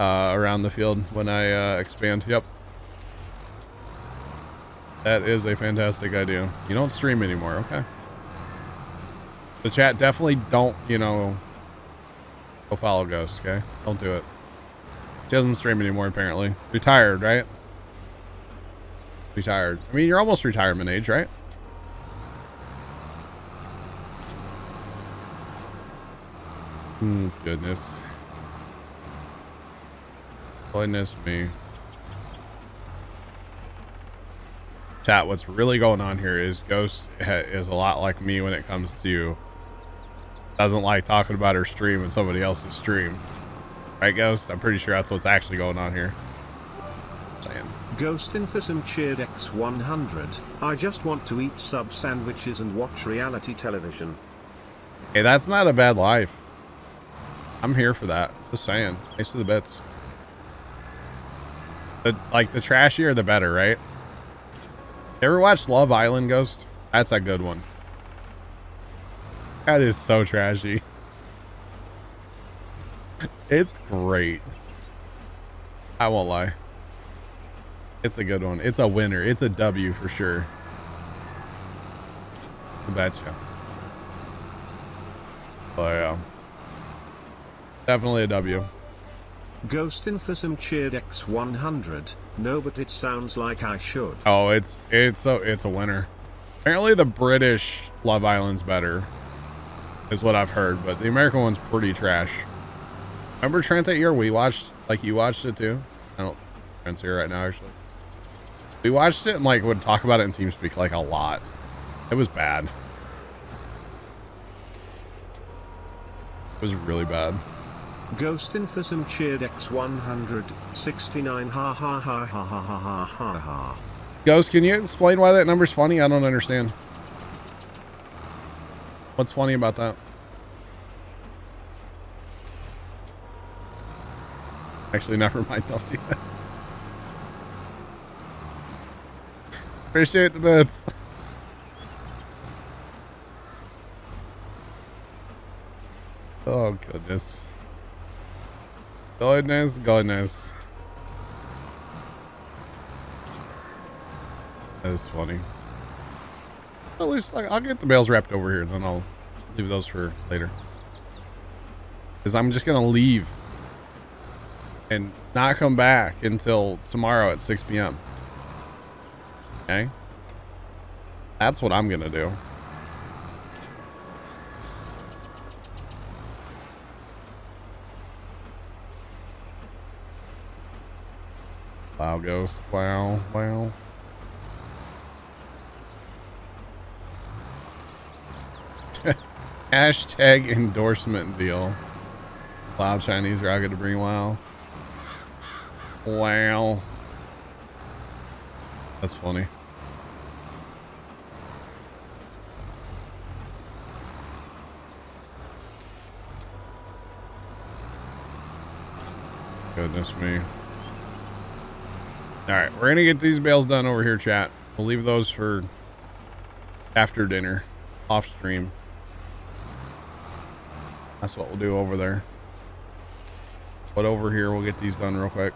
around the field when I expand. Yep. That is a fantastic idea. You don't stream anymore, okay? The chat, definitely don't, you know, go follow Ghost, okay? Don't do it. She doesn't stream anymore, apparently. Retired, right? Retired. I mean, you're almost retirement age, right? Goodness. Goodness me. Chat, what's really going on here is Ghost is a lot like me when it comes to doesn't like talking about her stream and somebody else's stream. Right, Ghost? I'm pretty sure that's what's actually going on here. Saying. Ghost Enthusiasm cheered X100. I just want to eat sub sandwiches and watch reality television. Hey, that's not a bad life. I'm here for that. Just saying. Thanks to the bits. Like, the trashier the better, right? Ever watched Love Island, Ghost? That's a good one. That is so trashy. It's great. I won't lie. It's a good one. It's a winner. It's a W for sure. I betcha. Oh yeah. Definitely a W. Ghost Enthusiasm cheered X100. No, but it sounds like I should. Oh, it's a winner. Apparently the British Love Island's better is what I've heard, but the American one's pretty trash. Remember, Trent, that year we watched, like, you watched it too? I don't, Trent's here right now, actually. We watched it and, like, would talk about it in TeamSpeak, like, a lot. It was bad. It was really bad. Ghost Enthusiasm cheered X169. Ha ha ha ha ha ha ha ha ha. Ghost, can you explain why that number's funny? I don't understand. What's funny about that? Actually, never mind. Don't do that. Appreciate the bits. Oh, goodness. Goodness, goodness. That is funny. At least I'll get the bales wrapped over here, then I'll leave those for later. Because I'm just going to leave and not come back until tomorrow at 6 p.m. Okay? That's what I'm going to do. Wow, Ghost. Wow, wow. Hashtag endorsement deal. Loud Chinese rocket to bring wow. Wow. That's funny. Goodness me. All right, we're gonna get these bales done over here, chat. We'll leave those for after dinner, off stream. That's what we'll do over there. But over here, we'll get these done real quick.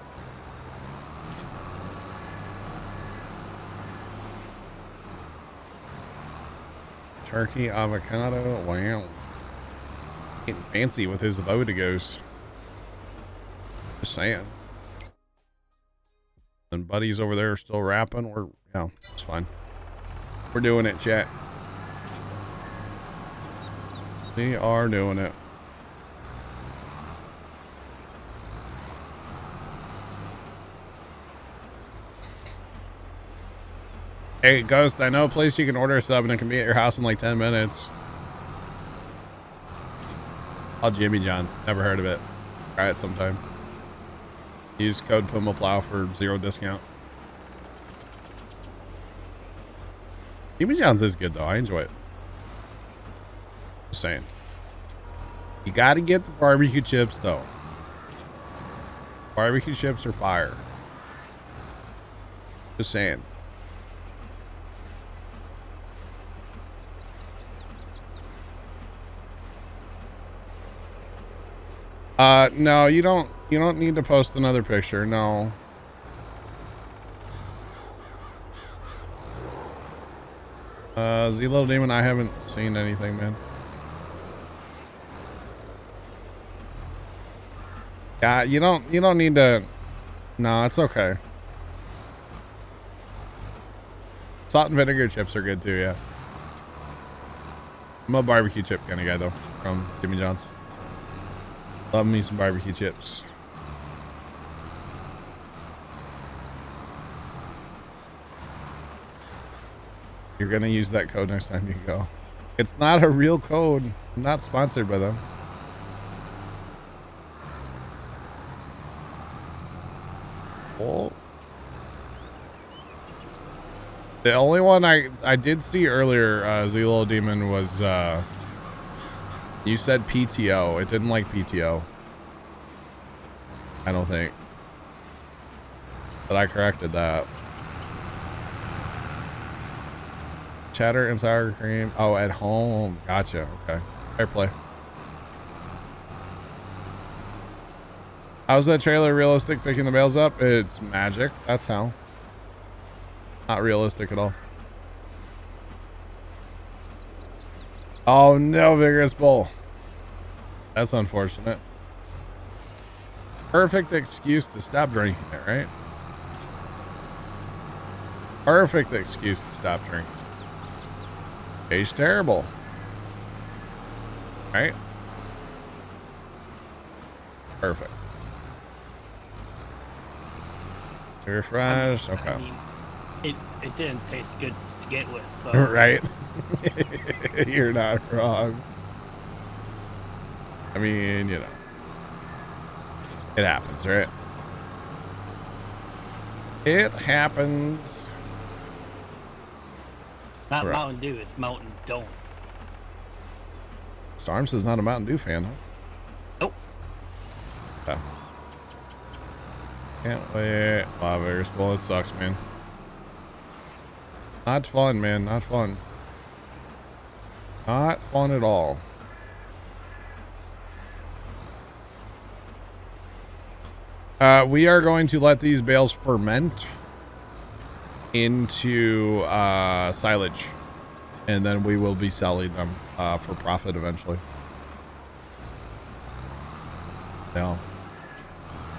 Turkey, avocado, wow. Getting fancy with his avocados. Just saying. And buddies over there are still rapping. We're, yeah, it's fine. We're doing it, chat. We are doing it. Hey, Ghost, I know a place you can order a sub and it can be at your house in like 10 minutes. Oh, Jimmy John's. Never heard of it. Try it sometime. Use code PumaPlow for 0% discount. Jimmy John's is good, though. I enjoy it. Just saying. You got to get the barbecue chips, though. Barbecue chips are fire. Just saying. No, you don't need to post another picture. No. Z-Little Demon, I haven't seen anything, man. Yeah, you don't need to. No, it's okay. Salt and vinegar chips are good too, yeah. I'm a barbecue chip kind of guy though, from Jimmy John's. Love me some barbecue chips. You're gonna use that code next time you go. It's not a real code. I'm not sponsored by them. Oh. The only one I did see earlier, Zelo Demon, was you said PTO. It didn't like PTO. I don't think. But I corrected that. Cheddar and sour cream. Oh, at home. Gotcha. Okay. Fair play. How's that trailer realistic picking the bales up? It's magic. That's how. Not realistic at all. Oh no, vigorous bull. That's unfortunate. Perfect excuse to stop drinking it, right? Perfect excuse to stop drinking. Tastes terrible. Right? Perfect. Refresh. Okay. I mean, it didn't taste good to get with, so. Right? You're not wrong. I mean, you know, it happens, right? It happens. Not right. Mountain Dew, it's Mountain Dome. Storms is not a Mountain Dew fan, huh? Nope. Yeah. Can't wait. Wow, Vegas. Well, it sucks, man. Not fun, man. Not fun. Not fun at all. We are going to let these bales ferment into silage, and then we will be selling them for profit eventually. No,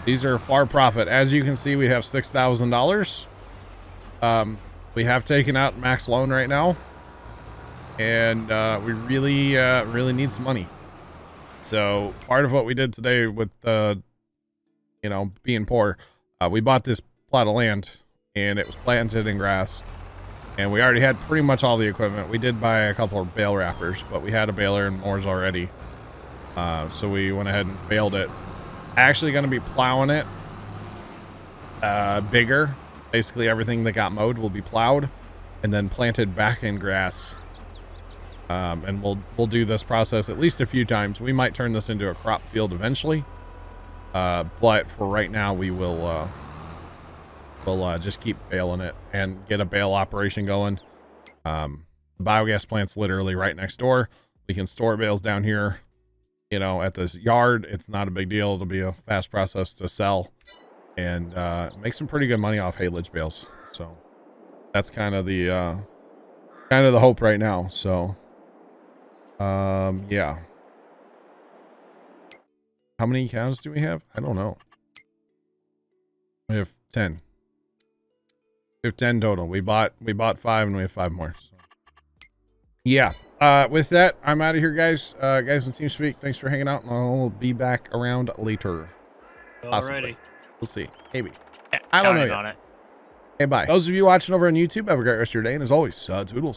these are far profit. As you can see, we have $6,000. We have taken out max loan right now, and we really, really need some money. So part of what we did today with, you know, being poor, we bought this plot of land and it was planted in grass, and we already had pretty much all the equipment. We did buy a couple of bale wrappers, but we had a baler and mowers already. So we went ahead and baled it. Actually going to be plowing it bigger. Basically everything that got mowed will be plowed and then planted back in grass. And we'll do this process at least a few times. We might turn this into a crop field eventually. But for right now, we will we'll just keep baling it and get a bale operation going. The biogas plant's literally right next door. We can store bales down here, you know, at this yard. It's not a big deal. It'll be a fast process to sell and make some pretty good money off haylage bales. So that's kind of the hope right now. So yeah, how many cows do we have? I don't know. We have 10. We have 10 total. We bought 5 and we have 5 more. So yeah. With that, I'm out of here, guys. Guys in TeamSpeak, thanks for hanging out, and I'll be back around later. Alrighty. We'll see. Maybe. Yeah, I don't know yet. Hey, bye. Those of you watching over on YouTube, have a great rest of your day, and as always, toodles.